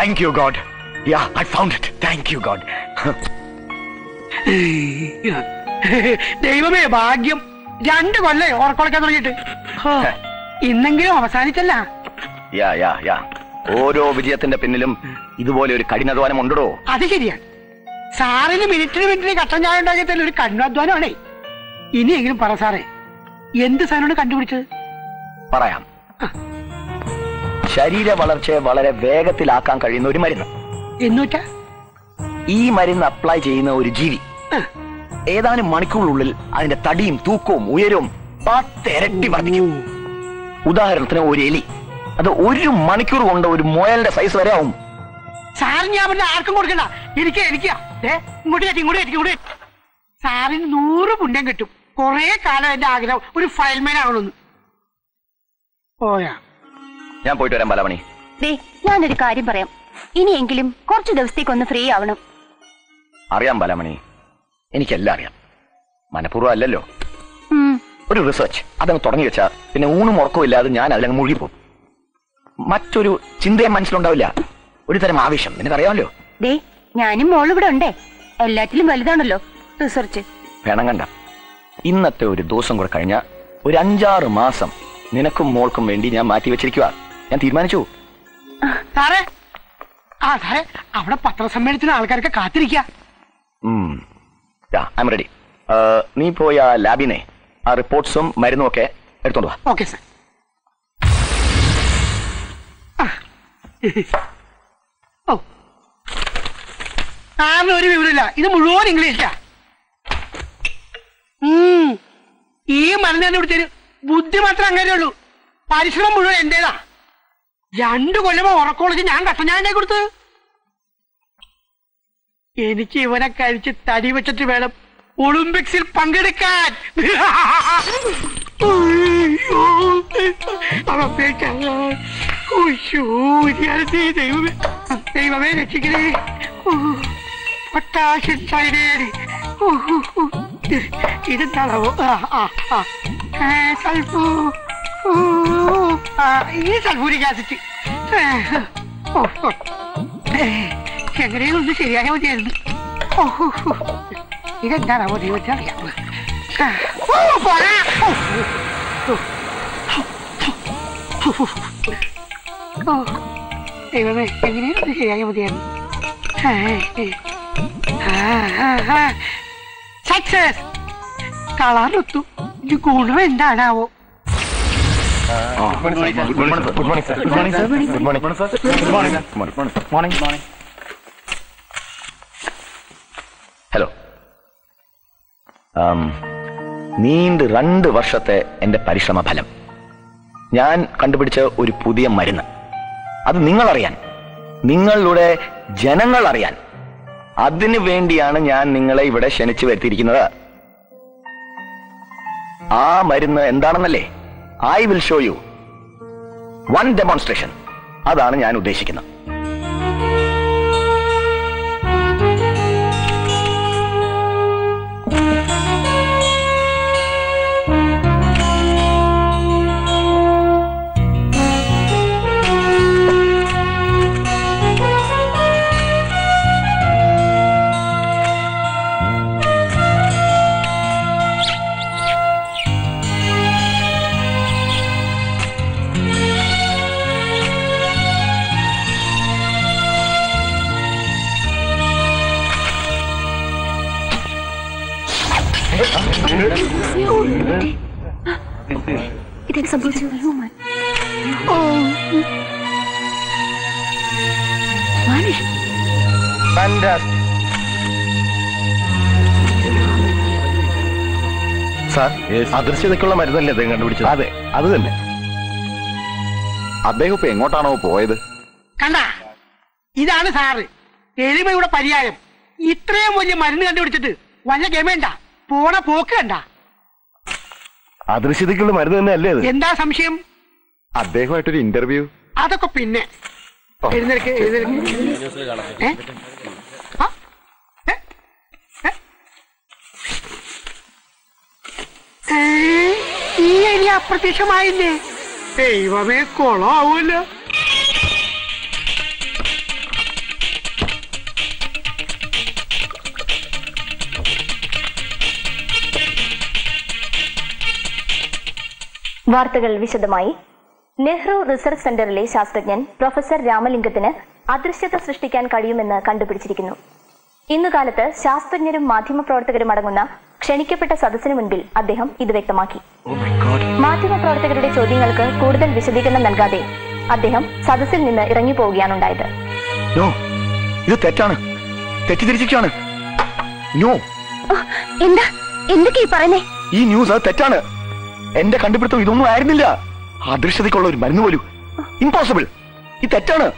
Thank you, God. Yeah, I found it. Thank you, God. ദൈവമേ ഭാഗ്യം 2 കൊല്ലേ ഓർക്കൊളക്കാൻ തുടങ്ങിയിട്ട് ഇന്നെങ്കിലും അവസാനിച്ചല്ല. യാ ഓരോ വിജയത്തിന്റെ പിന്നിലും ഇതുപോലെ ഒരു കഠിനാധ്വാനം ഉണ്ടോ? അത് ശരിയാണ്. സാറിന് മിനിറ്റിന് കട്ടൻ ചായ ഉണ്ടാക്കിയ തന്നെ ഒരു കഠിനാധ്വാനമാണേ. ഇനിയെങ്കിലും പറ സാറേ, എന്ത് സാധനമാണ് കണ്ടുപിടിച്ചത്? പറയാം. ശരീര വളർച്ചയെ വളരെ വേഗത്തിലാക്കാൻ കഴിയുന്ന ഒരു മരുന്ന്. എന്നുവെച്ചാ ഈ മരുന്ന് അപ്ലൈ ചെയ്യുന്ന ഒരു ജീവി ഏതാനും മണിക്കൂറിനുള്ളിൽ അതിന്റെ തടിയും തൂക്കവും ഉയരവും 10 ഇരട്ടി വർദ്ധിക്കും. ഉദാഹരണത്തിന് ഒരു എലി, അത് 1 മണിക്കൂർ കൊണ്ട് ഒരു മുയലിന്റെ സൈസ് വരെ ആവും. സാറിന് ആർക്കും കൊടുക്കണ്ട, ഇരിക്കോട്ട് സാറിന് 100 പുണ്യം കിട്ടും. കൊറേ കാലം എന്റെ ആഗ്രഹം ഒരു ഫയൽമാൻ ആവണമെന്ന്. പോയാ ഞാൻ പോയിട്ട് വരാം ബാലമണി. ഞാനൊരു കാര്യം പറയാം, ഇനിയെങ്കിലും കുറച്ചു ദിവസത്തേക്കൊന്ന് ഫ്രീ ആവണം. അറിയാം ബാലമണി, എനിക്കെല്ലാം അറിയാം. മനഃപൂർവ്വം അല്ലല്ലോ. ഒരു റിസർച്ച് അതങ്ങ് തുടങ്ങി വെച്ചാൽ പിന്നെ ഊണും ഉറക്കവും ഇല്ലാതെ ഞാൻ അതിലങ്ങ് മുഴുകിപ്പോകും. മറ്റൊരു ചിന്തയും മനസ്സിലുണ്ടാവില്ല. ഒരു തരം ആവേശം, നിനക്കറിയാമല്ലോ. ഞാനും മോള് ഇവിടെ ഉണ്ടേ. എല്ലാറ്റിലും വലുതാണല്ലോ റിസർച്ച്. വേണം കണ്ട, ഇന്നത്തെ ഒരു ദിവസം കൂടെ കഴിഞ്ഞ ഒരു 5-6 മാസം നിനക്കും മോൾക്കും വേണ്ടി ഞാൻ മാറ്റി വെച്ചിരിക്കുക. ഞാൻ തീരുമാനിച്ചു. അവിടെ പത്രസമ്മേളനത്തിന് ആൾക്കാരൊക്കെ കാത്തിരിക്കുക. നീ പോയി ആ ലാബിനെ ആ റിപ്പോർട്ട്സും മരുന്നും ഒക്കെ എടുത്തോണ്ട് വാ. Okay sir. ഒരു വിവരമില്ല, ഇത് മുഴുവൻ ഇംഗ്ലീഷാ. ഈ മരുന്ന് തന്നെ പിടിച്ചൊരു ബുദ്ധി മാത്രം അങ്ങനെ ഉള്ളൂ, പരിശ്രമം മുഴുവൻ എന്റേതാ. 2 കൊല്ലമോ ഉറക്കൊളിച്ച് ഞാൻ കട്ടഞ്ഞാനെ കൊടുത്ത്. എനിക്ക് ഇവനെ കഴിച്ച് തടി വെച്ചിട്ട് വേണം ഒളിമ്പിക്സിൽ പങ്കെടുക്കാൻ. ദൈവമേ രക്ഷിക്കണേ, ഇതെന്താണാവോ? ഈ സൾഫൂരിക് ആസിഡ് എങ്ങനെയും ഒന്ന് ശരിയായാൽ മതിയായിരുന്നു. ഇതെന്താണാവോ ദൈവത്തെ അറിയാം. ദൈവമേ എങ്ങനെയും ഒന്ന് ശരിയായാൽ മതിയായിരുന്നു. സക്സസ് കളാറൊത്തു. ഇത് ഗുണം എന്താണാവോ? ഹലോ, നീണ്ട് 2 വർഷത്തെ എന്റെ പരിശ്രമ ഫലം ഞാൻ കണ്ടുപിടിച്ച ഒരു പുതിയ മരുന്ന്. അത് നിങ്ങളറിയാൻ, നിങ്ങളിലൂടെ ജനങ്ങൾ അറിയാൻ, അതിനു വേണ്ടിയാണ് ഞാൻ നിങ്ങളെ ഇവിടെ ക്ഷണിച്ചു വരുത്തിയിരിക്കുന്നത്. ആ മരുന്ന് എന്താണെന്നല്ലേ? I will show you one demonstration. അതാണ് ഞാൻ ഉദ്ദേശിക്കുന്നത്. It is something to a human. Manish. Fantastic. Sir, അദൃശ്യതയ്ക്കുള്ള മരുന്നല്ലേ അദ്ദേഹം കണ്ടുപിടിച്ചത്? അതെ, അത് തന്നെ. അദ്ദേഹം ഇപ്പൊ എങ്ങോട്ടാണോ പോയത്? കണ്ട, ഇതാണ് സാറ് എളിമയുടെ പര്യായം. ഇത്രയും വലിയ മരുന്ന് കണ്ടുപിടിച്ചിട്ട് വല്ല ഗമേണ്ട, പോണ പോക്ക് കണ്ട. അദൃശ്യതയ്ക്കുള്ള മരുന്ന് തന്നെ അല്ലേ? എന്താ സംശയം? അദ്ദേഹമായിട്ടൊരു ഇന്റർവ്യൂ. അതൊക്കെ പിന്നെ. ഈ എലി അപ്രത്യക്ഷമായില്ലേ? ദൈവമേ, കൊളം ആവൂല്ലോ. വാർത്തകൾ വിശദമായി. നെഹ്റു റിസർച്ച് സെന്ററിലെ ശാസ്ത്രജ്ഞൻ പ്രൊഫസർ രാമലിംഗത്തിന് അദൃശ്യത സൃഷ്ടിക്കാൻ കഴിയുമെന്ന് കണ്ടുപിടിച്ചിരിക്കുന്നു. ഇന്നുകാലത്ത് ശാസ്ത്രജ്ഞരും മാധ്യമപ്രവർത്തകരും അടങ്ങുന്ന ക്ഷണിക്കപ്പെട്ട സദസ്സിന് മുൻപിൽ അദ്ദേഹം ഇത് വ്യക്തമാക്കി. മാധ്യമപ്രവർത്തകരുടെ ചോദ്യങ്ങൾക്ക് കൂടുതൽ വിശദീകരണം നൽകാതെ അദ്ദേഹം സദസ്സിൽ നിന്ന് ഇറങ്ങി പോവുകയാണ് ഉണ്ടായത്. എന്റെ കണ്ടുപിടുത്തം ഇതൊന്നും ആയിരുന്നില്ല. അദൃശ്യതയ്ക്കുള്ള ഒരു മരുന്ന് പോലും ഇമ്പോസിബിൾ. ഈ തെറ്റാണ്.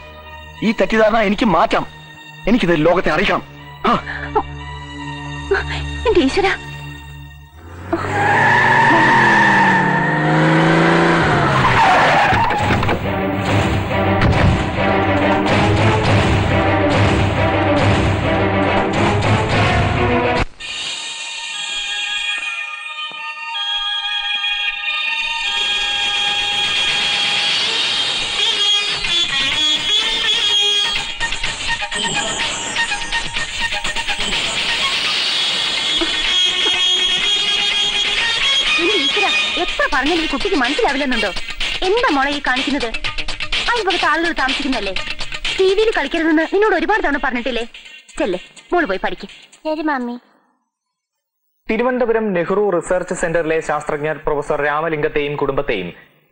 ഈ തെറ്റിദ്ധാരണ എനിക്ക് മാറ്റാം. എനിക്കിത് ലോകത്തെ അറിയിക്കാം. കുട്ടിക്ക് മനസ്സിലാവില്ലെന്നുണ്ടോ? എന്താ മോളെ ഈ കാണിക്കുന്നത്? അതിനകത്ത് ആളുകൾ താമസിക്കുന്നല്ലേ? ടി വിയിൽ കളിക്കരുതെന്ന് നിന്നോട് ഒരുപാട് തവണ പറഞ്ഞിട്ടില്ലേ? ചെല്ലേ മോള്, പോയി പഠിക്കും. ശരി മമ്മി. തിരുവനന്തപുരം നെഹ്റു റിസർച്ച് സെന്ററിലെ ശാസ്ത്രജ്ഞർ പ്രൊഫസർ രാമലിംഗത്തെയും കുടുംബത്തെയും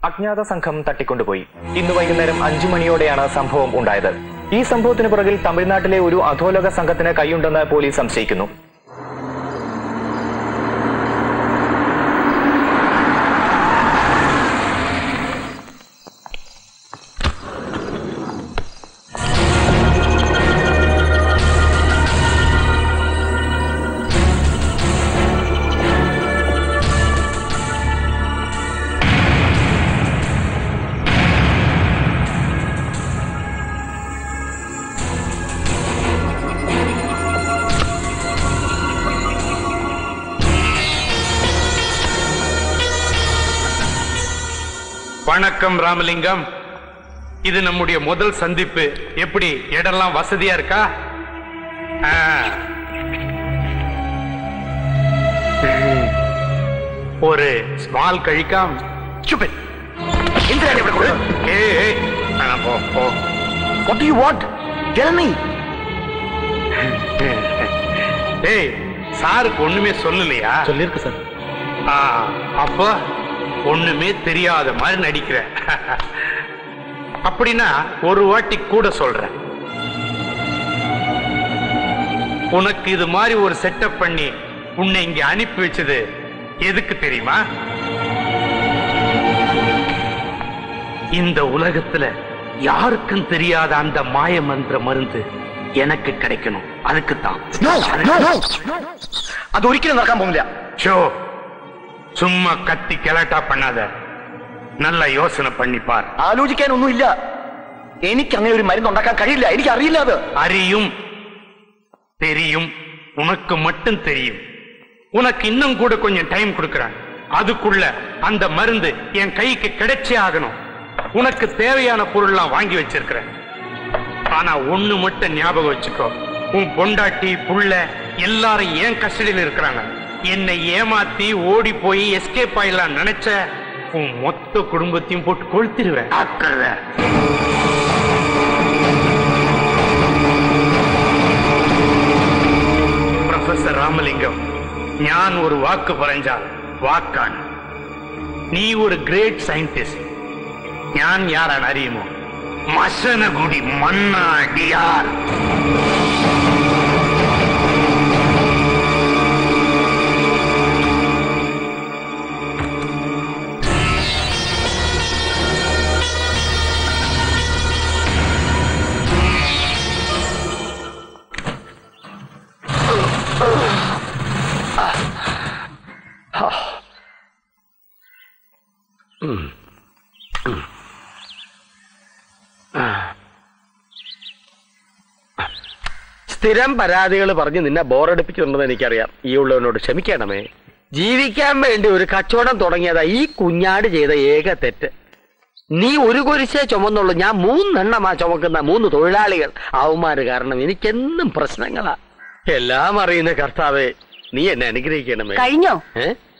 അജ്ഞാത സംഘം തട്ടിക്കൊണ്ടുപോയി. ഇന്ന് വൈകുന്നേരം 5 മണിയോടെയാണ് സംഭവം ഉണ്ടായത്. ഈ സംഭവത്തിന് പുറകിൽ തമിഴ്നാട്ടിലെ ഒരു അധോലോക സംഘത്തിന് കൈയുണ്ടെന്ന് പോലീസ് സംശയിക്കുന്നു. வணக்கம் ராமலிங்கம், இது நம்முடைய முதல் சந்திப்பு. எப்படி இடம்லாம் வசதியா இருக்கா? ஒரு ஸ்மால் கழிக்காம் Subin. What do you want? Tell me. ஏய், சாருக்கு ஒண்ணுமே சொல்லலையா? சொல்லிருக்கு சார். அப்போ ஒண்ணுமே தெரியாத மாதிரி நடிக்கிற. அப்படின்னா ஒரு வாட்டி கூட சொல்றேன், உனக்கு இது மாதிரி ஒரு செட்டப் பண்ணி உன்னை இங்க அனுப்பி வச்சது எதுக்கு தெரியுமா? இந்த உலகத்துல யாருக்கும் தெரியாத அந்த மாய மந்திர மருந்து எனக்கு கிடைக்கணும். அதுக்குத்தான். அது ஒரிக்கலும் நடக்காம போகலையா? ஷோ, சும்மா கத்தி கெலட்டா பண்ணாத, நல்ல யோசனை பண்ணிப்பார். ஆலோசிக்கான ஒன்றும் இல்ல. എനിക്ക് അങ്ങനെ ഒരു മരുന്ന് ഉണ്ടാക്കാൻ കഴിയില്ല. എനിക്ക് അറിയില്ല. അത് അറിയും, தெரியும். உனக்கு மட்டும் தெரியும். உனக்கு இன்னும் கூட கொஞ்சம் டைம் கொடுக்கறேன். அதுக்குள்ள அந்த மருந்து என் கைக்கு கிடைச்சே ஆகணும். உனக்கு தேவையான பொருள்லாம் வாங்கி வச்சிருக்கிறேன். ஆனா ஒண்ணு மட்டும் ஞாபகம் வச்சுக்கோ, உன் பொண்டாட்டி புள்ள எல்லாரும் ஏன் கஸ்டடியில் இருக்கிறாங்க. என்னை ஏமாத்தி ஓடி போய் எஸ்கேப் ஆயிடலாம் நினைச்ச உன் மொத்த குடும்பத்தையும் போட்டு கொளுத்திடுவேன். ப்ரொஃபசர் ராமலிங்கம், நான் ஒரு வாக்கு பறஞ்சால் வாக்கான். நீ ஒரு கிரேட் சயின்டிஸ்ட். நான் யாரான் அறியுமோ? மசனகுடி மன்னாடியார். സ്ഥിരം പരാതികൾ പറഞ്ഞ് നിന്നെ ബോറടിപ്പിച്ചിട്ടുണ്ടെന്ന് എനിക്കറിയാം. ഈ ഉള്ളവനോട് ക്ഷമിക്കണമേ. ജീവിക്കാൻ വേണ്ടി ഒരു കച്ചവടം തുടങ്ങിയതാ ഈ കുഞ്ഞാട് ചെയ്ത ഏക തെറ്റ്. നീ ഒരു കുരിശേ ചുമന്നുള്ളൂ, ഞാൻ 3 എണ്ണമാ ചുമക്കുന്ന. 3 തൊഴിലാളികൾ. അവന്മാര് കാരണം എനിക്കെന്നും പ്രശ്നങ്ങളാ. എല്ലാം അറിയുന്ന കർത്താവേ, നീ എന്നെ അനുഗ്രഹിക്കണമേ. കഴിഞ്ഞോ?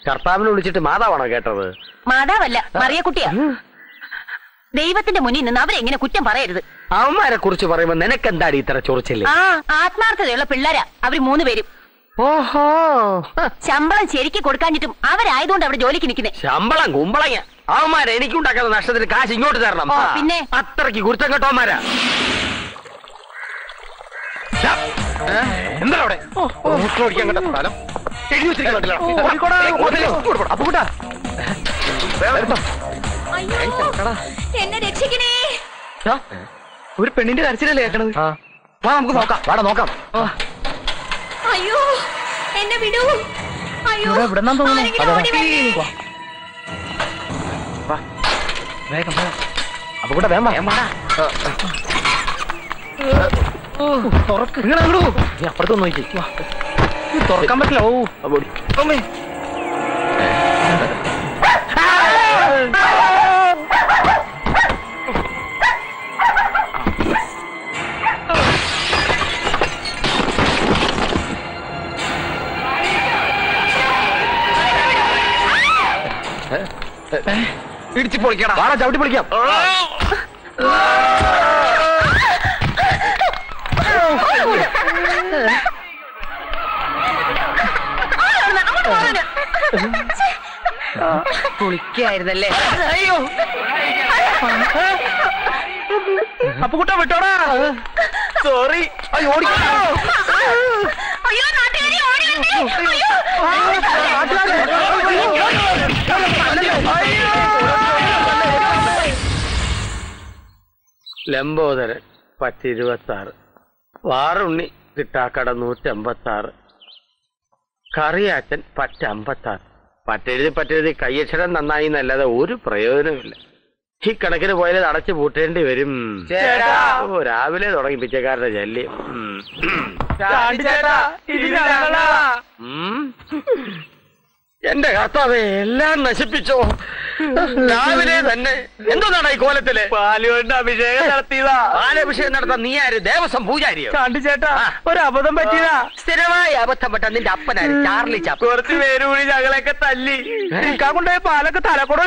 കർത്താവിനെ വിളിച്ചിട്ട് മാതാവാണോ കേട്ടത്? മാതാവല്ല, മറിയക്കുട്ടിയാ. ദൈവത്തിന്റെ മുന്നിൽ നിന്ന് അവരെങ്ങനെ കുറ്റം പറയരുത്. അവന്മാരെ കുറിച്ച് പറയുമ്പോ നിനക്കെന്താടി ഇത്ര ചൊറിച്ചില്ലേ? ആ, ആത്മാർത്ഥതയുള്ള പിള്ളേരാ അവര് 3 പേരും. ഓഹോ, ശമ്പളം ശരിക്ക് കൊടുക്കാഞ്ഞിട്ടും അവരായതുകൊണ്ട് അവിടെ ജോലിക്ക് നിൽക്കുന്നേ. ശമ്പളം കുമ്പളങ്ങ. അവന്മാരെ എനിക്കുണ്ടാക്കുന്ന നഷ്ടത്തിന് കാശ് ഇങ്ങോട്ട് തരണം. പിന്നെ അത്രയ്ക്ക് കുരുത്തം കേട്ടോമാരാ. എന്താ അവിടെ സ്ഥലം? ഒരു പെണ്ണിന്റെ കരച്ചിലല്ലേ കേൾക്കണത്? വാ, നമുക്ക് നോക്കാം. വാടാ, നോക്കാം. അയ്യോ, എന്നെ വിടൂ. അയ്യോ, ഇവിടെ അപ്പുകൂടെ വേണ്ട. അപ്പുറത്തൊന്നും നോക്കി തുറക്കാൻ പറ്റില്ല. ഓ, അമ്മേ. ഇടിച്ചു പൊളിക്കടാ. വാടാ, ചവിട്ടി പൊളിക്കാം. കുളിക്കായിരുന്നല്ലേ? അയ്യോ അപ്പു കുട്ടാ വിട്ടോടാ. സോറി. അയ്യോ അയ്യോ നാട്ടുകാരി ഓടി വന്നേ. അയ്യോ ലംബോദരൻ 1026, വാറുണ്ണി കിട്ടാക്കട 156, കറിയാച്ചൻ 1056. പറ്റരുത് പറ്റരുത് കയ്യക്ഷരം നന്നായി എന്നല്ലാതെ ഒരു പ്രയോജനമില്ല. ഈ കണക്കിന് പോയാൽ അടച്ചു പൂട്ടേണ്ടി വരും. രാവിലെ തുടങ്ങി പിച്ചക്കാരുടെ ശല്യം. എന്റെ കർത്താവേ, എല്ലാം നശിപ്പിച്ചോ? രാവിലെ തന്നെ എന്തോ നടന്ന ഈ കോലത്തില്? പാലുകൊണ്ട് അഭിഷേകം നടത്തിയതാ. പാലഭിഷേകം നടത്താൻ നീ ആര്? ദേവസ്വം പൂജാരിയോ? ചേട്ടാ, ഒരു അബദ്ധം പറ്റിയതാ. സ്ഥിരമായി അബദ്ധം പറ്റാൻ നിന്റെ അപ്പനാര്? ചാർലി ചാപ്പ. കുറച്ച് പേര് കൂടി ഞങ്ങളെയൊക്കെ തല്ലി. കൊണ്ടുപോയ പാലൊക്കെ തലക്കൂടെ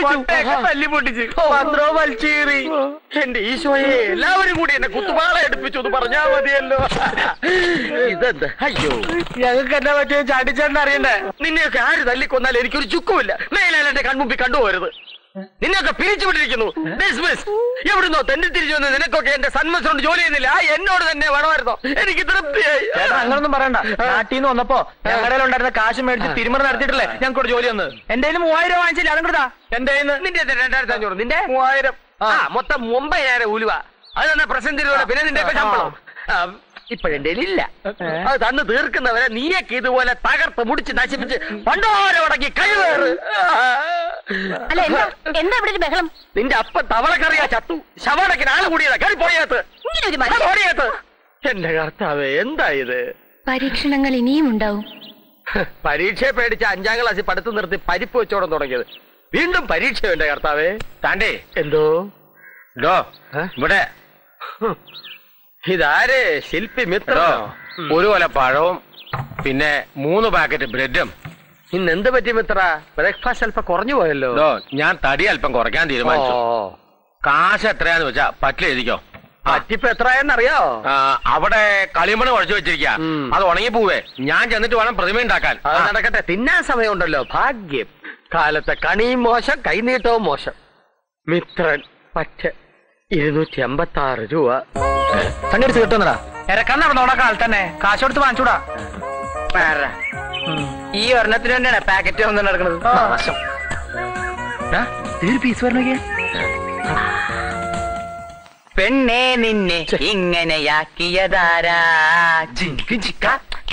തല്ലി പൊട്ടിച്ച് പന്ത്രവും വലിച്ചീറി. എന്റെ ഈശോയെ, എല്ലാവരും കൂടി എന്നെ കുത്തുപാള എടുപ്പിച്ചു എന്ന് പറഞ്ഞാ മതിയല്ലോ. ഇതെന്താ? അയ്യോ, ഞങ്ങൾക്ക് എന്നാ പറ്റിയ ചാണ്ടിച്ചേട്ടൻ അറിയണ്ടേ? നിന്നെയൊക്കെ ആര് തല്ലിക്കൊന്നു? എനിക്കൊരു ചുക്കുമില്ല. മേലാൽ എന്റെ കൺമുമ്പിൽ കണ്ടുപോകരുത്. നിന്നൊക്കെ പിരിച്ചുവിട്ടിരിക്കുന്നു. എവിടുന്നോ തന്നെ തിരിച്ചു വന്ന് നിനക്കൊക്കെ എന്റെ സന്മസോണ്ട് ജോലി ചെയ്യുന്നില്ല, എന്നോട് തന്നെ വേണമായിരുന്നോ? എനിക്ക് തൃപ്തിയായി. അങ്ങനൊന്നും പറയണ്ട. നാട്ടിൽ നിന്ന് വന്നപ്പോ ഞങ്ങളുടെ കാശ് മേടിച്ച് തിരുമറ നടത്തിയിട്ടില്ലേ ഞങ്ങൾക്കൊരു ജോലി വന്ന്? എന്റെ 3000 വാങ്ങിച്ചില്ല. അലങ്കൃതാ എന്റെ നിന്റെ 2500, നിന്റെ 3000, മൊത്തം 9000 ഉലുവ. അത് തന്നെ പ്രശ്നം തരുമല്ലോ. പിന്നെ നിന്റെ ശമ്പളം ഇപ്പോഴെന്റെ ഇല്ല. അത് തന്ന് തീർക്കുന്നവരെ നീയൊക്കെ ഇതുപോലെ തകർത്ത് മുടിച്ച് നശിപ്പിച്ച് പണ്ടോരോടക്കി കഴിവേറ്. എന്താ ഇവിടെ ബഹളം? നിന്റെ അപ്പ തവളക്കറിയാ ചത്തു. ശവടക്കിന് ആള് കൂടിയതാ. കറി പോയാത്ത്. എന്റെ കർത്താവേ, എന്താ ഇത്? പരീക്ഷണങ്ങൾ ഇനിയും ഉണ്ടാവും. പരീക്ഷയെ പേടിച്ച് 5ാം ക്ലാസ്സിൽ പഠിത്തം നിർത്തി പരിപ്പ് വെച്ചോടം തുടങ്ങിയത് വീണ്ടും പരീക്ഷയോ? എന്റെ കർത്താവേ. താണ്ടേ എന്തോ ഇവിടെ ഇതാര്? ശില്പി മിത്രോ? ഒരു കൊല പഴവും പിന്നെ 3 പാക്കറ്റ് ബ്രെഡും. ഇന്ന് എന്ത് പറ്റി മിത്ര? ബ്രേക്ക്ഫാസ്റ്റ് അല്പം കുറഞ്ഞു പോയല്ലോ. ഞാൻ തടി അല്പം കുറയ്ക്കാൻ തീരുമാനിച്ചു. കാശ് എത്രയാന്ന് വെച്ചാ പറ്റില്ല. എഴുതിക്കോ. പറ്റിപ്പ് എത്രയാന്നറിയോ? അവിടെ കളിമണ് കുഴച്ചു വെച്ചിരിക്ക. അത് ഉണങ്ങി പോവേ. ഞാൻ ചെന്നിട്ട് വേണം പ്രതിമ ഉണ്ടാക്കാൻ. നടക്കട്ടെ. തിന്നാൻ സമയമുണ്ടല്ലോ. ഭാഗ്യം. കാലത്തെ കണിയും മോശം, കൈനീട്ടവും മോശം. മിത്രൻ പറ്റ 256 രൂപ. കണ്ണെടുത്ത് കിട്ടുന്നടാ. ഇറക്കാന്ന് അവിടെ നോണ കാലത്ത് തന്നെ കാശ് കൊടുത്ത് വാങ്ങിച്ചൂടാ. ഈ ഒരെണ്ണത്തിന് വേണ്ടിയാണ് പാക്കറ്റ് ഒന്നും നടക്കുന്നത്. ഇതൊരു പീസ് പറഞ്ഞേ. പെണ്ണെ നിന്നെ ഇങ്ങനെയാക്കിയതാരാ? ജിങ്കിഞ്ചിക്ക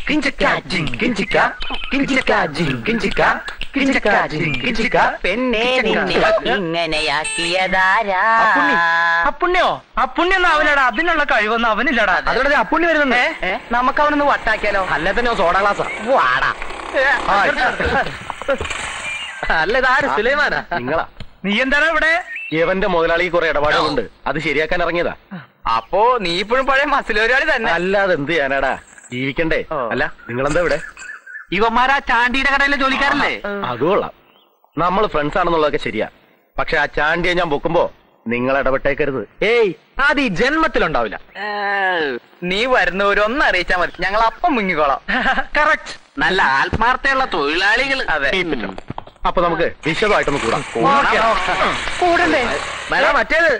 കിഞ്ചിക്ക ജിങ്കിഞ്ചിക്ക കിഞ്ചിക്ക ജിങ്കിഞ്ചിക്ക കിഞ്ചിക്ക ജിങ്കിഞ്ചിക്ക. പെണ്ണെ നിന്നെ ഇങ്ങനെയാക്കിയതാരാ? അപ്പുണ്യോ? അപ്പുണ്യൊന്നും അവനടാ. അതിനുള്ള കഴിവൊന്നും അവനില്ലടാ. അതുകൊണ്ട് അപ്പുണ്ണി വരുന്നേ. നമുക്ക് അവനൊന്ന് വട്ടാക്കിയാലോ? അല്ല തന്നെ സോഡ ഗ്ലാസ് വാടാ. അല്ല ഇതാര്? സുലൈമാനാ നിങ്ങളാ? നീ എന്താണ് ഇവിടെ? ഇവന്റെ മുതലാളിക്ക് കുറെ ഇടപാടുകളുണ്ട്. അത് ശരിയാക്കാൻ ഇറങ്ങിയതാ. അപ്പോ നീ ഇപ്പോഴും പഴയ മസിലൊരാളി തന്നെ? അല്ലാതെ എന്ത് ചെയ്യാനാടാ, ജീവിക്കണ്ടേ. അല്ല നിങ്ങളെന്താ ഇവിടെ? ഇവന്മാരാ ചാണ്ടിയുടെ കടയിലെ ജോലിക്കാരല്ലേ? അതുകൊള്ളാം. നമ്മൾ ഫ്രണ്ട്സ് ആണെന്നുള്ളതൊക്കെ ശരിയാ. പക്ഷെ ആ ചാണ്ടിയെ ഞാൻ പൊക്കുമ്പോ നിങ്ങൾ ഇടപെട്ടേക്കരുത്. ഏയ്, അത് ഈ ജന്മത്തിലുണ്ടാവില്ല. നീ വരുന്നവരൊന്നും അറിയിച്ചാൽ മതി. ഞങ്ങൾ അപ്പം മുങ്ങിക്കോളാം. കറക്റ്റ്. നല്ല ആത്മാർത്ഥയുള്ള തൊഴിലാളികൾ. അതെ. അപ്പൊ നമുക്ക് വിശദമായിട്ടൊന്ന് കൂടാം. കൂടണ്ടേ? മറ്റേത്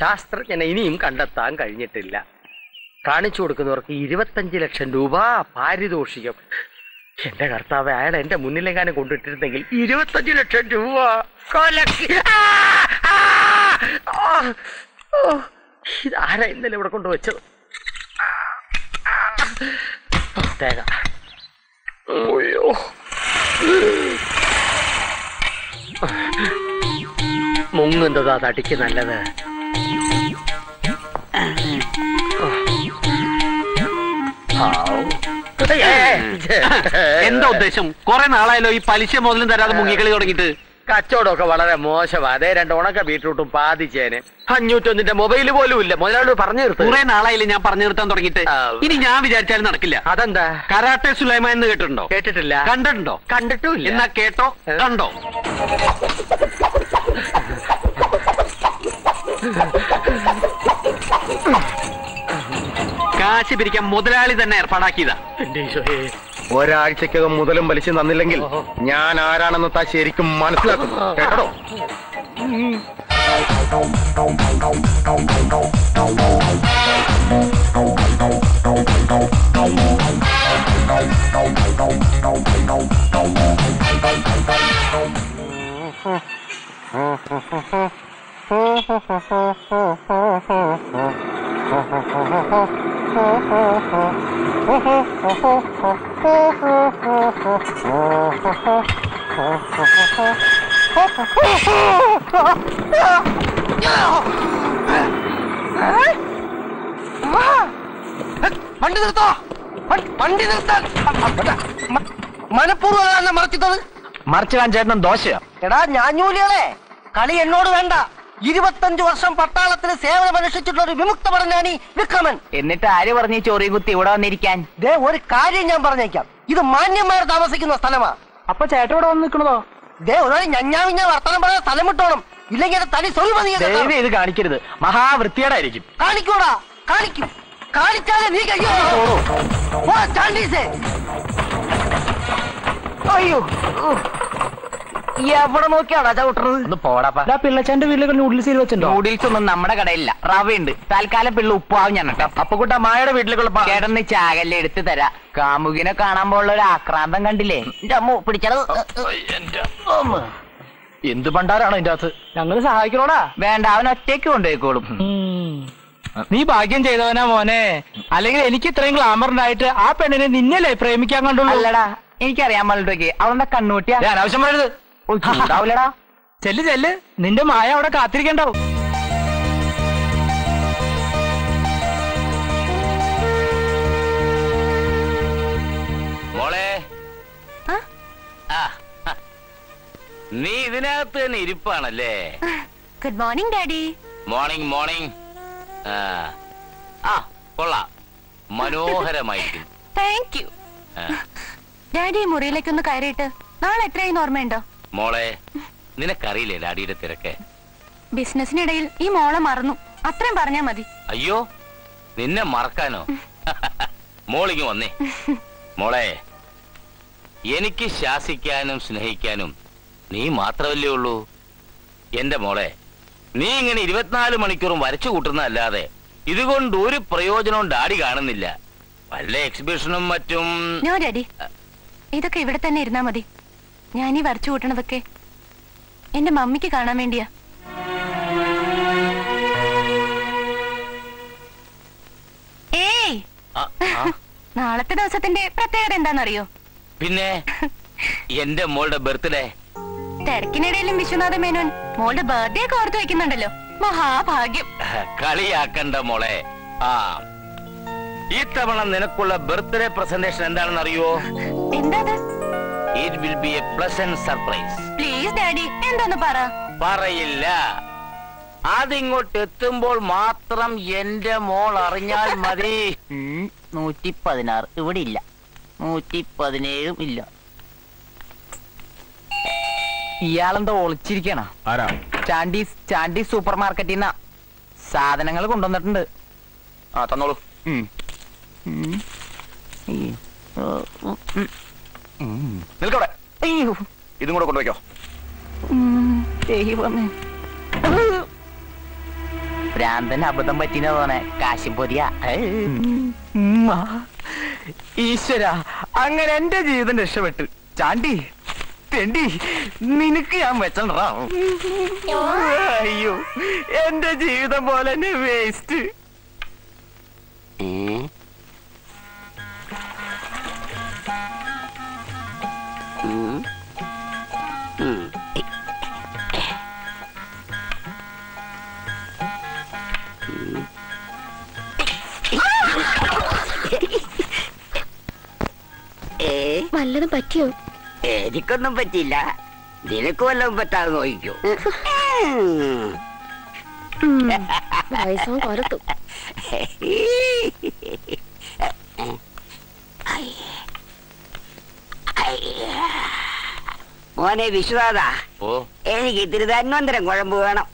ശാസ്ത്രജ്ഞനെ ഇനിയും കണ്ടെത്താൻ കഴിഞ്ഞിട്ടില്ല. കാണിച്ചു കൊടുക്കുന്നവർക്ക് 25 ലക്ഷം രൂപ പാരിതോഷികം. എന്റെ കർത്താവ്, അയാൾ എന്റെ മുന്നിലെങ്ങാനും കൊണ്ടിട്ടിരുന്നെങ്കിൽ 25 ലക്ഷം രൂപ. ഇതാരാ ഇന്നലെ ഇവിടെ കൊണ്ടുവച്ചത്? മുങ്ങുന്നതാ തടിക്ക് നല്ലത്. എന്താ ഉദ്ദേശം? കുറെ നാളായല്ലോ ഈ പലിശ മുതലും തരാതെ മുങ്ങിക്കളി തുടങ്ങിയിട്ട്. കച്ചവടമൊക്കെ വളരെ മോശമാണ്. അതേ 2 ഉണക്ക ബീറ്റ്റൂട്ടും പാതിച്ചേനെ. 501-ന്റെ മൊബൈൽ പോലും ഇല്ല. മുതലാളി പറഞ്ഞു നിർത്തും. കുറെ നാളായില്ലേ ഞാൻ പറഞ്ഞു നിർത്താൻ തുടങ്ങിയിട്ട്. ഇനി ഞാൻ വിചാരിച്ചാലും നടക്കില്ല. അതെന്താ? കരാട്ടെ സുലൈമാൻ എന്ന് കേട്ടിട്ടുണ്ടോ? കേട്ടിട്ടില്ല. കണ്ടിട്ടുണ്ടോ? കണ്ടിട്ടില്ല. എന്നാ കേട്ടോ, കണ്ടോ. കാശ് പിരിക്കാൻ മുതലാളി തന്നെ ഏർപ്പാടാക്കിയതാ. ഒരാഴ്ചക്കകം മുതലും പലിശ തന്നില്ലെങ്കിൽ ഞാൻ ആരാണെന്ന് താ ശരിക്കും മനസ്സിലാക്കും കേട്ടോ. வண்டி நிறுத்தோ, வண்டி நிறுத்த മനപൂർവ്വം മറച്ചിട്ടത് മറിച്ചിടാൻ ചേട്ടൻ ദോശയാ. എടാ ഞാഞ്ഞൂലികളെ, കളി എന്നോട് വേണ്ട. 25 വർഷം പട്ടാളത്തിന് സേവനമനുഷ്ഠിച്ചിട്ടുള്ള ഒരു വിമുക്ത പറഞ്ഞാണി വിക്രമൻ. എന്നിട്ട് ആര് പറഞ്ഞു ചോറി കുത്തി ഇവിടെ വന്നിരിക്കാൻ? ദേ ഒരു കാര്യം ഞാൻ പറഞ്ഞേക്കാം, ഇത് മാന്യന്മാർ താമസിക്കുന്ന സ്ഥലമാ. അപ്പൊ ചേട്ടൻ ഇവിടെ വന്ന് നിൽക്കണതോ? ദേ ഒരാൾ ഞഞ്ഞാവിഞ്ഞ വർത്തനം പറഞ്ഞ സ്ഥലം വിട്ടോണം, ഇല്ലെങ്കിൽ തനി സ്വയം ഇത് കാണിക്കരുത്, മഹാവൃത്തിയോടായിരിക്കും. കാണിക്കൂടാ, കാണിക്കും, കാണിച്ചാലേ നീ കഴിയോ. അയ്യോ എവിടെ നോക്കിയാടാ ചവിട്ടത്? പോടാ പിള്ളച്ചന്റെ വീട്ടിൽ നൂഡിൽസ് വെച്ചിട്ടുണ്ടോ? നൂഡിൽസ് ഒന്നും നമ്മുടെ കടയില്ല, റവയുണ്ട്. തൽക്കാലം പിള്ള ഉപ്പാവും ഞാൻ കേട്ടോ. അപ്പൊ കൂട്ടാ മായയുടെ വീട്ടിലേക്കുള്ള ചേട്ടന് ചാകല്ലെ എടുത്തു തരാ. കാമുകിനെ കാണാൻ പോലുള്ള ഒരു ആക്രാന്തം കണ്ടില്ലേ? എന്റെ അമ്മ പിടിച്ചത് എന്ത് പണ്ടാരാണോ എന്റെ അകത്ത്? ഞങ്ങള് സഹായിക്കണോടാ. വേണ്ട, അവൻ ഒറ്റയ്ക്ക് കൊണ്ടുപോയിക്കോളും. നീ ഭാഗ്യം ചെയ്തവനാ മോനെ, അല്ലെങ്കിൽ എനിക്ക് ഇത്രയും ഗ്ലാമർ ഉണ്ടായിട്ട് ആ പെണ്ണിനെ നിന്നല്ലേ പ്രേമിക്കാൻ കണ്ടുള്ളൂ. അല്ലടാ എനിക്കറിയാൻ മലക്ക് അവളുടെ കണ്ണൂട്ടിയാ. ആവശ്യം പറയരുത്, ചെല്ല് ചെല്ല്, നിന്റെ മായ അവിടെ കാത്തിരിക്കണ്ടാവും. മോളെ നീ ഇതിനകത്ത് തന്നെ ഇരിപ്പാണല്ലേ? Good morning daddy. Morning morning. ആ കൊള്ളാം, മനോഹരമായിരിക്കും. Thank you. ഡാഡി മുറിയിലേക്കൊന്ന് കയറിയിട്ട് നാളെ എത്രയായി ഓർമ്മയുണ്ടോ? മോളെ നിനക്കറിയില്ലേ ഡാഡിയുടെ തിരക്ക്? ബിസിനസിനിടയിൽ ഈ മോളെ മറന്നു, അത്രയും പറഞ്ഞാ മതി. അയ്യോ നിന്നെ മറക്കാനോ? മോളിങ്ങ് വന്നേ. മോളെ എനിക്ക് ശാസിക്കാനും സ്നേഹിക്കാനും നീ മാത്രമല്ലേ ഉള്ളൂ. എന്റെ മോളെ നീ ഇങ്ങനെ 24 മണിക്കൂറും വരച്ചു കൂട്ടുന്നതല്ലാതെ ഇതുകൊണ്ട് ഒരു പ്രയോജനവും ഡാഡി കാണുന്നില്ല. വല്ല എക്സിബിഷനും മറ്റും. നോ ഡാഡി, ഇതൊക്കെ ഇവിടെ തന്നെ ഇരുന്നാ മതി. ഞാനീ വരച്ചു കൂട്ടണതൊക്കെ എന്റെ മമ്മിക്ക് കാണാൻ വേണ്ടിയാ. ഏയ് നാളത്തെ ദിവസത്തിന്റെ പ്രത്യേകത എന്താണെന്നറിയോ? പിന്നെ എന്റെ മോളുടെ ബർത്ത്ഡേ. തിരക്കിനിടയിലും വിശ്വനാഥ മേനോൻ മോളുടെ ബർത്ത്ഡേ ഒക്കെ ഓർത്തു വെക്കുന്നുണ്ടല്ലോ, മഹാഭാഗ്യം. കളിയാക്കണ്ട മോളെ. ആ ഈ തവണ നിനക്കുള്ള ബർത്ത്ഡേ പ്രസന്റേഷൻ എന്താണെന്ന് അറിയോ? എന്താ? It will be a pleasant surprise. Please daddy എന്താന്ന് പറയില്ല. അതിങ്ങോട്ട് എത്തുമ്പോൾ മാത്രം എന്റെ മോൾ അറിഞ്ഞാൽ മതി. 116 ഇവിടെ ഇല്ല, 117 ഇല്ല. ഇയാളെന്താ ഒളിച്ചിരിക്കണ? ചാണ്ടീസ് ചാണ്ടീസ് സൂപ്പർ മാർക്കറ്റിൽ നിന്നാ സാധനങ്ങൾ കൊണ്ടുവന്നിട്ടുണ്ട്. ആ തന്നോളൂ. നിൽക്കവിടെ, ഇതും കൂടെ കൊണ്ടുവയ്ക്കോ. ഭ്രാന്തന് അബദ്ധം പറ്റിയെന്ന് തോന്നേ, കാശും പൊതിയാ. ഈശ്വര, അങ്ങനെ എന്റെ ജീവിതം രക്ഷപ്പെട്ടു. ചാണ്ടി തെണ്ടി നിനക്ക് ഞാൻ വെച്ചണ്ടാ. അയ്യോ എന്റെ ജീവിതം പോലെ തന്നെ വേസ്റ്റ്. വല്ലതും പറ്റിയോ? എനിക്കൊന്നും പറ്റിയില്ല, നിനക്ക് വല്ലതും പറ്റാതെ നോയിക്കോ. മോനെ വിശ്വാസാ, എനിക്ക് ഇത്തിരി തന്വന്തരം കുഴമ്പ് വേണം.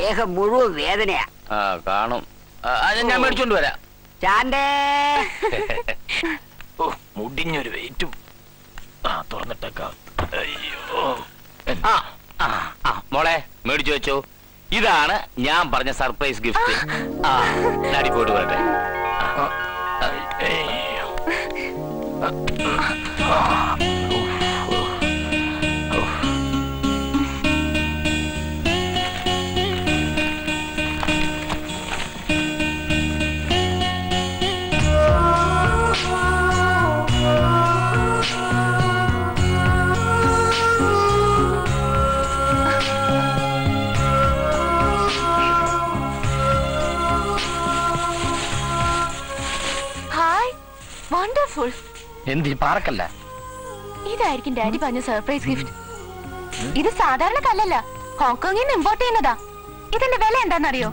ദേഹം മുഴുവൻ വേദനയാ. കാണും, ഞാൻ മേടിച്ചോണ്ട് വരാം. ചാണ്ടേ മുടിഞ്ഞൊരു വെയിറ്റും തുറന്നിട്ടേക്കാം. മോളെ മേടിച്ചു വെച്ചോ, ഇതാണ് ഞാൻ പറഞ്ഞ സർപ്രൈസ് ഗിഫ്റ്റ്. നാടി പോയിട്ട് വരട്ടെ. ഇതായിരിക്കും ഡാഡി പറഞ്ഞ സർപ്രൈസ് ഗിഫ്റ്റ്. ഇത് സാധാരണ കല്ലല്ല, ഹോങ്കോങ്ങിൽ നിന്ന് ഇമ്പോർട്ട് ചെയ്യുന്നതാ. ഇതിന്റെ വില എന്താണെന്നറിയോ?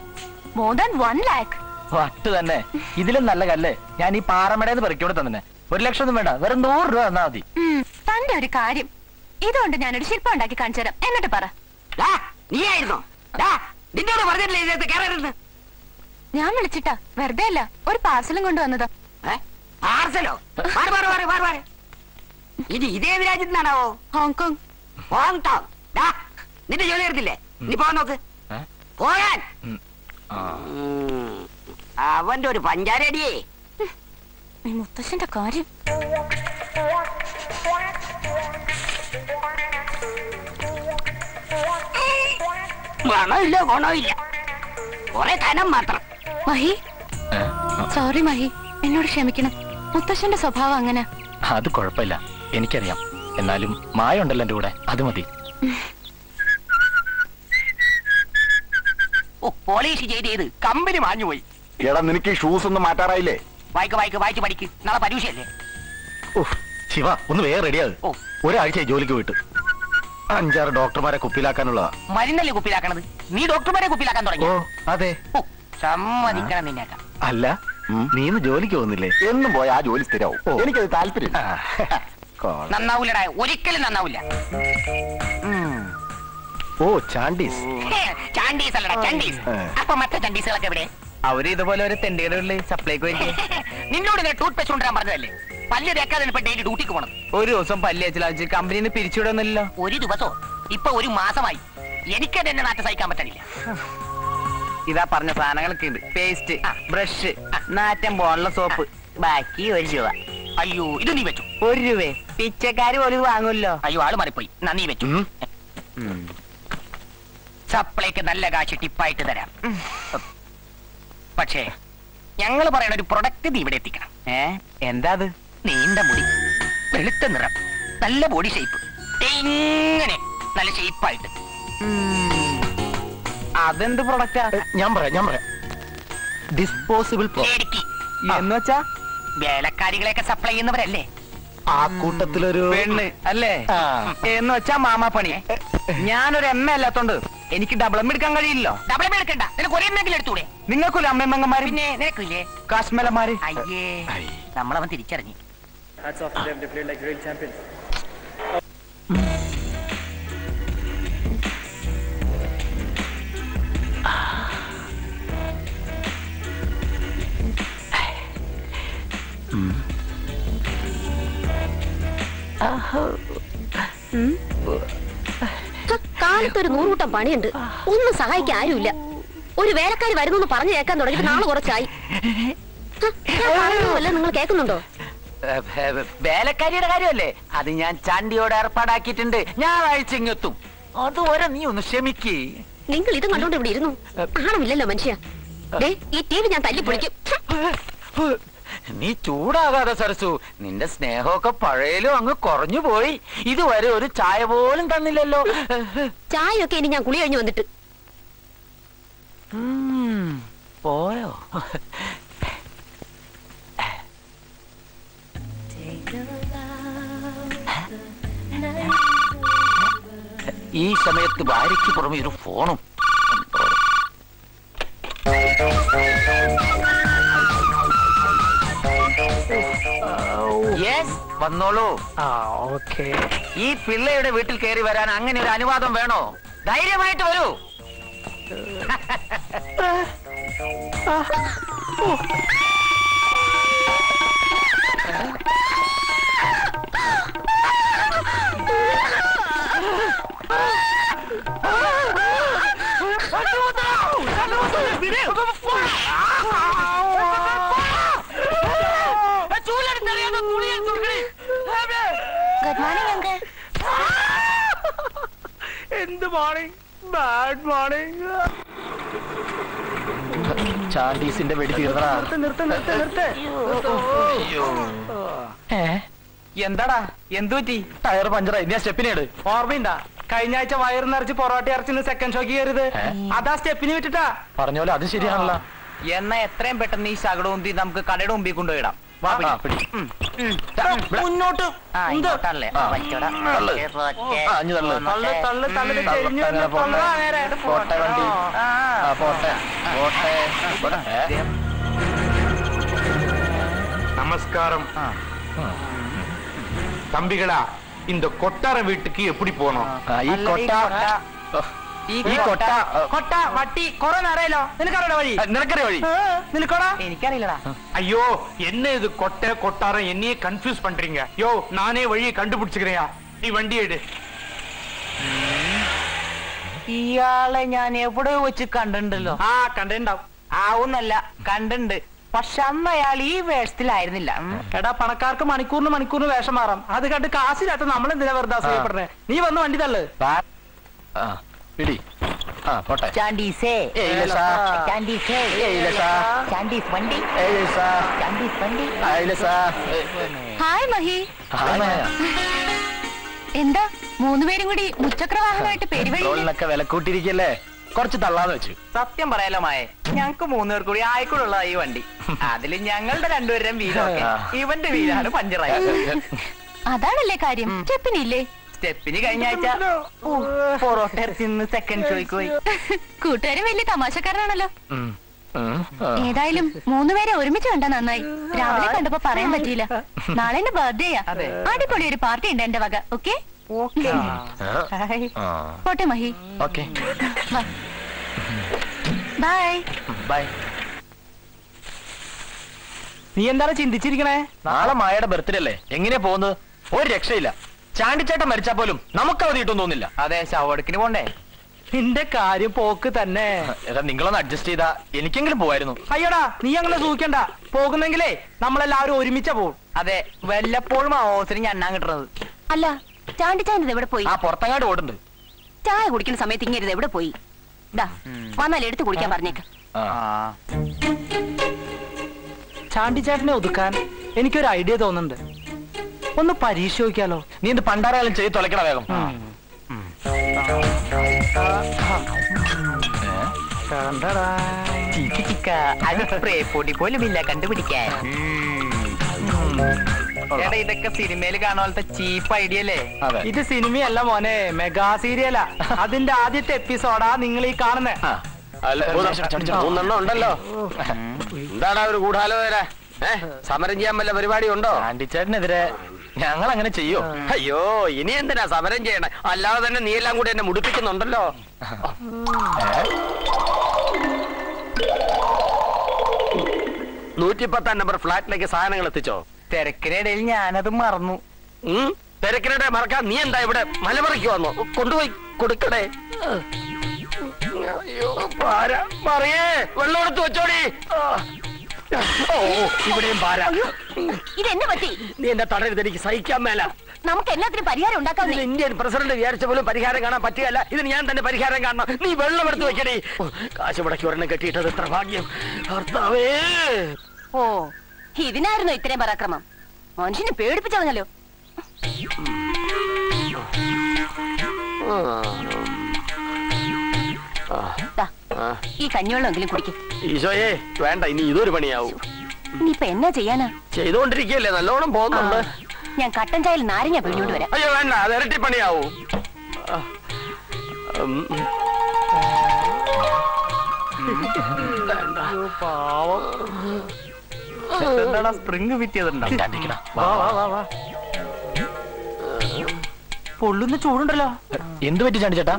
More than 1 lakh. വട്ട് തന്നെ, ഇതിലും നല്ല കല്ല് ഞാൻ ഈ പാറമടേന്ന് പെറുക്കിയോടെ തന്നെ. 1 ലക്ഷം ഒന്നും വേണ്ട, വെറും 100 രൂപ തന്നാ മതി. തന്റെ ഒരു കാര്യം, ഇതുകൊണ്ട് ഞാനൊരു ശില്പം ഉണ്ടാക്കി കാണിച്ചു തരാം. എന്നിട്ട് പറ. ഞാൻ വിളിച്ചിട്ടാ, വെറുതെ അല്ല, ഒരു പാർസലും കൊണ്ടുവന്നതാ. ാണോ ഹോങ്കോങ്? നിന്റെ ജോലി എടുത്തില്ലേ, നീ പോകാൻ നോക്ക്. പോകാൻ അവന്റെ ഒരു പഞ്ചാരടിയേ. മുത്തശ്ശന്റെ കാര്യം മണമില്ല, ഗുണമില്ല, കൊറേ കനം മാത്രം. മഹി, സോറി മഹി, എന്നോട് ക്ഷമിക്കണം. മുത്തശ്ശന്റെ സ്വഭാവം അങ്ങനെ. അത് കുഴപ്പമില്ല, എനിക്കറിയാം. എന്നാലും മായ ഉണ്ടല്ലോ എന്റെ കൂടെ, അത് മതി. പോലീസ് ചെയ്ത് കമ്പനി മാഞ്ഞു പോയി. എടാ, നിനക്ക് ഷൂസ് ഒന്നും മാറ്റാറായില്ലേ? വായിച്ചു പഠിക്ക്, നാളെ പരീക്ഷയല്ലേ. ശിവ, ഒന്ന് വേറെ റെഡിയാകും. ഒരാഴ്ചയായി ജോലിക്ക് പോയിട്ട്. 5-6 ഡോക്ടർമാരെ കുപ്പിയിലാക്കാനുള്ളതാ. മരുന്നല്ലേ കുപ്പിയിലാക്കണത്? നീ ഡോക്ടർമാരെ കുപ്പിയിലാക്കാൻ തുടങ്ങി? അതെ. സമ്മതിക്കണം നിന്നേക്കാം. അല്ല, നീ ഇന്ന് ജോലിക്ക് പോകുന്നില്ലേ? എന്നും പോയാ ആ ജോലി സ്ഥിരമാവും. എനിക്കത് താല്പര്യം. നന്നാവൂലടാ, ഒരിക്കലും നന്നാവൂല. ഓ, ചാണ്ടീസ്. ചാണ്ടീസ് അല്ലടാ, ചാണ്ടീസ്. അപ്പൊ മറ്റേ ചാണ്ടീസുകളൊക്കെ എവിടെ? അവര് ഇതുപോലെ ഒരു തെണ്ടികളുടെ സപ്ലൈക്ക് പോയി. നിന്നോട് ഞാൻ ടൂത്ത് പേസ്റ്റ് കൊണ്ടുവരാൻ പറഞ്ഞതല്ലേ? പല്ല് തേക്കാതെ ഡെയിലി ഡ്യൂട്ടിക്ക് പോകണം. ഒരു ദിവസം പല്ല് തേച്ചിലാഴ്ച കമ്പനിയിൽ നിന്ന് പിരിച്ചുവിടുന്നില്ലല്ലോ. ഒരു ദിവസോ? ഇപ്പൊ 1 മാസമായി. എനിക്കത് എന്നെ നാട്ടിൽ സഹിക്കാൻ പറ്റാനില്ല. ഇതാ പറഞ്ഞ സാധനങ്ങളൊക്കെ ഉണ്ട്. പേസ്റ്റ്, ബ്രഷ്, നാറ്റം പോലുള്ള സോപ്പ്. ബാക്കി 1 രൂപ. അയ്യോ, ഇത് നീ വെച്ചു. 1 രൂപ പിച്ചക്കാര് പോലും വാങ്ങൂല്ലോ. അയ്യോ, ആള് മാറിപ്പോയി. നീ വെച്ചു. സപ്ലൈക്ക് നല്ല കാശ് ടിപ്പായിട്ട് തരാം. പക്ഷേ ഞങ്ങൾ പറയണ ഒരു പ്രൊഡക്റ്റ് നീ ഇവിടെ എത്തിക്കണം. എന്താ അത്? നീണ്ട മുടി, വെളുത്ത നിറം, നല്ല ബോഡി ഷേപ്പ്, ഇങ്ങനെ നല്ല ഷേപ്പായിട്ട്. അതെന്ത് പ്രൊഡക്റ്റാ? ഞാൻ പറയാം. ഡിസ്പോസിബിൾ പ്രോഡക്റ്റ് എന്ന് വെച്ചാ വേലക്കാരികളെയൊക്കെ സപ്ലൈ ചെയ്യുന്നവരല്ലേ? ആ കൂട്ടത്തിലൊരു പെണ്ണ് അല്ലേ എന്ന് വെച്ചാ മാമാ പണി. ഞാനൊരു അമ്മ അല്ലാത്തോണ്ട് എനിക്ക് ഡബിൾ എടുക്കാൻ കഴിയില്ലോ. ഡബിൾ എടുക്കണ്ട, നിനക്ക് ഒരേ എണ്ണെങ്കിലും എടുത്തൂടെ? നിങ്ങൾക്കൊരു അമ്മയമ്മങ്ങന്മാര്, പിന്നെ നിനക്കില്ലേ കാശ്മലമാര്. അയ്യേ, നമ്മളവൻ തിരിച്ചറിഞ്ഞു. കാലത്തൊരു 100 കൂട്ടം പണിയുണ്ട്, ഒന്നും സഹായിക്കാൻ ആരുമില്ല. ഒരു വേലക്കാരി വരുന്നു പറഞ്ഞു കേൾക്കാൻ തുടങ്ങിയിട്ട് നാളെ കുറച്ചായി. നിങ്ങൾ കേൾക്കുന്നുണ്ടോ? വേലക്കാരിയുടെ കാര്യമല്ലേ അത്? ഞാൻ ചാണ്ടിയോട് ഏർപ്പാടാക്കിയിട്ടുണ്ട്, ഞാൻ അയച്ചെങ്ങെത്തും. അതുവരെ നീ ഒന്ന് ക്ഷമിക്ക്. നിങ്ങൾ ഇതും കണ്ടോണ്ട് ഇവിടെ ഇരുന്നു ആണമില്ലല്ലോ മനുഷ്യ. ഈ ടി വി ഞാൻ തല്ലി പൊളിക്കും. നീ ചൂടാകാതെ സരസു, നിന്റെ സ്നേഹമൊക്കെ പഴയലും അങ്ങ് കുറഞ്ഞു പോയി. ഇതുവരെ ഒരു ചായ പോലും തന്നില്ലല്ലോ. ചായയൊക്കെ ഇനി ഞാൻ കുളി കഴിഞ്ഞു വന്നിട്ട്. പോയോ? ഈ സമയത്ത് ഭാര്യയ്ക്ക് പുറമെ ഒരു ഫോണും. വന്നോളൂ. ഓക്കെ. ഈ പിള്ളയുടെ വീട്ടിൽ കയറി വരാൻ അങ്ങനെ ഒരു അനുവാദം വേണോ? ധൈര്യമായിട്ട് വരൂ. In the morning, bad morning. Chandis in the bed. Yendara, Yenduti, tire puncher, yes, Stepinade, Orbinda, Kainacha wire energy for our tears in the second show here. Ada Stepinita, Parnola, the city. Yena, train better Nisagundi, Namka Kadadum Bikunda. நமஸ்காரம் தம்பிகளா இந்த கொட்டார வீட்டுக்கு எப்படி போனோம் ஐயோ என்ன இது கொட்டை கொட்டாரம் என்னையே கன்ஃபியூஸ் பண்றீங்க யோ நானே வழியை கண்டுபிடிச்சுக்கிறேன் நீ வண்டி எடு ഇയാളെ ഞാൻ എവിടെ വെച്ച് കണ്ടിട്ടുണ്ടല്ലോ ആ കണ്ടിട്ടുണ്ടാവും ആവുന്നല്ല കണ്ടിട്ടുണ്ട് പക്ഷെ അന്ന് അയാൾ ഈ വേഷത്തിലായിരുന്നില്ല എടാ പണക്കാർക്ക് മണിക്കൂറിന് മണിക്കൂറിന് വേഷം മാറാം അത് കണ്ട് കാശില്ലാത്ത നമ്മൾ എന്തിനാ വെറുതെ അസൂയപ്പെടുന്നേ നീ വന്ന് വണ്ടി തള്ളു എന്താ മൂന്നുപേരും കൂടി മുച്ചക്രവാഹനമായിട്ട് പെരുവഴിയിലൊക്കെ വില കൂട്ടിയിരിക്കല്ലേ കുറച്ച് തള്ളാന്ന് വെച്ചു സത്യം പറയാലോ മായേ ഞങ്ങക്ക് മൂന്നുപേർ കൂടി ആയിക്കോളുള്ളതാ ഈ വണ്ടി അതില് ഞങ്ങളുടെ രണ്ടുപേരും വീലൊക്കെ ഇവന്റെ വീലാണ് പഞ്ചറായി അതാണല്ലേ കാര്യം സ്റ്റെപ്പിനില്ലേ സ്റ്റെപ്പിന് കഴിഞ്ഞ ആഴ്ച സെക്കൻഡ് ഷോയ്ക്ക് പോയി കൂട്ടുകാരും വലിയ തമാശക്കാരനാണല്ലോ ഏതായാലും മൂന്നുപേരെ ഒരുമിച്ച് കണ്ടാ നന്നായി രാവിലെ കണ്ടപ്പോ പറയാൻ പറ്റിയില്ല നാളെ എന്റെ ബർത്ത്ഡേയാ അടിപൊളി ഒരു പാർട്ടി ഉണ്ട് എന്റെ വക ഓക്കെ പോട്ടെ മഹി ബൈ ബൈ നീ എന്താണ് ചിന്തിച്ചിരിക്കണേ നാളെ മായയുടെ ബർത്ത്ഡേ അല്ലേ എങ്ങനെയാ പോകുന്നത് ഒരു രക്ഷയില്ല ചാണ്ടിച്ചേട്ടൻ മരിച്ചാ പോലും നമുക്ക് അവധി കിട്ടും തോന്നില്ല അതെ ശവടുക്കിന് പോണ്ടേ നിന്റെ കാര്യം പോക്ക് തന്നെ എടാ നിങ്ങളൊന്ന് അഡ്ജസ്റ്റ് ചെയ്താ എനിക്കെങ്കിലും പോവായിരുന്നു അയ്യടാ നീ അങ്ങനെ സൂക്കണ്ട പോകുന്നെങ്കിലേ നമ്മളെല്ലാവരും ഒരുമിച്ചാ പോകും അതെ വല്ലപ്പോഴും ഓസിന് ഞാൻ കിട്ടുന്നത് അല്ല ചാണ്ടിച്ചാൻ്റെ എവിടെ പോയി പുറത്തങ്ങാട് ഓടുണ്ട് ചായ കുടിക്കുന്ന സമയത്ത് ഇങ്ങനെ എവിടെ പോയി വന്നാൽ എടുത്ത് കുടിക്കാൻ പറഞ്ഞേക്ക ചാണ്ടിച്ചാട്ടിനെ ഒതുക്കാൻ എനിക്കൊരു ഐഡിയ തോന്നുന്നുണ്ട് ഒന്ന് പരീക്ഷ നോക്കിയാലോ നീ എന്ത് പണ്ടാരായാലും ചെയ്ത് തുളയ്ക്കണ വേഗം ഇതൊക്കെ സിനിമയിൽ കാണാത്ത ചീപ്പ് ഐഡിയ അല്ലേ ഇത് സിനിമയല്ല മോനെ മെഗാ സീരിയലാ അതിന്റെ ആദ്യത്തെ എപ്പിസോഡാ നിങ്ങൾ ഈ കാണുന്നേ ഉണ്ടല്ലോ എന്താണ് ഒരു ഗൂഢാലോ വരെ സമരം ചെയ്യാൻ വല്ല പരിപാടി ഉണ്ടോ ആണ്ടിച്ചേട്ടനെതിരെ ഞങ്ങൾ അങ്ങനെ ചെയ്യോ അയ്യോ ഇനി എന്തിനാ സമരം ചെയ്യണേ അല്ലാതെ തന്നെ നീ എല്ലാം കൂടി എന്നെ മുടിപ്പിക്കുന്നുണ്ടല്ലോ നൂറ്റി 110 നമ്പർ ഫ്ലാറ്റിലേക്ക് സാധനങ്ങൾ എത്തിച്ചോ തിരക്കിനിടയിൽ ഞാനത് മറന്നു തിരക്കിനിടെ മറക്കാൻ നീ എന്താ ഇവിടെ മലമറിക്ക് വന്നോ കൊണ്ടുപോയി കൊടുക്കണേ പറയേ വെള്ളം എടുത്ത് വെച്ചോടി ഇവിടെയും പാരാ ഇതെന്നെ പറ്റി നീ എന്നെ തടരുത് എനിക്ക് സഹിക്കാൻ മേല നമുക്ക് എല്ലാത്തിനും പരിഹാരം ഉണ്ടാക്കാൻ ഇന്ത്യൻ പ്രസിഡന്റ് വിചാരിച്ച പോലും പരിഹാരം കാണാൻ പറ്റുകയല്ല ഇതിന് ഞാൻ തന്നെ പരിഹാരം കാണണം നീ വെള്ളം എടുത്ത് വെക്കണേ കാശ് മുടക്കി ഒരെണ്ണം കെട്ടിയിട്ടത് എത്ര ഭാഗ്യം ഭർത്താവേ ഓ ഇതിനായിരുന്നു ഇത്രയും പരാക്രമം മനുഷ്യനെ പേടിപ്പിച്ചതല്ലോ ഈ കഞ്ഞിവെള്ളമെങ്കിലും കുടിക്കും ഈശോയെ വേണ്ട ഇനി ഇതൊരു പണിയാവും ഇനിയിപ്പൊ എന്നാ ചെയ്യാനാ ചെയ്തോണ്ടിരിക്കല്ലേ നല്ലോണം പോകുന്നുണ്ട് ഞാൻ കട്ടൻ ചായയിൽ നാരങ്ങ പിഴിഞ്ഞോണ്ട് വരാം അയ്യോ വേണ്ട അത് ഇരട്ടി പണിയാവും സ്പ്രിങ് പൊള്ളുന്ന ചൂടുണ്ടല്ലോ എന്ത് പറ്റി ചാണ്ടിച്ചേട്ടാ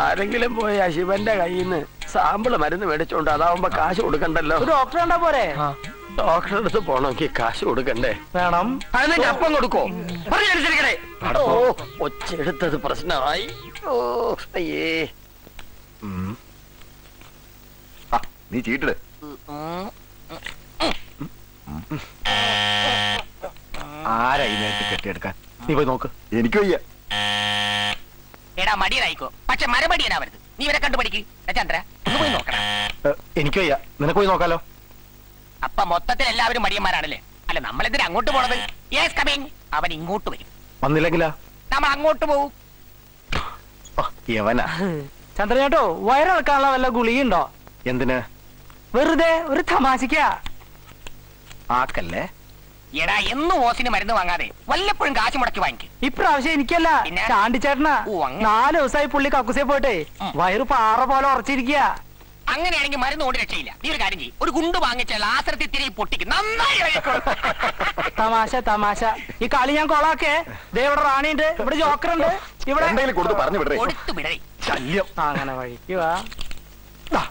ആരെങ്കിലും പോയി ശിവന്റെ കയ്യിൽ നിന്ന് സാമ്പിള് മരുന്ന് മേടിച്ചോണ്ട് അതാവുമ്പോ കാശ് കൊടുക്കണ്ടല്ലോ ഡോക്ടറെ കണ്ടാ പോരെ ഡോക്ടറെ അടുത്ത് പോണമെങ്കിൽ കാശ് കൊടുക്കണ്ടേ വേണം അതിന് അപ്പം കൊടുക്കോ അനുസരിക്കണേ ഒച്ചെടുത്തത് പ്രശ്നമായി ഓ അയ്യേ നീ ചീട്ടിട് ആരായി നേരത്തെ കെട്ടിയെടുക്കാൻ நீ போய் நோக்கு. எனக்கு வய்யா. ஏடா மடியனாய்க்கோ. പക്ഷേ മരമടിയനാ വരുത്. നീ ഇവരെ കണ്ടുപിടിക്ക്. രചന്ദ്ര, ഒന്ന് പോയി നോക്കടാ. എനിക്ക് വയ്യ. നിനക്ക് പോയി നോക്കാലോ. അപ്പ മൊത്തത്തിൽ എല്ലാവരും മടിയന്മാരാണല്ലേ? അല്ല നമ്മൾ എന്തിനാ അങ്ങോട്ട് പോണത്? Yes coming. അവൻ ഇങ്ങോട്ട് വരും. വന്നില്ലെങ്കിൽ നമ്മൾ അങ്ങോട്ട് പോവും. യവനാ. ചന്ദ്രനേട്ടോ, വയറിളക്കാനുള്ള വല്ല ഗുളിയുണ്ടോ? എന്തിനാ? വെറുതെ ഒരു തമാശക്കാ. ആക്കല്ലേ. എടാ എന്നും ഓസിന് മരുന്ന് വാങ്ങാതെ വല്ലപ്പോഴും കാശ് മുടക്കി വാങ്ങിക്കും. ഇപ്രാവശ്യം എനിക്കല്ല ചാണ്ടിച്ചേട്ടനാ. 4 ദിവസമായി പുള്ളി കക്കൂസേ പോയിട്ടെ വയറ് പാറ പോലെ ഉറച്ചിരിക്കുക. അങ്ങനെയാണെങ്കിൽ മരുന്ന് കൊണ്ട് രക്ഷയില്ല. നീ ഒരു കാര്യം ചെയ്യും, ഒരു ഗുണ്ട് വാങ്ങിച്ച ലാസറത്തിൽ തിരികെ പൊട്ടിക്കും. നന്നായി. തമാശ തമാശ. ഈ കളി ഞാൻ കൊളാക്കെ. ദേ ഇവിടെ റാണിയുണ്ട്, ഇവിടെ ജോക്കറുണ്ട്, ഇവിടെ കൊടുത്തു വിടേ ശല്യം. അങ്ങനെ വഴിക്കുക.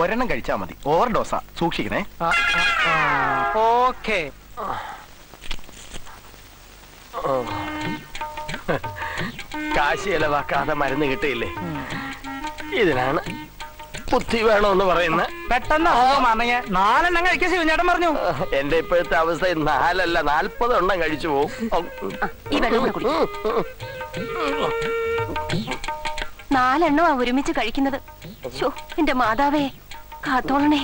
ഒരെണ്ണം കഴിച്ചാ മതി, ഓവർ ഡോസാ. സൂക്ഷിക്കണേ. ഓക്കെ. കാശി ഇലവാക്കാതെ മരുന്ന് കിട്ടിയില്ലേ, ഇതിനാണ് ബുദ്ധി വേണമെന്ന് പറയുന്നത്. പെട്ടെന്ന് പറഞ്ഞ 4 എണ്ണം കഴിക്കാൻ ശിവഞ്ഞേട്ടൻ പറഞ്ഞു. എന്റെ ഇപ്പോഴത്തെ അവസ്ഥ 4 അല്ല 40 എണ്ണം കഴിച്ചു പോകും. 4 എണ്ണമാ ഒരുമിച്ച് കഴിക്കുന്നത്. എന്റെ മാതാവേ കാത്തോളണേ.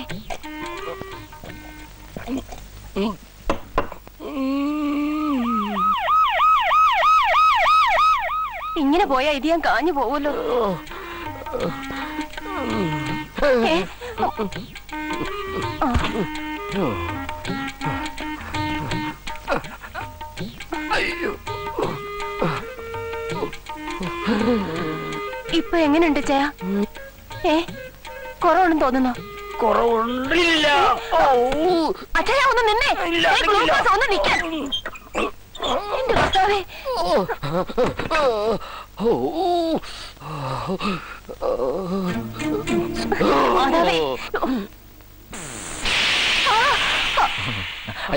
ഇങ്ങനെ പോയാ ഇത് ഞാൻ കാഞ്ഞു പോവല്ലോ. ഇപ്പൊ എങ്ങനെയുണ്ട് ചേ? കുറവുണ്ടെന്ന് തോന്നുന്നോ? കുറവുണ്ടില്ല. അച്ഛയാ ഒന്ന് നിന്നേ. ഒന്ന് നിൽക്കാൻ. എന്റെ ഭർത്താവേ.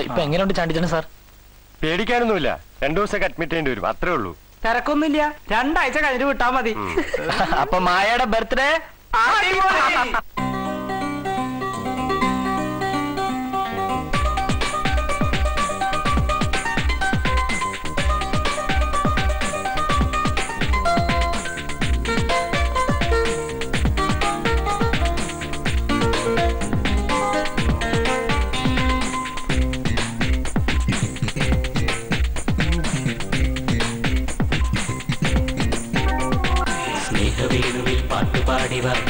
ഇപ്പൊ എങ്ങനെയുണ്ട് ചാണ്ടിച്ചേട്ടൻ സാർ? പേടിക്കാനൊന്നുമില്ല. 2 ദിവസമൊക്കെ അഡ്മിറ്റ് ചെയ്യേണ്ടി വരും, അത്രേ ഉള്ളൂ. തിരക്കൊന്നുമില്ല. 2 ആഴ്ച കഴിഞ്ഞ് വിട്ടാ മതി. അപ്പൊ മായയുടെ ബർത്ത്ഡേ.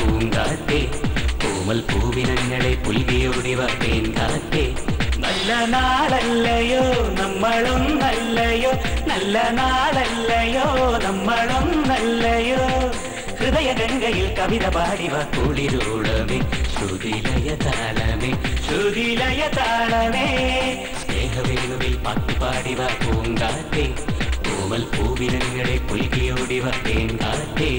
പൂങ്കാറ്റേ കോമൽ പൂവിനങ്ങളെ പുൽകിയോടി വത്തേൻ കാറ്റേ. നല്ല നാളല്ലയോ നമ്മളും നല്ലയോ, നല്ല നാളല്ലയോ നമ്മളും നല്ലയോ. ഹൃദയഗംഗയിൽ കവിത പാടിവ കുളിരോളമേ, ശ്രുതിലയ താളമേ, ശ്രുതിലയ താളമേ. സ്നേഹവേണുവിൽ പാട്ടു പാടിവ പൂങ്കാറ്റേ കോമൽ പൂവിനങ്ങളെ പുൽകിയോടി വത്തേൻ കാറ്റേ.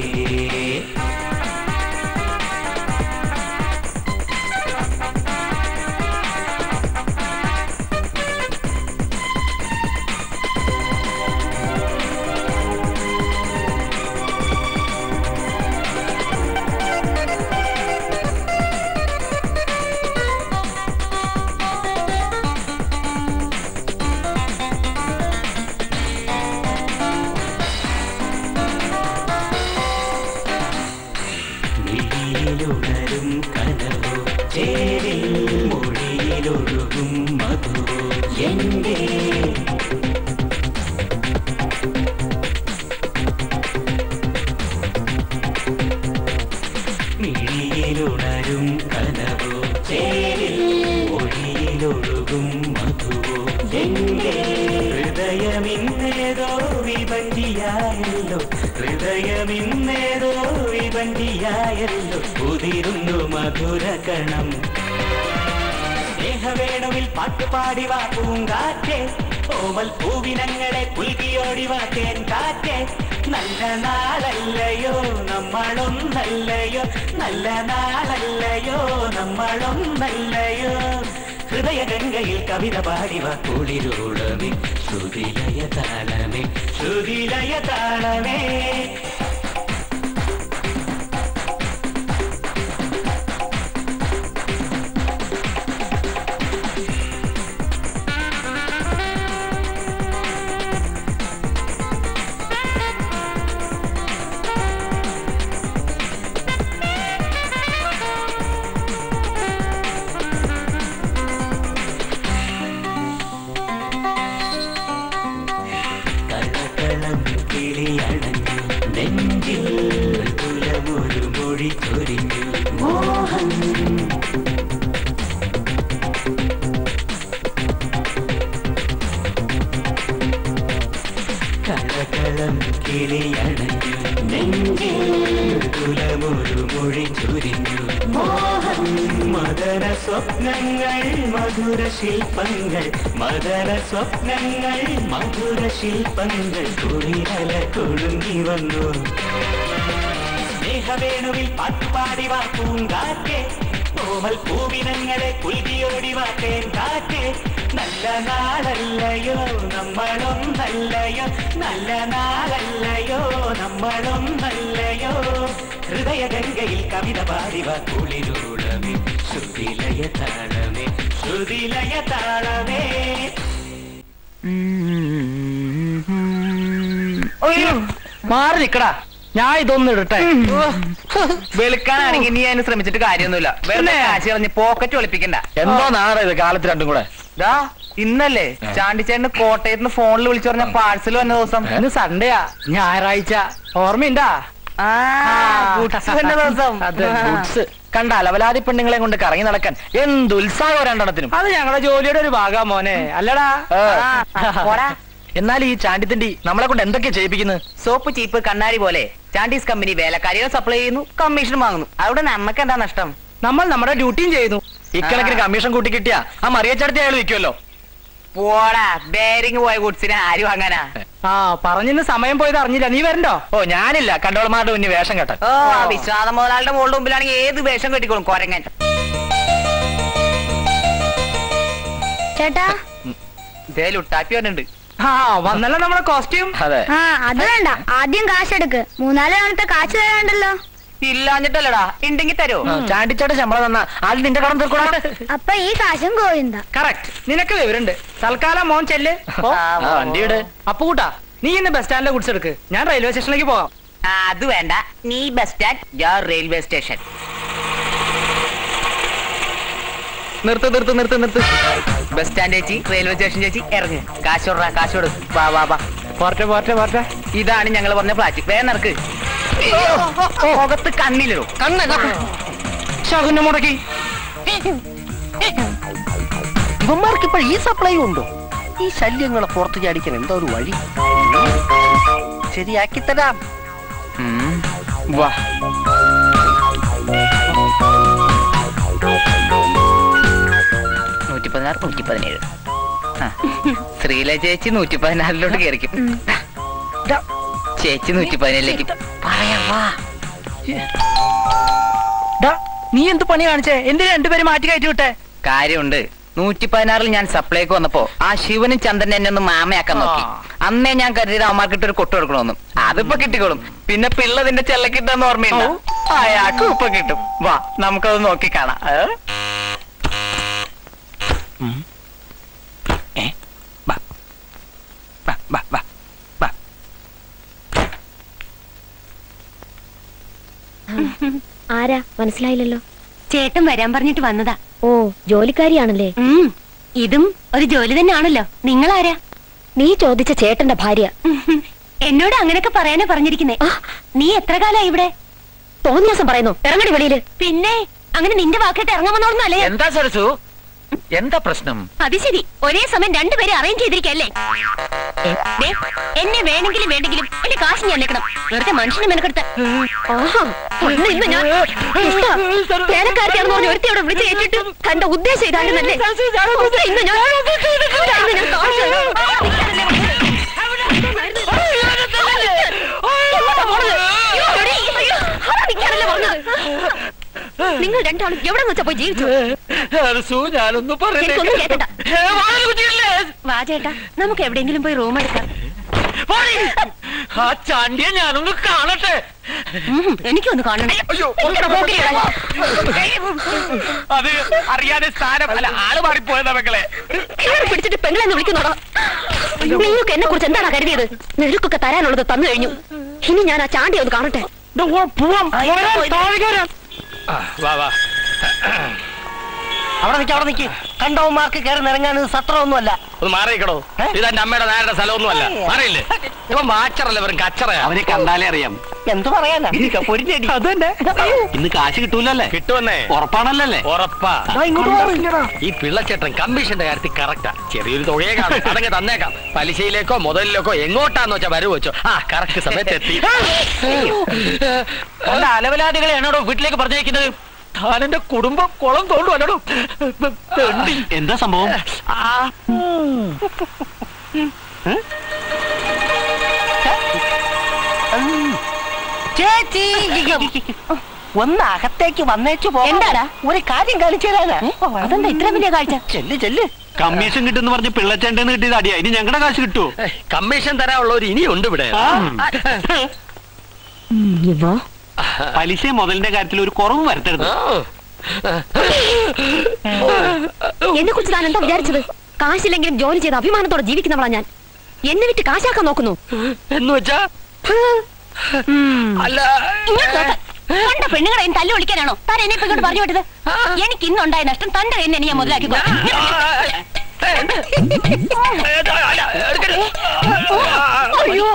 കവിത പാടിവ കുളിരോളമേ, ശ്രുതിലയ താളമേ, ശ്രുതിലയ താളമേ. கலகலம் கிளியடைந்து நெஞ்சில் குலமொரு மொழி சுரிந்து மோகம் மதன சொப்னங்கள் மதுர சில்பங்கள் மதன சொப்னங்கள் மதுர சில்பங்கள் துணிகள கொழுங்கி வந்தோ ஸ்நேகவேணுவில் பாட்டு பாடிவா பூங்காற்றே கோமல் பூவினங்களை குல்கியோடிவா தேன்காற்றே நல்ல நாளல்லையோ நம்மளும் நல்லையோ நல்ல நாளல்லையோ நம்மளும் நல்லையோ ஹிருதய கங்கையில் கவித பாடிவா குளிரூடமே சுத்திலய தாளமே சுதிலய தாளமே. അയ്യോ മാറി നിക്കടാ, ഞാൻ ഇതൊന്നും ഇടട്ടെ. വെളുക്കാനാണെങ്കിൽ നീ അതിന് ശ്രമിച്ചിട്ട് കാര്യമൊന്നുമില്ല, വെറുതെ കാശി പറഞ്ഞ് പോക്കറ്റ് ഒളിപ്പിക്കണ്ട. എന്തോ നാളെ ഇത് കാലത്ത് രണ്ടും കൂടെ. ഇതാ ഇന്നല്ലേ ചാണ്ടിച്ചേട്ടന് കോട്ടയത്ത് നിന്ന് ഫോണിൽ വിളിച്ചു പറഞ്ഞ പാഴ്സൽ വന്ന ദിവസം. ഇന്ന് സൺഡേയാ, ഞായറാഴ്ച, ഓർമ്മയുണ്ടാ? കണ്ട അലവലാതി പെണ്ണുങ്ങളെ കൊണ്ട് കറങ്ങി നടക്കാൻ എന്തുത്സാഹം ഒരെണ്ണത്തിനും. അത് ഞങ്ങളുടെ ജോലിയുടെ ഒരു ഭാഗാ മോനെ, അല്ലടാ? എന്നാൽ ഈ ചാണ്ടിത്തിന്റെ നമ്മളെ കൊണ്ട് എന്തൊക്കെ ചെയ്യിപ്പിക്കുന്നത്? സോപ്പ് ചീപ്പ് കണ്ണാടി പോലെ. ചാണ്ടീസ് കമ്പനി വേലക്കാരികൾ സപ്ലൈ ചെയ്യുന്നു, കമ്മീഷൻ വാങ്ങുന്നു. അവിടെ നമ്മക്ക് എന്താ നഷ്ടം? നമ്മൾ നമ്മുടെ ഡ്യൂട്ടിയും ചെയ്യുന്നു. ഇക്കണക്കിന് കമ്മീഷൻ കൂട്ടി കിട്ടിയാ ആ മറിയച്ചടത്തി അയാൾ വിൽക്കുമല്ലോ. പോടാ, ബേരിങ് പോയ ഗുഡ്സിനെ ആര് വാങ്ങാനാ? ആ പറഞ്ഞിന്ന് സമയം പോയത് അറിഞ്ഞില്ല. നീ വരണ്ടോ? ഓ ഞാനില്ല, കണ്ടോളമാരുടെ മുന്നിൽ വേഷം കെട്ട. ഓ വിശ്വാസ മുതലാളുടെ മോളുടെ മുമ്പിലാണെങ്കിൽ ഏത് വേഷം കെട്ടിക്കോളും കൊരങ്ങൻ. ചേട്ടാ ദേ ലുട്ടാപ്പി വന്നിട്ടുണ്ട്. വന്നല്ലോ നമ്മളെ കോസ്റ്റ്യൂം. അത് വേണ്ട, ആദ്യം കാശെടുക്ക്. മൂന്നാല് തവണത്തെ കാശ് തരാണ്ടല്ലോ. ഇല്ലാഞ്ഞിട്ടല്ലടാ, ഉണ്ടെങ്കിൽ തരോ? ചാണ്ടിച്ചേട്ടൻ ശമ്പളം തന്നാ അത് നിന്റെ കടം തീർക്കൂടാ. അപ്പൊ ഈ കാശും ഗോവിന്ദ. കറക്റ്റ്, നിനക്ക് വിവരണ്ട്. തൽക്കാലം മോൻ ചെല്ല്. അപ്പു കൂട്ടാ, നീ ഇന്ന് ബസ് സ്റ്റാൻഡിലെ ഗുഡ്സ് എടുക്ക്, ഞാൻ റെയിൽവേ സ്റ്റേഷനിലേക്ക് പോകാം. അത് വേണ്ട, നീ ബസ് സ്റ്റാൻഡ്, ഞാൻ റെയിൽവേ സ്റ്റേഷൻ. നിർത്ത് നിർത്ത് നിർത്ത് നിർത്ത്. ബസ് സ്റ്റാൻഡ് ചേച്ചി, റെയിൽവേ സ്റ്റേഷൻ ചേച്ചി, ഇറങ്ങി കാശോടാ, കാശോട്. വാ വാ വാ, പോർട്ടെ പോർട്ടെ പോർട്ടെ. ഇതാണ് ഞങ്ങൾ പറഞ്ഞ ഫ്ലാറ്റ്. വേറെ നിറക്ക് മുഖത്ത് കണ്ണിലോ കണ്ണല്ല ശകുന മുടക്കി. ഇവന്മാർക്കിപ്പോ ഈ സപ്ലൈ ഉണ്ടോ? ഈ ശല്യങ്ങളെ പുറത്തു ചാടിക്കാൻ എന്താ ഒരു വഴി? ശരിയാക്കി തരാം. വാ ൂറ്റിപ്പതിനാറ്. ശ്രീല ചേച്ചി 116-ലോട്ട് കയറിക്കും. ചേച്ചി 117-ലേക്ക്. നീ എന്ത് പണി കാണിച്ചേ? എന്തിനാ രണ്ടുപേരും മാറ്റി കയറ്റി വിട്ടെ? കാര്യമുണ്ട്. 116-ൽ ഞാൻ സപ്ലൈക്ക് വന്നപ്പോ ആ ശിവനും ചന്ദ്രൻ എന്നെ ഒന്ന് മാമയാക്കാൻ നോക്കി. അന്നേ ഞാൻ കരുതിയത് അവന്മാർക്കിട്ടൊരു കൊട്ടു കൊടുക്കണമെന്നും. അതിപ്പോ കിട്ടിക്കോളും. പിന്നെ പിള്ളതിന്റെ ചെല്ലക്കിട്ടെന്ന് ഓർമ്മയുണ്ടോ? അയാൾക്കും ഇപ്പൊ കിട്ടും. വാ നമുക്കത് നോക്കി കാണാം. ആരാ മനസ്സിലായില്ലല്ലോ. ചേട്ടൻ വരാൻ പറഞ്ഞിട്ട് വന്നതാ. ഓ ജോലിക്കാരിയാണല്ലേ? ഇതും ഒരു ജോലി തന്നെയാണല്ലോ. നിങ്ങളാരാ? നീ ചോദിച്ച ചേട്ടന്റെ ഭാര്യ. എന്നോട് അങ്ങനെയൊക്കെ പറയാനാ പറഞ്ഞിരിക്കുന്നേ. നീ എത്ര കാലായി ഇവിടെ? തോന്നിയ ദിവസം പറയുന്നു. ഇറങ്ങടി വെളിയില്. പിന്നെ അങ്ങനെ നിന്റെ വാക്കിട്ട് ഇറങ്ങാമെന്നോളന്നല്ലേ? എന്താ സരസു, എന്താ പ്രശ്നം? അത് ശരി, ഒരേ സമയം രണ്ടുപേരും അറേഞ്ച് ചെയ്തിരിക്കല്ലേ. എന്നെ വേണമെങ്കിലും വേണ്ടെങ്കിലും എന്റെ കാശ് ഞാൻ എടുക്കണം. വെറുതെ മനുഷ്യനെ മെനക്കെടുത്ത്. തന്റെ ഉദ്ദേശം ഇതായിരുന്നല്ലേ? നിങ്ങൾ രണ്ടാളും എവിടെ വെച്ചാ പോയി ജീവിച്ചു? വാ ചേട്ടാ, നമുക്ക് എവിടെയെങ്കിലും പോയി റൂം എടുക്കാം. ഞാനൊന്ന് കാണട്ടെ. എനിക്കൊന്ന് കാണണേ. അത് അറിയാതെ ആള് മാറിപ്പോയതാ. പെങ്ങളെ പിടിച്ചിട്ട് പെങ്ങളെന്ന് വിളിക്കുന്നോളോ? നിങ്ങൾക്ക് എന്നെ കുറിച്ച് എന്താണ് കരുതിയത്? നിനക്കൊക്കെ തരാനുള്ളത് തന്നു കഴിഞ്ഞു. ഇനി ഞാൻ ആ ചാണ്ടി ഒന്ന് കാണട്ടെ. അവിടെ നിൽക്ക്, അവിടെ നിൽക്ക്. കണ്ടവന്മാർക്ക് കയറി നിറങ്ങാൻ ഇത് സത്രമൊന്നുമല്ല. ഒന്ന് മാറിയിക്കടോ, ഇതെന്റെ അമ്മയുടെ നേരുടെ സ്ഥലമൊന്നുമല്ല. മാറിയില്ലേ? ഇവൻ വാച്ചറല്ല, വെറും കച്ചറ. അവനെ കണ്ടാലേ അറിയാം. എന്ത് പറയാനാ, ഇന്ന് കാശ് കിട്ടൂലല്ലേ? കിട്ടുമെന്നേ, ഉറപ്പാണല്ലേ? ഉറപ്പാ. ഈ പിള്ളച്ചേട്ടൻ കമ്മീഷന്റെ കാര്യത്തിൽ കറക്റ്റാ. ചെറിയൊരു തുകയെ കാണും, അതൊക്കെ തന്നേക്കാം. പലിശയിലേക്കോ മുതലിലേക്കോ എങ്ങോട്ടാന്ന് വെച്ചാ വരവ് വെച്ചോ. ആ കറക്റ്റ് സമയത്ത് എത്തി. അലവലാദികളെ എന്നോടോ വീട്ടിലേക്ക് പറഞ്ഞേക്കുന്നത്. താനെന്റെ കുടുംബം കുളം തോണ്ടും അല്ലടോ. എന്താ സംഭവം? ചേച്ചി ഒന്ന് അകത്തേക്ക് വന്നേച്ചു പോകണ്ടാ, ഒരു കാര്യം കാണിച്ചു തരാനാ. അതെന്താ ഇത്ര വലിയ കാഴ്ച? ചെല്ല് ചെല്ല്. കമ്മീഷൻ കിട്ടും പറഞ്ഞ് പിള്ളച്ചേണ്ടെന്ന് കിട്ടിയത് അടിയാ. ഇനി ഞങ്ങളുടെ കാശ് കിട്ടുമോ? കമ്മീഷൻ തരാനുള്ളവര് ഇനിയുണ്ട് ഇവിടെ. പലിശ മുതലിന്റെ കാര്യത്തിൽ ഒരു കുറവ് വരട്ടെടുത്തു. എന്നെ കുറിച്ച് താൻ എന്താ വിചാരിച്ചത്? കാശില്ലെങ്കിലും ജോലി ചെയ്ത് അഭിമാനത്തോടെ ജീവിക്കുന്നവളാ ഞാൻ. എന്നെ വിട്ട് കാശാക്കാൻ നോക്കുന്നു എന്ന് വെച്ചാ കണ്ട പെണ്ണുങ്ങളെ എന്നെ തല്ലു വിളിക്കാനാണോ താൻ എന്നെ ഇപ്പൊ ഇങ്ങോട്ട് പറഞ്ഞു വിട്ടത്? എനിക്ക് ഇന്നുണ്ടായ നഷ്ടം തന്റെ എന്നെ ഞാൻ മുതലാക്കി. അയ്യോ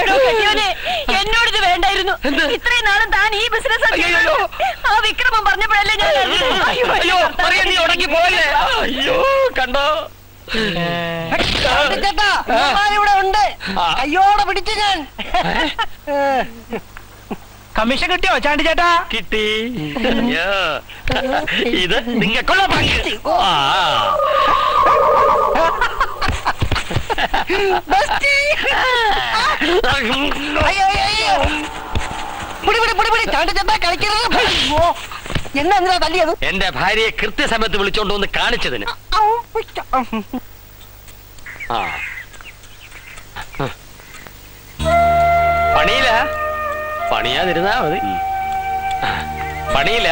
എടോ കെട്ടിയോനെ, എന്നോട് ഇത് വേണ്ടായിരുന്നു. ഇത്രയും നാളും താൻ ഈ ബിസിനസ് ആ വിക്രമം പറഞ്ഞപ്പോഴല്ലേ ഞാൻ. അയ്യോ കണ്ടോ ചേട്ടാ, ഇവിടെ ഉണ്ട്. അയ്യോടെ പിടിച്ചു ഞാൻ. കമ്മീഷൻ കിട്ടിയോ ചാണ്ടി ചേട്ടാ? കിട്ടി. ഇത് നിങ്ങൾക്കുള്ള എന്റെ ഭാര്യയെ കൃത്യസമയത്ത് വിളിച്ചോണ്ട് വന്ന് കാണിച്ചതിന്. പണിയില്ല, പണിയാതിരുന്നാ മതി. പണിയില്ല.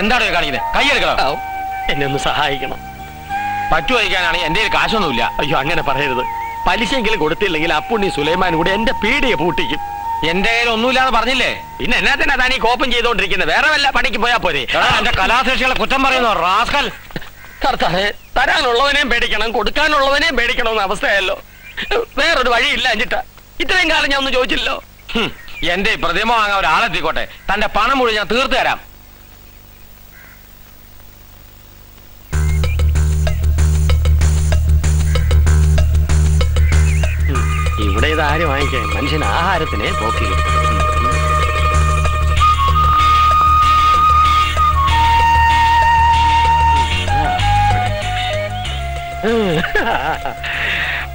എന്താണോ കാണിക്കുന്നത്? കൈയെടുക്കണം, എന്നെ ഒന്ന് സഹായിക്കണം. പറ്റു വയ്ക്കാനാണെങ്കിൽ എന്റെ കയ്യിൽ കാശൊന്നുമില്ല. അയ്യോ അങ്ങനെ പറയരുത്. പലിശയെങ്കിലും കൊടുത്തില്ലെങ്കിൽ അപ്പുണ്ണി സുലൈമാൻ കൂടെ എന്റെ പീടിയെ പൂട്ടിക്കും. എന്റെ കയ്യിൽ ഒന്നുമില്ലാന്ന് പറഞ്ഞില്ലേ? പിന്നെ എന്നാ തന്നെ അതാണ് ഈ കോപ്പം ചെയ്തോണ്ടിരിക്കുന്നത്. വേറെ വല്ല പണിക്ക് പോയാ പോരെ. എന്റെ കലാസൃഷ്ടികളെ കുറ്റം പറയുന്നു റാസ്കൽ. കർത്താവേ, തരാനുള്ളവനെയും പേടിക്കണം കൊടുക്കാനുള്ളവനെയും പേടിക്കണമെന്ന അവസ്ഥയല്ലോ. വേറൊരു വഴിയില്ല അഞ്ചിട്ട. ഇത്രയും കാലം ഞാൻ ഒന്നും ചോദിച്ചില്ലോ. എന്റെ പ്രതിമ വാങ്ങാൻ ഒരാളെത്തിക്കോട്ടെ, തന്റെ പണം മുഴുവൻ ഞാൻ തീർത്തു തരാം. ഇവിടെ ഇതാരും വാങ്ങിക്കാൻ മനുഷ്യന് ആഹാരത്തിനെ പോക്കി.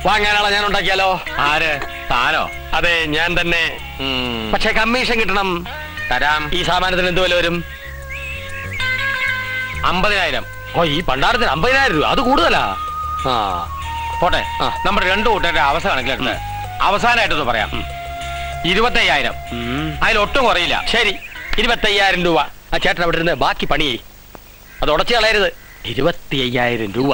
വാങ്ങാനാളെ ഞാൻ ഉണ്ടാക്കിയാലോ? ആര്? താനോ? അതെ ഞാൻ തന്നെ. പക്ഷെ കമ്മീഷൻ കിട്ടണം. തരാം. ഈ സാമാനത്തിന് എന്ത് വില വരും? 50,000. ഓ, ഈ പണ്ടാരത്തിന് 50,000 രൂപ അത് കൂടുതലാ. ആ പോട്ടെ, നമ്മുടെ രണ്ടു കൂട്ടരുടെ അവസ്ഥ കണക്കിലെടുത്ത് അവസാനമായിട്ടൊന്ന് പറയാം. 25,000, അതിലൊട്ടും കുറയില്ല. ശരി, 25,000 രൂപ. ആ ചേട്ടൻ അവിടെ ഇരുന്ന് ബാക്കി പണിയേ, അത് ഉടച്ചു കളയരുത്. 25,000 രൂപ.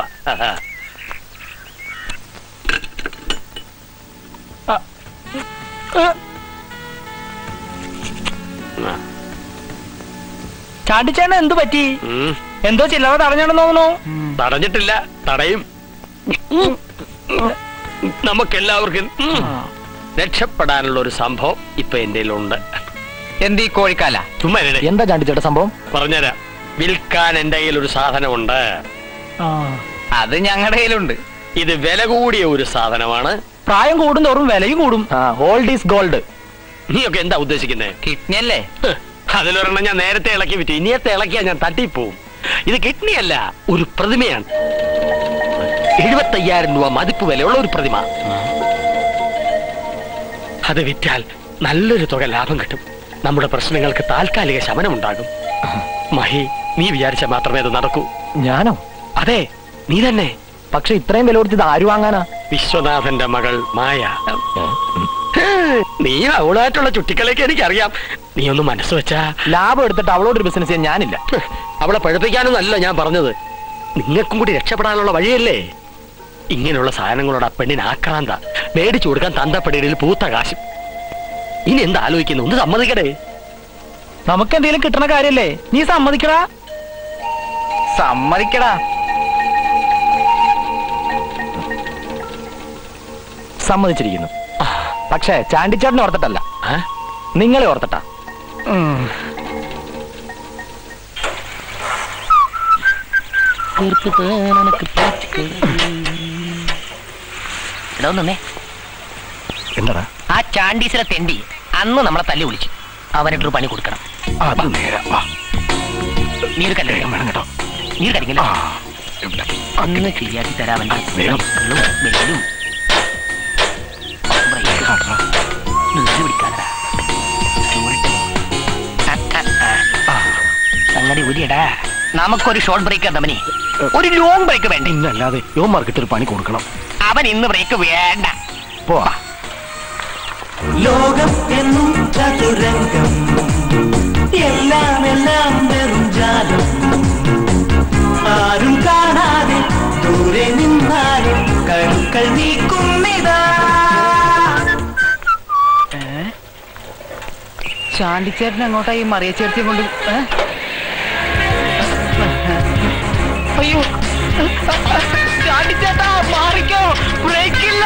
ചാണ്ടിച്ചേട്ടൻ എന്തു പറ്റി? എന്തോ ചിലവ് തടഞ്ഞാണെന്ന് തോന്നുന്നു. തടഞ്ഞിട്ടില്ല, തടയും. നമുക്കെല്ലാവർക്കും രക്ഷപ്പെടാനുള്ള ഒരു സംഭവം ഇപ്പൊ എന്റെ ഉണ്ട്. എന്തീ കോഴിക്കാല? ചുമ്മാ. എന്താ ചാണ്ടിച്ചേട്ടൻ സംഭവം? പറഞ്ഞുതരാം. വിൽക്കാൻ എന്റെ കയ്യിൽ ഒരു സാധനമുണ്ട്. അത് ഞങ്ങളുടെ കയ്യിലുണ്ട്. ഇത് വില കൂടിയ ഒരു സാധനമാണ്. പ്രായം കൂടുന്തോറും വിലയും കൂടും. Old is gold. നീയൊക്കെ എന്താ ഉദ്ദേശിക്കുന്നത്? കിഡ്നി അല്ലേ? അതിലൊരെണ്ണം ഞാൻ നേരത്തെ ഇളക്കി വിറ്റു. ഇനിയത്തെ ഇളക്കിയാ ഞാൻ തട്ടിപ്പോവും. ഇത് കിഡ്നി അല്ല, ഒരു പ്രതിമയാണ്. 75,000 രൂപ മതിപ്പ് വിലയുള്ള ഒരു പ്രതിമ. അത് വിറ്റാൽ നല്ലൊരു തുക ലാഭം കിട്ടും. നമ്മുടെ പ്രശ്നങ്ങൾക്ക് താൽക്കാലിക ശമനമുണ്ടാകും. മഹി, നീ വിചാരിച്ച മാത്രമേ അത് നടക്കൂ. ഞാനോ? അതെ, നീ തന്നെ. പക്ഷെ ഇത്രയും വില കൊടുത്തത് ആര് വാങ്ങാനാ? വിശ്വനാഥന്റെ മകൾ മായ. നീ അവളായിട്ടുള്ള ചുട്ടിക്കളൊക്കെ എനിക്കറിയാം. നീ ഒന്ന് മനസ്സ് വെച്ചാ ലാഭം എടുത്തിട്ട് അവളോടൊരു ബിസിനസ് ചെയ്യാൻ ഞാനില്ല. അവളെ പഴപ്പിക്കാനൊന്നല്ല ഞാൻ പറഞ്ഞത്. നിങ്ങൾക്കും കൂടി രക്ഷപ്പെടാനുള്ള വഴിയല്ലേ? ഇങ്ങനെയുള്ള സാധനങ്ങളോട് ആ പെണ്ണിന് ആക്രാന്ത. മേടിച്ചു കൊടുക്കാൻ തന്തപ്പടിയിൽ പൂത്ത കാശും. ഇനി എന്താ ആലോചിക്കുന്നു? ഒന്ന് സമ്മതിക്കടേ. നമുക്ക് എന്തെങ്കിലും കിട്ടണ കാര്യല്ലേ? നീ സമ്മതിക്കടാ. സമ്മതിക്കടാ. സമ്മതിച്ചിരിക്കുന്നു. പക്ഷേ ചാണ്ടിച്ചേട്ടനെ ഓർത്തിട്ടല്ല, നിങ്ങളെ ഓർത്തിട്ടാ. എന്താടാ ആ ചാണ്ടീസിലെ തെണ്ടി അന്ന് നമ്മളെ തല്ലി വിളിച്ചു, അവനായിട്ടൊരു പണി കൊടുക്കണം. നീര് കല്യാണം വേണം കേട്ടോ, നീര് കരിക്കില്ല. അങ്ങനെ ശരിയാക്കി തരാൻ അങ്ങനെ ഒരിടാ. നമുക്കൊരു ഷോർട്ട് ബ്രേക്ക് തമ്മിൽ ഒരു ലോങ് ബ്രേക്ക് വേണ്ട. ഇന്നല്ലാതെ യോമാർക്കിട്ടൊരു പണി കൊടുക്കണം. അവൻ ഇന്ന് ബ്രേക്ക് വേണ്ട. പോവാ. ലോകം എന്നും ചതുരംഗം, എല്ലാം എല്ലാം വെറും ജാലം. ആരും കാണാതെ ദൂരെ നിന്നാലും കണുക്കൾ നീക്കുന്നിതാ. ചാണ്ടിച്ചേട്ടൻ അങ്ങോട്ടായി മറിയച്ചേർത്തി കൊണ്ട്. അയ്യോ ചാണ്ടിച്ചേട്ടാ മാറിക്കോ, ബ്രേക്കില്ല.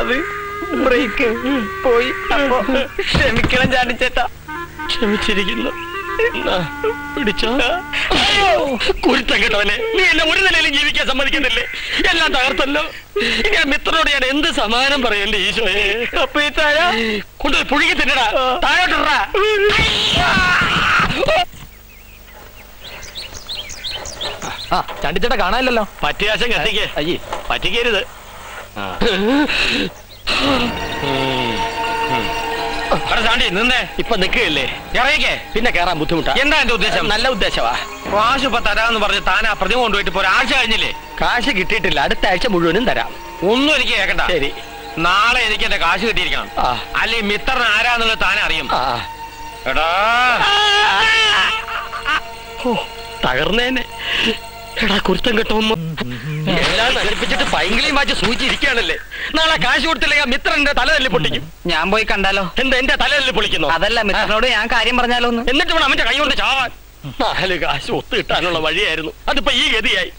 അത് ബ്രേക്ക് പോയി. ക്ഷമിക്കണം ചാണ്ടിച്ചേട്ടാ, ക്ഷമിച്ചിരിക്കുന്നു. പിടിച്ചോ കുരുത്തം കേട്ടവനെ, നീ എന്നെ ഒരു നിലയിലും ജീവിക്കാൻ സമ്മതിക്കുന്നില്ലേ? എല്ലാം തകർത്തല്ലോ. ഞാൻ മിത്രനോട് ഞാൻ എന്ത് സമാനം പറയല്ലേ ഈശോയെ? അപ്പൊ ഈ താഴെ കൊണ്ടുപോയി പുഴുകി തിന്നടാ, താഴോട്ടിടടാ. ആ ചാണ്ടിച്ചേട്ടാ കാണാനില്ലല്ലോ. പറ്റിയാശം കത്തിക്കേ, അയ്യേ പറ്റിക്കരുത്. ഇപ്പൊ നിക്കല്ലേ, ഇറങ്ങിക്കേ, പിന്നെ കേറാൻ ബുദ്ധിമുട്ടാ. എന്താ എന്റെ ഉദ്ദേശം? നല്ല ഉദ്ദേശമാ. കാശ് ഇപ്പൊ തരാന്ന് പറഞ്ഞ് താനാ പ്രതിമ കൊണ്ടുപോയിട്ട് ഇപ്പൊ ഒരാഴ്ച കഴിഞ്ഞില്ലേ? കാശ് കിട്ടിയിട്ടില്ല, അടുത്ത ആഴ്ച മുഴുവനും തരാം. ഒന്നും എനിക്ക് കേക്കണ്ട. ശരി, നാളെ എനിക്ക് എന്റെ കാശ് കിട്ടിയിരിക്കണം. അല്ലെ മിത്രൻ ആരാന്നുള്ളത് താനെ അറിയും. എടാ തകർന്നേനെ. എടാ കുരുത്തം കെട്ടോമ്മ, എല്ലാം തകർപ്പിച്ചിട്ട് പൈങ്കിളിയും വാച്ച് സൂചിച്ചിരിക്കുകയാണല്ലേ? നാളെ കാശ് കൊടുത്തില്ലെങ്കിൽ മിത്രന്റെ തല തല്ലി പൊട്ടിക്കും. ഞാൻ പോയി കണ്ടാലോ? എന്താ എന്റെ തല തല്ലി പൊളിക്കുന്നു? അതല്ല, മിത്രനോട് ഞാൻ കാര്യം പറഞ്ഞാലോ? എന്നിട്ട് വേണം അവന്റെ കൈ കൊണ്ട് ചാവാൻ. നാല് കാശ് ഒത്തു കിട്ടാനുള്ള വഴിയായിരുന്നു, അതിപ്പോ ഈ ഗതിയായി.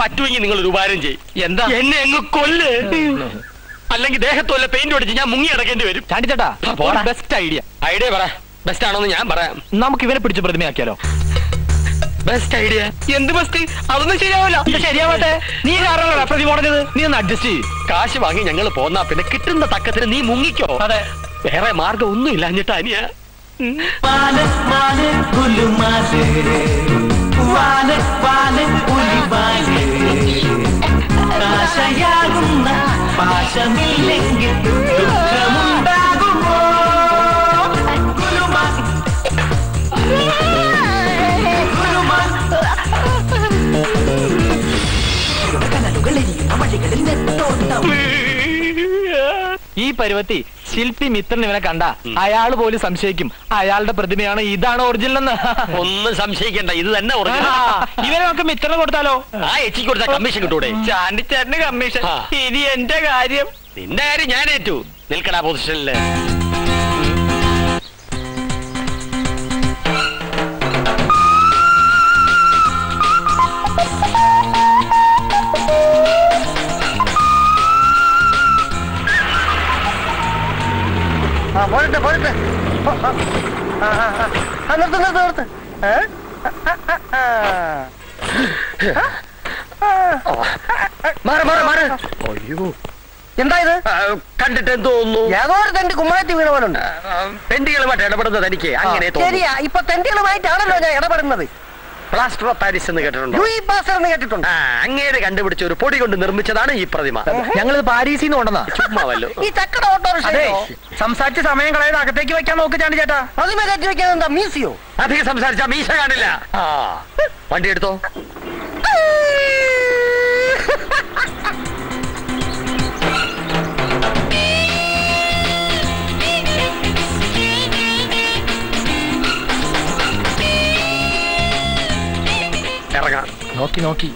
പറ്റുമെങ്കിൽ നിങ്ങൾ ഒരു ഉപകാരം ചെയ്യും. എന്താ? എന്നെ അങ്ങ് കൊല്ല്, അല്ലെങ്കിൽ ദേഹത്തോല്ല പെയിന്റ് അടിച്ച് ഞാൻ മുങ്ങി അടക്കേണ്ടി വരും. ചാണ്ടിച്ചേട്ടാ ബെസ്റ്റ് ഐഡിയ. ഐഡിയ പറ, ബെസ്റ്റ് ആണോന്ന് ഞാൻ പറയാം. നമുക്ക് ഇവനെ പിടിച്ച് പ്രതിമയാക്കിയാലോ? Best idea? എന്ത് ബെസ്റ്റ്? അതൊന്നും ശരിയാവില്ല. ശരിയാവട്ടെ, നീ കാരണമല്ല പ്രതി മുടഞ്ഞത്. നീ ഒന്ന് അഡ്ജസ്റ്റ് ചെയ്യും. കാശ് വാങ്ങി ഞങ്ങൾ പോന്നാ പിന്നെ കിട്ടുന്ന തക്കത്തിന് നീ മുങ്ങിക്കോ. അതെ, വേറെ മാർഗം ഒന്നും ഇല്ല. എന്നിട്ട് അനിയ ഈ പരുവത്തി ശില്പി മിത്രൻ ഇവനെ കണ്ട അയാൾ പോലും സംശയിക്കും അയാളുടെ പ്രതിമയാണ്, ഇതാണ് ഒറിജിനൽ എന്ന്. ഒന്നും സംശയിക്കണ്ട, ഇത് തന്നെ ഒറിജിനൽ. ഇവനെ നമുക്ക് മിത്രന് കൊടുത്താലോ? ആ എച്ചി കൊടുത്താ കമ്മീഷൻ കിട്ടൂടെ? ചാണ്ടിച്ചേട്ടന് കമ്മീഷൻ. ഇനി എന്റെ കാര്യം. നിന്റെ കാര്യം ഞാൻ ഏറ്റു. നിൽക്കടാ പൊസിഷനില്. പോരട്ടെ, നിർത്ത് നിർത്ത് നിർത്ത്. എന്തായത്? കണ്ടിട്ട് എന്തോന്നു ഏതോ ഒരു തെണ്ടി കുമ്മായത്തിൽ വീണ പോലെ ഉണ്ട്. തെണ്ടികളുമായിട്ട് ഇടപെടുന്നത് എനിക്ക് അങ്ങനെ ശരിയാ? ഇപ്പൊ തെണ്ടികളുമായിട്ടാണല്ലോ ഞാൻ ഇടപെടുന്നത്. പ്ലാസ്റ്റർ ഓഫ് പാരീസ് എന്ന് കേട്ടിട്ടുണ്ട്. അങ്ങേര് കണ്ടുപിടിച്ച ഒരു പൊടി കൊണ്ട് നിർമ്മിച്ചതാണ് ഈ പ്രതിമ. ഞങ്ങളിത് പാരീസിൽ നിന്ന് കൊണ്ടുവന്നാ. ചുമ്മാവല്ലോ ഈ ചക്കട ഓട്ടോ സംസാരിച്ച് സമയം കളയാതെ അകത്തേക്ക് വെക്കാൻ നോക്ക് ചാണ്ടിച്ചേട്ടാ. അതിമേ കയറ്റി വെക്കാൻ എന്താ മീസിയോ? അധികം സംസാരിച്ചാ മീശ കാണില്ല. വണ്ടി എടുത്തോ. ാ Pinocchi.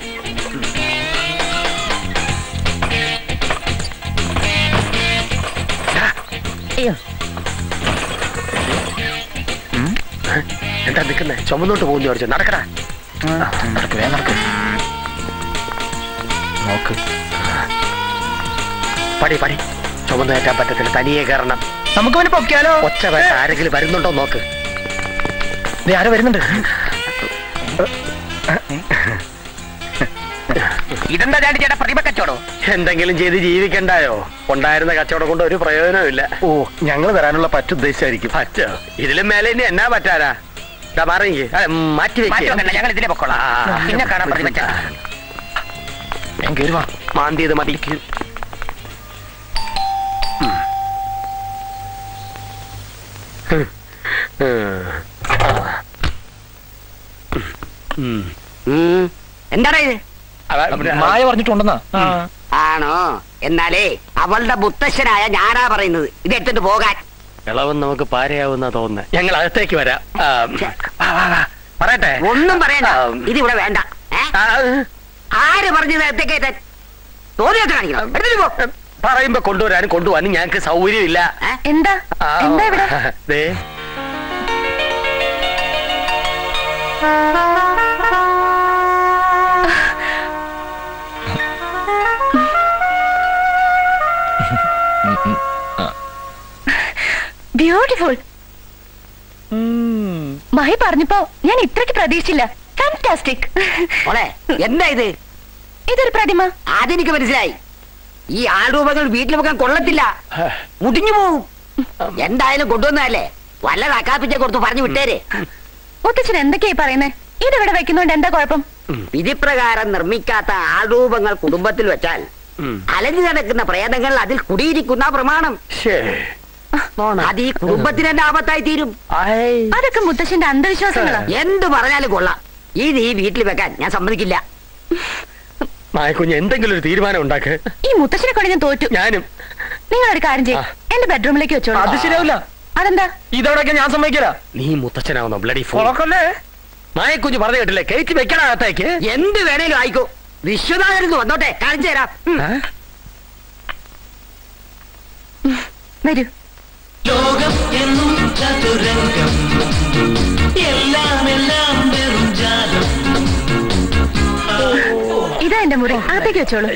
എന്താ നിൽക്കുന്നേ? ചുമന്നോട്ട് പോകുന്നു ചോദിച്ചു. നടക്കടാ, നടക്കേ നടക്ക്. നോക്ക്, പടി പടി. ചുമന്ന് കയറ്റാൻ പറ്റത്തില്ല, തനിയെ കയറണം. നമുക്ക് പിന്നെ പൊക്കിയാലോ? ഒച്ച വേണ്ട. ആരെങ്കിലും വരുന്നുണ്ടോ നോക്ക്. നീ ആരോ വരുന്നുണ്ട്. ഇതെന്താ ചാണ്ടി ചേട്ടാ പ്രതിമ കച്ചവടോ? എന്തെങ്കിലും ചെയ്ത് ജീവിക്കണ്ടായോ? ഉണ്ടായിരുന്ന കച്ചവടം കൊണ്ട് ഒരു പ്രയോജനമില്ല. ഓ, ഞങ്ങൾ വരാനുള്ള പറ്റുദ്ദേശമായിരിക്കും. പറ്റ ഇതിലും മേലെ ഇനി എന്നാ പറ്റാനാ? മാറിയെങ്കിൽ മാറ്റി വെക്കാം. ഞങ്ങൾ ഇതിലെ പൊക്കോളാം. പിന്നെ കാണാൻ പ്രതിമ ഞാൻ കയറുവാ. മാന്തിയത് മതി. എന്താടാ ഇത്? മായ പറഞ്ഞിട്ടുണ്ടെന്നാ? ആണോ? എന്നാലേ അവളുടെ മുത്തശ്ശനായ ഞാനാ പറയുന്നത് ഇത് എടുത്തിട്ട് പോകാൻ. ഇളവൻ നമുക്ക് പാരയാവുന്ന തോന്നുന്നത്. ഞങ്ങൾ അകത്തേക്ക് വരാം. പറയട്ടെ? ഒന്നും പറയണ്ട, ഇതിവിടെ വേണ്ട. ആര് പറഞ്ഞത് അകത്തേക്ക് കയറ്റാൻ? തോന്നിയൊക്കെ കാണിക്കണം. പറയുമ്പോ കൊണ്ടുവരാനും കൊണ്ടുപോകാനും ഞങ്ങൾക്ക് സൗകര്യമില്ല. എന്താ ഇവിടെ? ബ്യൂട്ടിഫുൾ. മഹി പറഞ്ഞപ്പോ ഞാൻ ഇത്രക്ക് പ്രതീക്ഷിച്ചില്ല. ഫാന്റാസ്റ്റിക്. എന്താ ഇത്? ഇതൊരു പ്രതിമ. അതെനിക്ക് മനസ്സിലായി. ഈ ആൾരൂപങ്ങൾ വീട്ടിൽ വെക്കാൻ കൊള്ളത്തില്ല, മുടിഞ്ഞു പോവും. എന്തായാലും കൊണ്ടുവന്നതല്ലേ, വല്ലതാക്കാപ്പിച്ച കൊടുത്ത് പറഞ്ഞു വിട്ടേരെ. മുത്തച്ഛൻ എന്തൊക്കെയായി പറയുന്നേ? ഇതിവിടെ വെക്കുന്നോണ്ട് എന്താ കുഴപ്പം? വിധിപ്രകാരം നിർമ്മിക്കാത്ത ആൾരൂപങ്ങൾ കുടുംബത്തിൽ വെച്ചാൽ അലഞ്ഞു നടക്കുന്ന പ്രേതങ്ങൾ അതിൽ കുടിയിരിക്കുന്ന പ്രമാണം. അത് ഈ കുടുംബത്തിന് തന്നെ ആപത്തായി തീരും. അതൊക്കെ മുത്തശ്ശന്റെ അന്ധവിശ്വാസങ്ങളാ. എന്ത് പറഞ്ഞാലും കൊള്ളാം. ഇത് ഈ വീട്ടിൽ വെക്കാൻ ഞാൻ സമ്മതിക്കില്ല. എന്തെങ്കിലും ഒരു തീരുമാനം ഉണ്ടാക്ക്. ഈ മുത്തശ്ശനെ കൊണ്ട് ഞാൻ തോറ്റു. ഞാനും. നിങ്ങളൊരു കാര്യം ചെയ്യും, എന്റെ ബെഡ്റൂമിലേക്ക് വെച്ചോളൂ. അത് ശരിയാവില്ല. അതെന്താ? ഇതോടൊക്കെ ഞാൻ സമ്മതിക്കില്ല. നീ മുത്തച്ഛനാവുന്ന ബ്ലഡി ഫോളോക്കല്ലേ? മായക്കുഞ്ഞ് പറഞ്ഞു കേട്ടില്ലേ, കയറ്റി വെക്കണത്തേക്ക്. എന്ത് വേണേലും ആയിക്കോ. വിശ്വനാഥരുന്ന് വന്നോട്ടെ, കാണിച്ചു തരാം. വരൂ. ലോകം എന്നും ചതുരംഗം, എല്ലാം എല്ലാം വെറും ജാലം. ഇതാ എന്റെ മുറി, അകത്തേക്ക് വെച്ചോളൂ.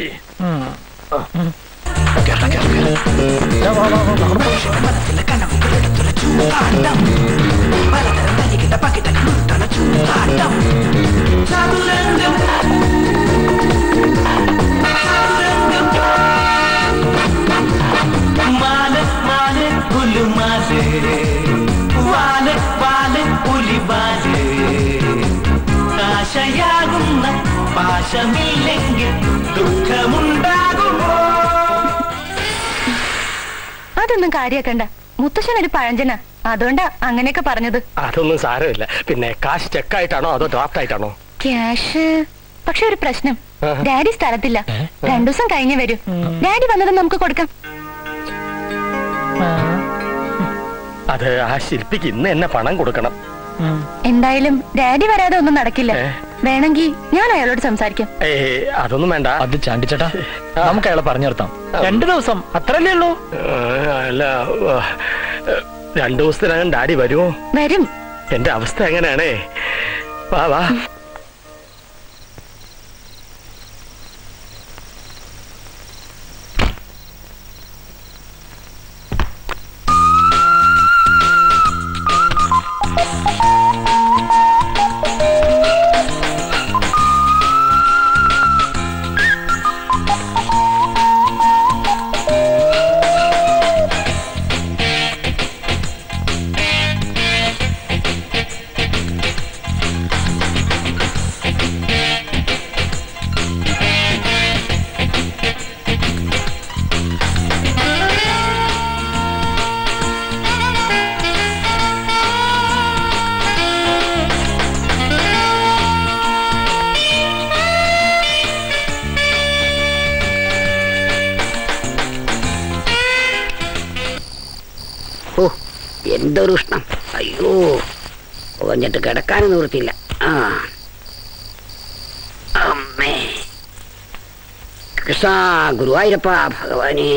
माले वाले वाले पुली बाजे आशयागुन्न पाशमिल्लेंगे दुःखमुണ്ടാകുമോ? അതൊന്നും കാര്യാക്കണ്ട. മുത്തശ്ശൻ ഒരു പഴഞ്ചനാ, അതുകൊണ്ടാ അങ്ങനെയൊക്കെ പറഞ്ഞത്. അതൊന്നും സാരമില്ല. പിന്നെ കാശ് ചെക്കായിട്ടാണോ അതോ ഡ്രാഫ്റ്റ് ആയിട്ടാണോ? ക്യാഷ്. പക്ഷെ ഒരു പ്രശ്നം, ഡാഡി സ്ഥലത്തില്ല. രണ്ടു ദിവസം കഴിഞ്ഞേ വരൂ. ഡാഡി വന്നത് നമുക്ക് കൊടുക്കാം. അത് ആ ശില്പിക്ക് ഇന്ന് എന്നെ പണം കൊടുക്കണം. എന്തായാലും ഡാഡി വരാതെ ഒന്നും നടക്കില്ല. വേണമെങ്കിൽ ഞാൻ അയാളോട് സംസാരിക്കാം. അതൊന്നും വേണ്ട. അത് ചാണ്ടിച്ചേട്ടാ, നമുക്ക് അയാളെ പറഞ്ഞു നിർത്താം. രണ്ടു ദിവസം അത്രല്ലേ ഉള്ളൂ. അല്ല, രണ്ടു ദിവസത്തിനകം ഡാഡി വരുമോ? വരും. എന്റെ അവസ്ഥ എങ്ങനെയാണേ? വാ വാ. എന്തൊരു ഉഷ്ണം. അയ്യോ, ഓഞ്ഞിട്ട് കിടക്കാനും നിർത്തിയില്ല. கிருஷ்ணா குருவாயிரப்பா பகவானே.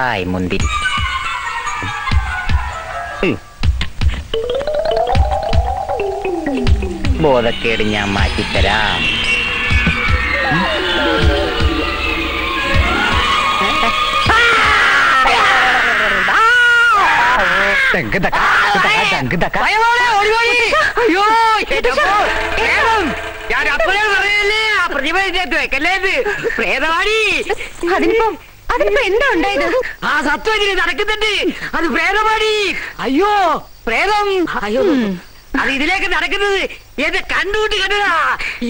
Ay, mundiri. ബോധക്കേട് ഞാൻ മാറ്റിത്തരാം. നടക്കുന്നുണ്ട് അത് പ്രേതമാടി. അയ്യോ പ്രേതം, അയ്യോ അത് ഇതിലേക്ക് നടക്കുന്നത് എന്നെ കണ്ടുകൂട്ടി കണ്ടതാ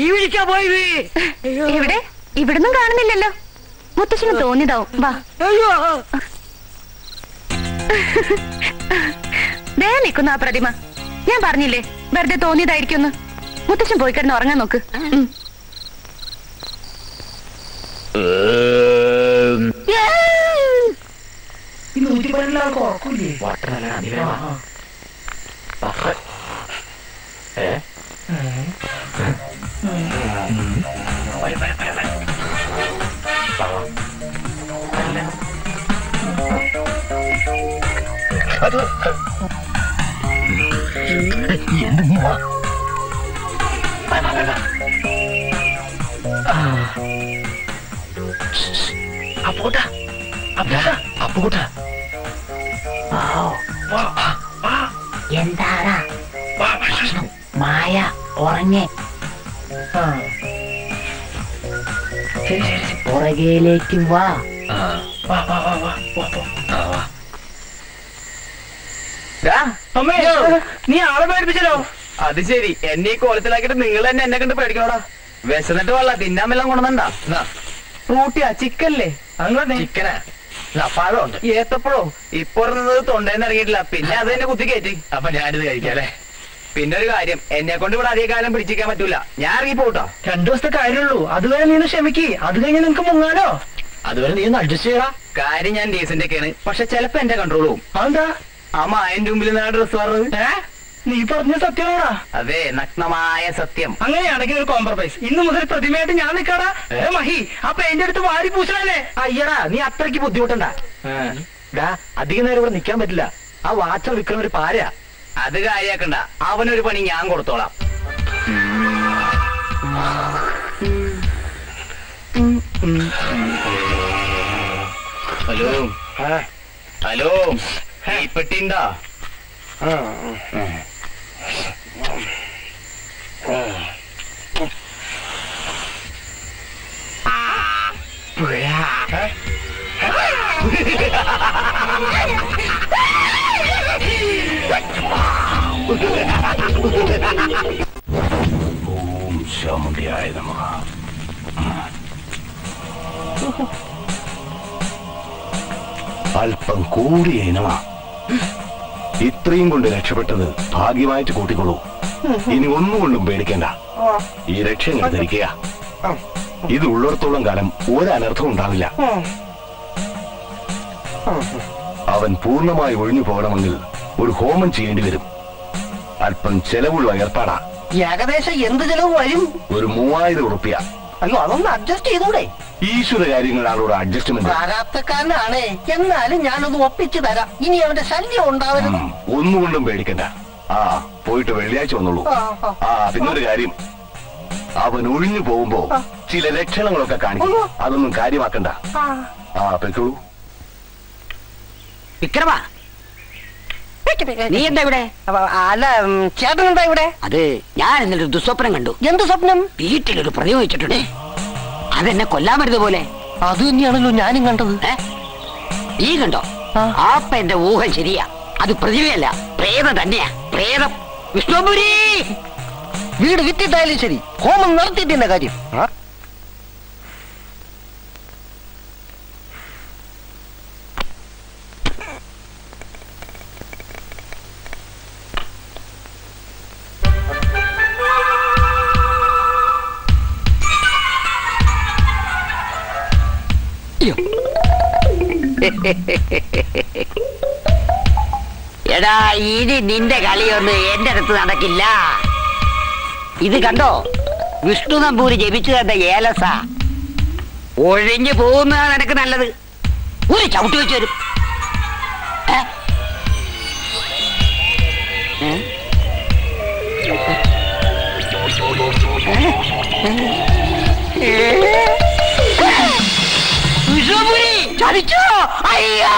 ഈ വിളിച്ചാ പോയത്. ഇവിടെ ഇവിടൊന്നും കാണുന്നില്ലല്ലോ, മുത്തശ്ശന് തോന്നിയതാവും. വാ. അയ്യോ ദേ നിൽക്കുന്ന ആ പ്രതിമ, ഞാൻ പറഞ്ഞില്ലേ വെറുതെ തോന്നിയതായിരിക്കുമെന്ന്. മുത്തശ്ശൻ പോയി കിടന്ന് ഉറങ്ങാൻ നോക്ക്. എന്താണ് മായ ഉറങ്ങി പുറകയിലേക്ക് വാ. നീ ആളെ പേടിപ്പിച്ചല്ലോ. അത് ശരി, എന്നെ ഈ കോലത്തിലാക്കിട്ട് നിങ്ങൾ തന്നെ എന്നെ കണ്ട് പേടിക്കണോടാ. വിശന്നിട്ട് വള്ള തിന്നാമെല്ലാം കൊണ്ടുവന്നാ ഫ്രൂട്ടിയാ ചിക്കല്ലേ? അങ്ങനെ ചിക്കനാ പഴമുണ്ട് ഏത്തപ്പഴോ? ഇപ്പൊ തൊണ്ടേന്ന് ഇറങ്ങിയിട്ടില്ല, പിന്നെ അത് തന്നെ കുത്തി കയറ്റി. അപ്പൊ ഞാനിത് കഴിക്കാല്ലേ. പിന്നെ ഒരു കാര്യം, എന്നെ കൊണ്ട് ഇവിടെ അധിക കാലം പിടിച്ചിരിക്കാൻ പറ്റൂല, ഞാൻ ഇറങ്ങി പോട്ടോ. 2 ദിവസത്തെ കാര്യമുള്ളൂ, അതുവരെ നീ ക്ഷമിക്ക്. അത് കഴിഞ്ഞ് നിങ്ങക്ക് മുങ്ങാലോ. അതുവരെ നീ ഒന്ന് അഡ്ജസ്റ്റ് ചെയ്യടാ. കാര്യം ഞാൻ ഡീസന്റ് ഒക്കെയാണ്, പക്ഷെ ചിലപ്പോ എന്റെ കൺട്രോൾ പോവും. അതെന്താ? അമ്മ എന്റെ മുമ്പിൽ നിന്നാണ് ഡ്രസ് പറഞ്ഞത്. നീ പറഞ്ഞ സത്യമാണോടാ? അതെ, നഗ്നമായ സത്യം. അങ്ങനെയാണെങ്കിൽ ഒരു കോംപ്രമൈസ്, ഇന്ന് മുതൽ പ്രതിമയായിട്ട് ഞാൻ നിൽക്കാടാ. മഹി അപ്പൊ എന്റെ അടുത്ത് വാരി പൂശണല്ലേ? അയ്യടാ നീ അത്രയ്ക്ക് ബുദ്ധിമുട്ടണ്ടാ. അധികം നേരം ഇവിടെ നിക്കാൻ പറ്റില്ല. ആ വാച്ചർ വിൽക്കുന്ന ഒരു പാര, അത് കാര്യാക്കണ്ട. അവനൊരു പണി ഞാൻ കൊടുത്തോളാം. Hello hello പെട്ടിണ്ടാ? ഓം ശാമുണ്ഡിയായ നമഃ. അല്പം കൂടിയ ഇനമാ, ഇത്രയും കൊണ്ട് രക്ഷപ്പെട്ടത് ഭാഗ്യമായിട്ട് കൂട്ടിക്കൊള്ളൂ. ഇനി ഒന്നും കൊണ്ടും പേടിക്കണ്ട, ഈ രക്ഷ ധരിക്കുക. ഇത് ഉള്ളിടത്തോളം കാലം ഒരനർത്ഥം ഉണ്ടാവില്ല. അവൻ പൂർണ്ണമായി ഒഴിഞ്ഞു പോകണമെങ്കിൽ ഒരു ഹോമം ചെയ്യേണ്ടി വരും. അല്പം ചെലവുള്ള ഏർപ്പാടാ. ഏകദേശം എന്ത് ചെലവ് വരും? ഒരു 3000 ഉറുപ്യ. അയ്യോ അതൊന്ന് അഡ്ജസ്റ്റ് ചെയ്തൂടെ? ഈശ്വര കാര്യങ്ങളാണോട് അഡ്ജസ്റ്റ്മെന്റ്. പ്രാരാബ്ധക്കാരനാണേ, എന്നാലും ഞാനത് ഒപ്പിച്ചു തരാം. ഇനി അവന്റെ ശല്യം ഉണ്ടാവരുത്. ഒന്നുകൊണ്ടും പേടിക്കണ്ട. പോയിട്ട് വെള്ളിയാഴ്ച വന്നോളൂ. പിന്നൊരു കാര്യം, അവൻ ഒഴിഞ്ഞു പോകുമ്പോ ചില ലക്ഷണങ്ങളൊക്കെ കാണിക്കും, അതൊന്നും കാര്യമാക്കണ്ട. പെട്ടോളൂ. വിക്രമാ നീ എന്താ ഇവിടെ? അല്ല ചേട്ടൻ എന്താ ഇവിടെ? അത് ഞാൻ ഇന്നലെ ഒരു ദുസ്വപ്നം കണ്ടു. എന്ത് സ്വപ്നം? വീട്ടിലൊരു പ്രതിമ വെച്ചിട്ടുണ്ട്, അതെന്നെ കൊല്ലാൻ വരുന്നത് പോലെ. അത് തന്നെയാണല്ലോ ഞാനും കണ്ടത്. നീ കണ്ടോ? ആപ്പ എന്റെ ഊഹം ശരിയാ, അത് പ്രതിമയല്ല പ്രേതം തന്നെയാ. പ്രേതം വിഷ്ണുപുരി വീട് വിറ്റിട്ടായാലും ശരി ഹോമം നടത്തിയിട്ടെന്ന കാര്യം. എടാ ഇനി നിന്റെ കളിയൊന്നും എന്റെ അടുത്ത് നടക്കില്ല. ഇത് കണ്ടോ, വിഷ്ണു നമ്പൂരി ജപിച്ചു തന്ന ഏലസ. ഒഴിഞ്ഞു പോകുന്നതാ നിനക്ക് നല്ലത്. ഒരു ചവിട്ടി വെച്ച് വരും. വിഷ്ണുപുരി ചതിച്ചോ? അയ്യോ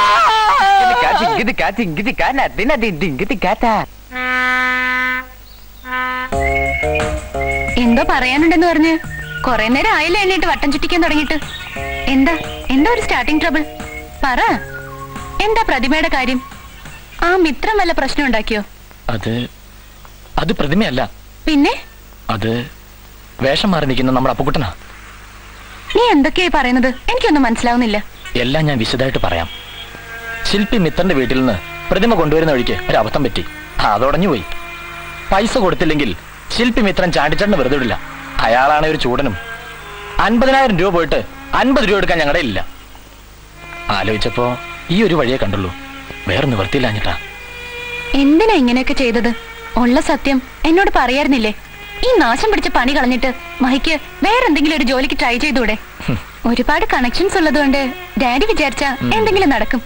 എന്തോ പറയാനുണ്ടെന്ന് പറഞ്ഞ് കൊറേ നേരം ആയില്ല എന്നിട്ട് വട്ടം ചുറ്റിക്കാൻ തുടങ്ങിട്ട്. എന്താ എന്താ ഒരു സ്റ്റാർട്ടിംഗ് ട്രബിൾ? പറ, എന്താ പ്രതിമയുടെ കാര്യം? ആ മിത്രം വല്ല പ്രശ്നം ഉണ്ടാക്കിയോ? അത് അത് പ്രതിമയല്ല. പിന്നെ അത് വേഷം മാറി നിൽക്കുന്ന നമ്മുടെ അപ്പുകുട്ടനാ. നീ എന്തൊക്കെയായി പറയുന്നത്? എനിക്കൊന്നും മനസ്സിലാവുന്നില്ല. എല്ലാം ഞാൻ വിശദമായിട്ട് പറയാം. ശില്പി മിത്രന്റെ വീട്ടിൽ നിന്ന് പ്രതിമ കൊണ്ടുവരുന്ന വഴിക്ക് ഒരു അബദ്ധം പറ്റി, അതോടഞ്ഞുപോയി. പൈസ കൊടുത്തില്ലെങ്കിൽ ശില്പി മിത്രൻ ചാണ്ടിച്ചേട്ടന് വെറുതെ ഇടില്ല. അയാളാണ് ഒരു ചൂടനും. 50,000 രൂപ പോയിട്ട് 50 രൂപ എടുക്കാൻ ഞങ്ങളുടെ ഇല്ല. ആലോചിച്ചപ്പോ ഈ ഒരു വഴിയെ കണ്ടുള്ളൂ, വേറെ നിവർത്തിയില്ലാഞ്ഞിട്ടാ. എന്തിനാ ഇങ്ങനെയൊക്കെ ചെയ്തത്? ഉള്ള സത്യം എന്നോട് പറയായിരുന്നില്ലേ? ഈ നാശം പിടിച്ച പണി കളഞ്ഞിട്ട് മഹിക്ക് വേറെന്തെങ്കിലും ഒരു ജോലിക്ക് ട്രൈ ചെയ്തൂടെ? ഒരുപാട് കണക്ഷൻസ് ഉള്ളതുകൊണ്ട് ഡാഡി വിചാരിച്ച എന്തെങ്കിലും നടക്കും.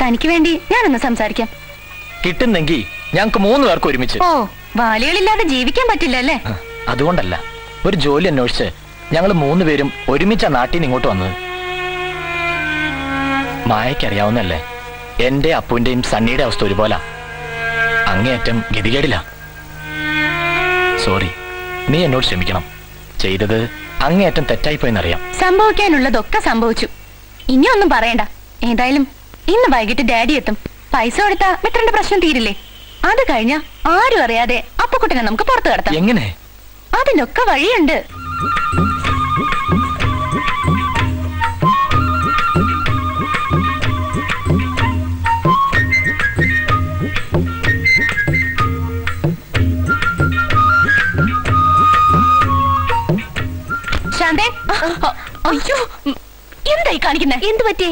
തനിക്ക് വേണ്ടി ഞാനൊന്ന് സംസാരിക്കാം. കിട്ടുന്നെങ്കിൽ ഞങ്ങൾക്ക് 3 പേർക്കും ഒരുമിച്ച്. ഓ, വാലികളില്ലാതെ ജീവിക്കാൻ പറ്റില്ല അല്ലേ? അതുകൊണ്ടല്ല, ഒരു ജോലി അന്വേഷിച്ച് ഞങ്ങൾ 3 പേരും ഒരുമിച്ച നാട്ടിൽ ഇങ്ങോട്ട് വന്നത്. മായക്കറിയാവുന്നല്ലേ എന്റെ അപ്പുവിന്റെയും സണ്ണിയുടെ അവസ്ഥ ഒരുപോലെ. അങ്ങേയറ്റം ഗതികേടില്ല. സോറി, നീ എന്നോട് ക്ഷമിക്കണം. ചെയ്തത് അങ്ങേയറ്റം തെറ്റായിപ്പോയെന്നറിയാം. സംഭവിക്കാനുള്ളതൊക്കെ സംഭവിച്ചു, ഇനി ഒന്നും പറയണ്ട. ഏതായാലും ഇന്ന് വൈകിട്ട് ഡാഡി എത്തും. പൈസ കൊടുത്താ മിത്രന്റെ പ്രശ്നം തീരില്ലേ? അത് കഴിഞ്ഞ ആരും അറിയാതെ അപ്പുകുട്ടനെ നമുക്ക് പുറത്തു കടത്താം. എങ്ങനെ? അതിനൊക്കെ വഴിയുണ്ട്. ശാന്തേ, അയ്യോ എന്തായി കാണിക്കുന്നേ? എന്ത് പറ്റി?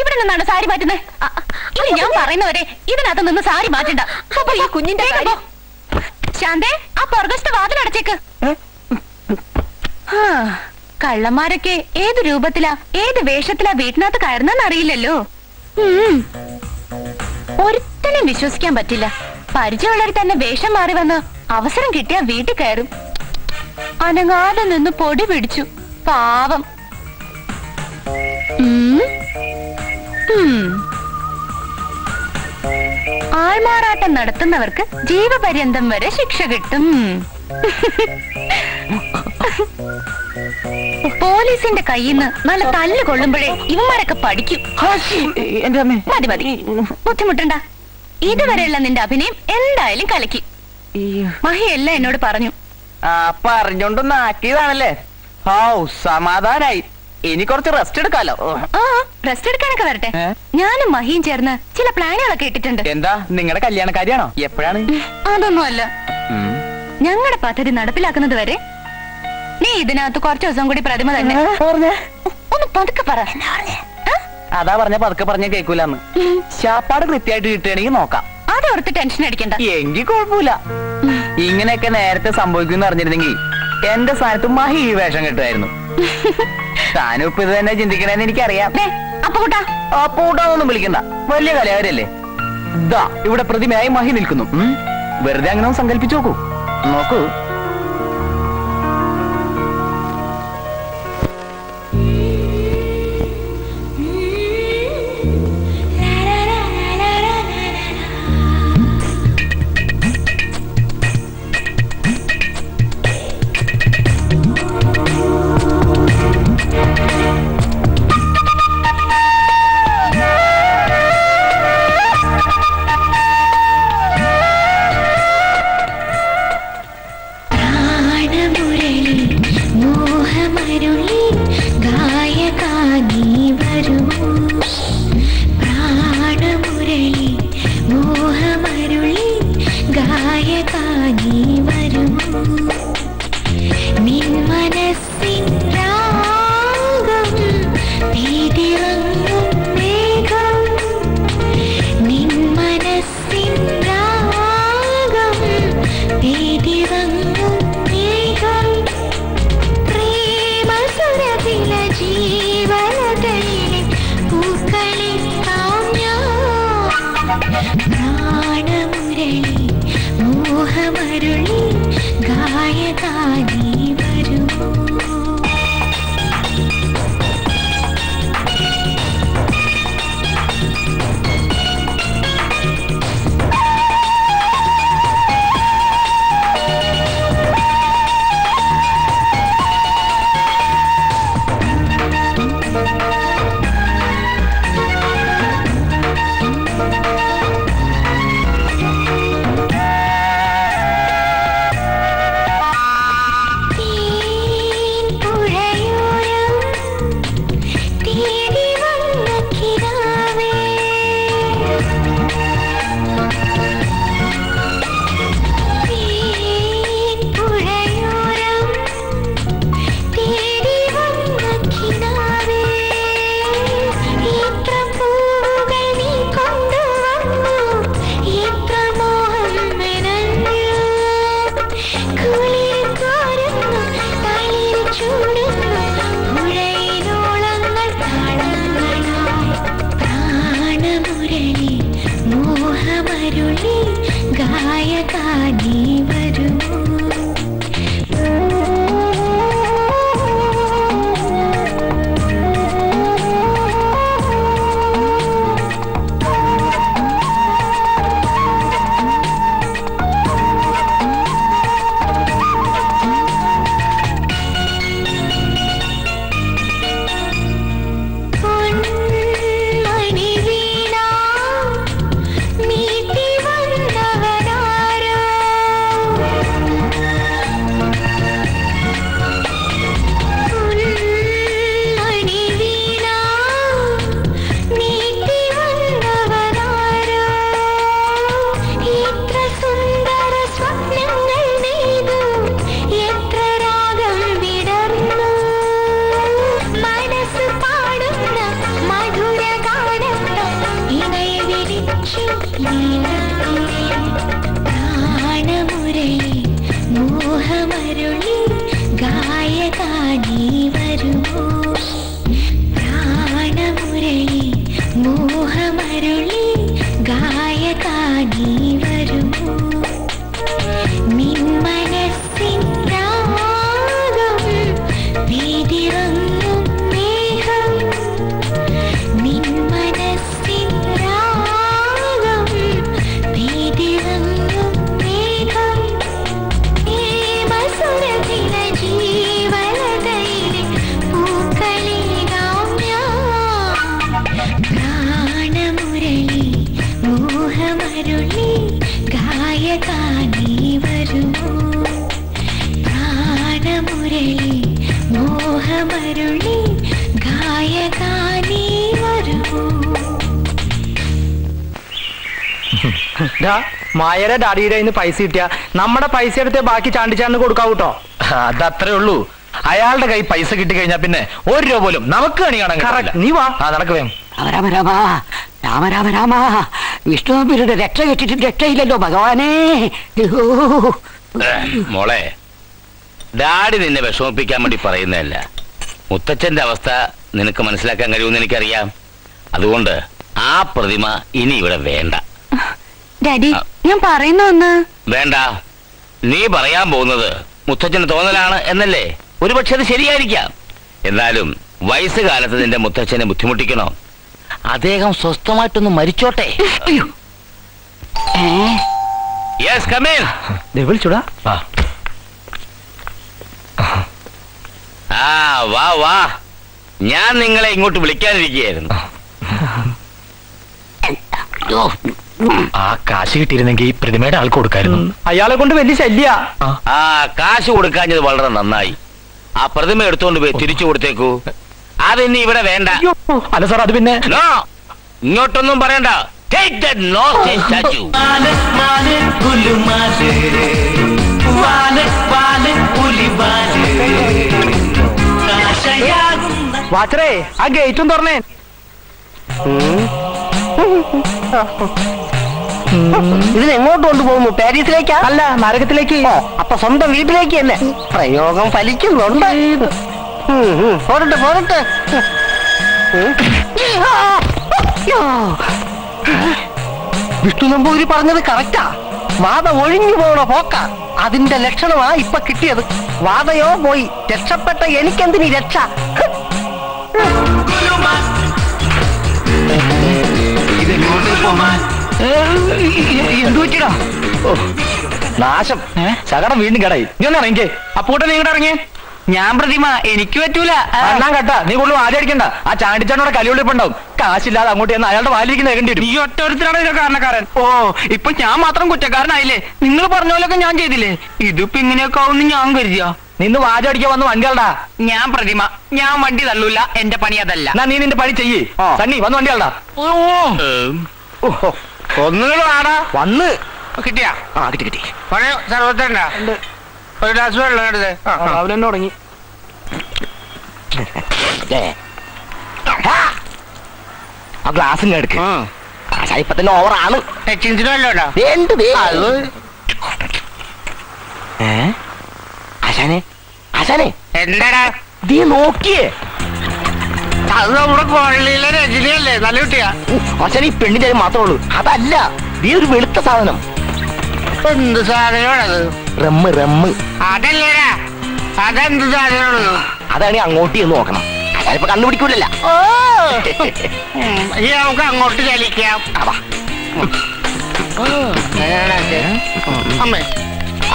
ഇവിടെ നിന്നാണ് സാരി മാറ്റുന്നത്. ഇനി ഞാൻ പറയുന്നവരെ ഇതിനകത്ത് നിന്ന് സാരി മാറ്റണ്ട. കുഞ്ഞിന്റെ ശാന്തേ, ആ പുറകശത്തെ വാതിലടച്ചേക്ക്. കള്ളന്മാരൊക്കെ ഏത് രൂപത്തിലാ ഏത് വേഷത്തിലാ വീട്ടിനകത്ത് കയറുന്നറിയില്ലല്ലോ. ഒരുത്തനും വിശ്വസിക്കാൻ പറ്റില്ല. പരിചയമുള്ളവർ തന്നെ വേഷം മാറി വന്ന് അവസരം കിട്ടിയാ വീട്ടിൽ കയറും. അനങ്ങാതെ നിന്ന് പൊടി പിടിച്ചു പാവം. ആൾമാറാട്ടം നടത്തുന്നവർക്ക് ജീവപര്യന്തം വരെ ശിക്ഷ കിട്ടും. പോലീസിന്റെ കയ്യിൽ നിന്ന് നല്ല തല്ല് കൊള്ളുമ്പോഴേ ഇവന്മാരൊക്കെ പഠിക്കും. മതി മതി, ബുദ്ധിമുട്ടണ്ട. ഇതുവരെയുള്ള നിന്റെ അഭിനയം എന്തായാലും കലക്കി. മഹി എല്ലാം എന്നോട് പറഞ്ഞു. പറഞ്ഞോണ്ടൊന്ന് ആക്കിയതാണല്ലേ? ഓ, സമാധാനായി. ഇനി കുറച്ച് റെസ്റ്റ് എടുക്കാലോ. റെസ്റ്റ് എടുക്കാനൊക്കെ വരട്ടെ. ഞാനും മഹിയും ചേർന്ന് ചില പ്ലാനുകളൊക്കെ ഇട്ടിട്ടുണ്ട്. എന്താ, നിങ്ങളുടെ കല്യാണക്കാരിയാണോ? എപ്പോഴാണ്? അതൊന്നും അല്ല, ഞങ്ങളുടെ പദ്ധതി നടപ്പിലാക്കുന്നത് വരെ നീ ഇതിനകത്ത് കുറച്ച് ദിവസം കൂടി പ്രതിമ തന്നെ. ഒന്ന് പതുക്കെ പറ. അതാ പറഞ്ഞ പതുക്കെ പറഞ്ഞ കേക്കൂലെന്ന്. ശാപ്പാട് കൃത്യമായിട്ട് കിട്ടുകയാണെങ്കിൽ നോക്കാം. അതോർത്ത് ടെൻഷൻ അടിക്കണ്ട. എങ്കിൽ കുഴപ്പമില്ല. ഇങ്ങനെയൊക്കെ നേരത്തെ സംഭവിക്കുമെന്ന് അറിഞ്ഞിരുന്നെങ്കിൽ എന്റെ സ്ഥാനത്ത് മഹി ഈ വേഷം കെട്ടുമായിരുന്നു. താനും ഇപ്പൊ ഇത് തന്നെ ചിന്തിക്കണെന്ന് എനിക്കറിയാം. അപ്പൂട്ടാന്നൊന്നും വിളിക്കണ്ട, വലിയ കലകാരല്ലേ. ഇതാ ഇവിടെ പ്രതിമയായി മഹി നിൽക്കുന്നു. വെറുതെ അങ്ങനെ സങ്കല്പിച്ചു നോക്കൂ. നോക്കൂ, മായയുടെ ഡാഡിയുടെ ഇന്ന് പൈസ കിട്ടിയ നമ്മുടെ പൈസ എടുത്ത് ബാക്കി ചാണ്ടിച്ചാണ്ട് കൊടുക്കാവൂട്ടോ. അതത്രേ ഉള്ളൂ. അയാളുടെ കൈ പൈസ കിട്ടി കഴിഞ്ഞാൽ പിന്നെ ഒരു രൂപ പോലും നമുക്ക് കണി കാണാൻ. നീ വാ, നടക്ക് വേഗം. രാമ രാമ രാമ രാമ രാമ, വിഷ്ണുവിന്റെ രക്ഷ കിട്ടിയിട്ട് രക്ഷയില്ലല്ലോ ഭഗവാനേ. മോളെ, ഡാഡി നിന്നെ വിഷമിപ്പിക്കാൻ വേണ്ടി പറയുന്നതല്ല. മുത്തച്ഛന്റെ അവസ്ഥ നിനക്ക് മനസ്സിലാക്കാൻ കഴിയുമെന്ന് എനിക്കറിയാം. അതുകൊണ്ട് ആ പ്രതിമ ഇനി ഇവിടെ വേണ്ട. ഡാഡി, ഞാൻ പറയുന്ന വേണ്ട. നീ പറയാൻ പോകുന്നത് മുത്തച്ഛന് തോന്നലാണ് എന്നല്ലേ? ഒരുപക്ഷെ അത് ശരിയായിരിക്കാം. എന്നാലും വയസ്സുകാലത്ത് നിന്റെ മുത്തച്ഛനെ ബുദ്ധിമുട്ടിക്കണോ? അദ്ദേഹം സ്വസ്ഥമായിട്ടൊന്ന് മരിച്ചോട്ടെ. വാ വാ, ഞാൻ നിങ്ങളെ ഇങ്ങോട്ട് വിളിക്കാനിരിക്കുകയായിരുന്നു. ആ കാശ് കിട്ടിയിരുന്നെങ്കിൽ പ്രതിമയുടെ ആൾക്ക് കൊടുക്കായിരുന്നു. അയാളെ കൊണ്ട് വലിയ ശല്യ. ആ കാശ് കൊടുക്കാഞ്ഞത് വളരെ നന്നായി. ആ പ്രതിമ എടുത്തോണ്ട് പോയി തിരിച്ചു കൊടുത്തേക്കൂ. അതിനി ഇവിടെ വേണ്ട. അല്ല സാർ അത് പിന്നെ ഇങ്ങോട്ടൊന്നും പറയണ്ട. Take that naughty statue. വാച്ചറേ ആ ഗേറ്റും തുറന്നേ. ഇതിനെങ്ങോട്ട് കൊണ്ടുപോകുന്നു? പാരീസിലേക്കാ? അല്ല നരകത്തിലേക്ക്. അപ്പൊ സ്വന്തം വീട്ടിലേക്ക് തന്നെ പ്രയോഗം ഫലിക്കുന്നുണ്ട്. പോരട്ടെ പോരട്ടെ. വിഷ്ണു നമ്പൂതിരി പറഞ്ഞത് കറക്റ്റാ. വാത ഒഴിഞ്ഞു പോണ പോക്ക അതിന്റെ ലക്ഷണമാ ഇപ്പൊ കിട്ടിയത്. വാതയോ പോയി രക്ഷപ്പെട്ട എനിക്കെന്തിനീ രക്ഷ. നാശം ശകടം വീണ്ടും കേടായി. നീ ഒന്ന് ഇറങ്ങിക്കേ. അപ്പൂട്ടൻ നീ ഇങ്ങോട്ട് ഇറങ്ങിയേ. ഞാൻ പ്രതിമ എനിക്ക് പറ്റൂല. എല്ലാം കേട്ടാ നീ കൂടുതലും ആദ്യം അടിക്കണ്ട. ആ ചാണ്ടിച്ചാനോടെ കലിയുള്ളിപ്പുണ്ടാവും. കാശില്ലാതെ അങ്ങോട്ട് ചെന്ന് അയാളുടെ വാലിരിക്കുന്ന കേണ്ടി വരും. ഈ ഒറ്റൊരുത്തരാണ് ഇതിന്റെ കാരണക്കാരൻ. ഓ ഇപ്പൊ ഞാൻ മാത്രം കുറ്റക്കാരനായില്ലേ? നിങ്ങൾ പറഞ്ഞ പോലൊക്കെ ഞാൻ ചെയ്തില്ലേ? ഇതിപ്പോ ഇങ്ങനെയൊക്കെ ആവുന്നു ഞാൻ കരുതിയാ. നിന്ന് വാചം അടിക്കാൻ വന്ന് വണ്ടികളുടാ. ഞാൻ പ്രതിമ, ഞാൻ വണ്ടി തള്ളൂല. എന്റെ പണി അതല്ല. നീ നിന്റെ പണി ചെയ്യ്. സണ്ണി വന്ന് വണ്ടികളുടാ. ഒന്നുകളും ആടാ വന്ന് കിട്ടിയാ. കിട്ടി കിട്ടി. സർവത്തണ്ടാ ഒരു ഗ്ലാസ് വെള്ളം എടുത്ത് അവനെന്നെ തുടങ്ങി. ആ ഗ്ലാസ് ഇങ്ങനെ എടുക്ക. ഇപ്പത്തന്നെ ഓവറാണ്. ആശാനെ ആശാനെ എന്താടാ നീ നോക്കിയേ? അത് നമ്മുടെ കോളനിയിലെ രജനിയല്ലേ? നല്ല കുട്ടിയാ. ആശാനെ ഈ പെണ്ണിന്റെ കാര്യം മാത്രമേ ഉള്ളൂ. അതല്ല നീ ഒരു വെളുത്ത സാധനം. എന്ത് സാധനമാണത്? Rum rum. അതല്ലേടാ. അതെന്ത് സാധനമാണത്? അതാണ് അങ്ങോട്ട് എന്ന് നോക്കണം. അതിപ്പോ കണ്ടുപിടിക്കൂലല്ലോ. നമുക്ക് അങ്ങോട്ട് ചലിക്കാം.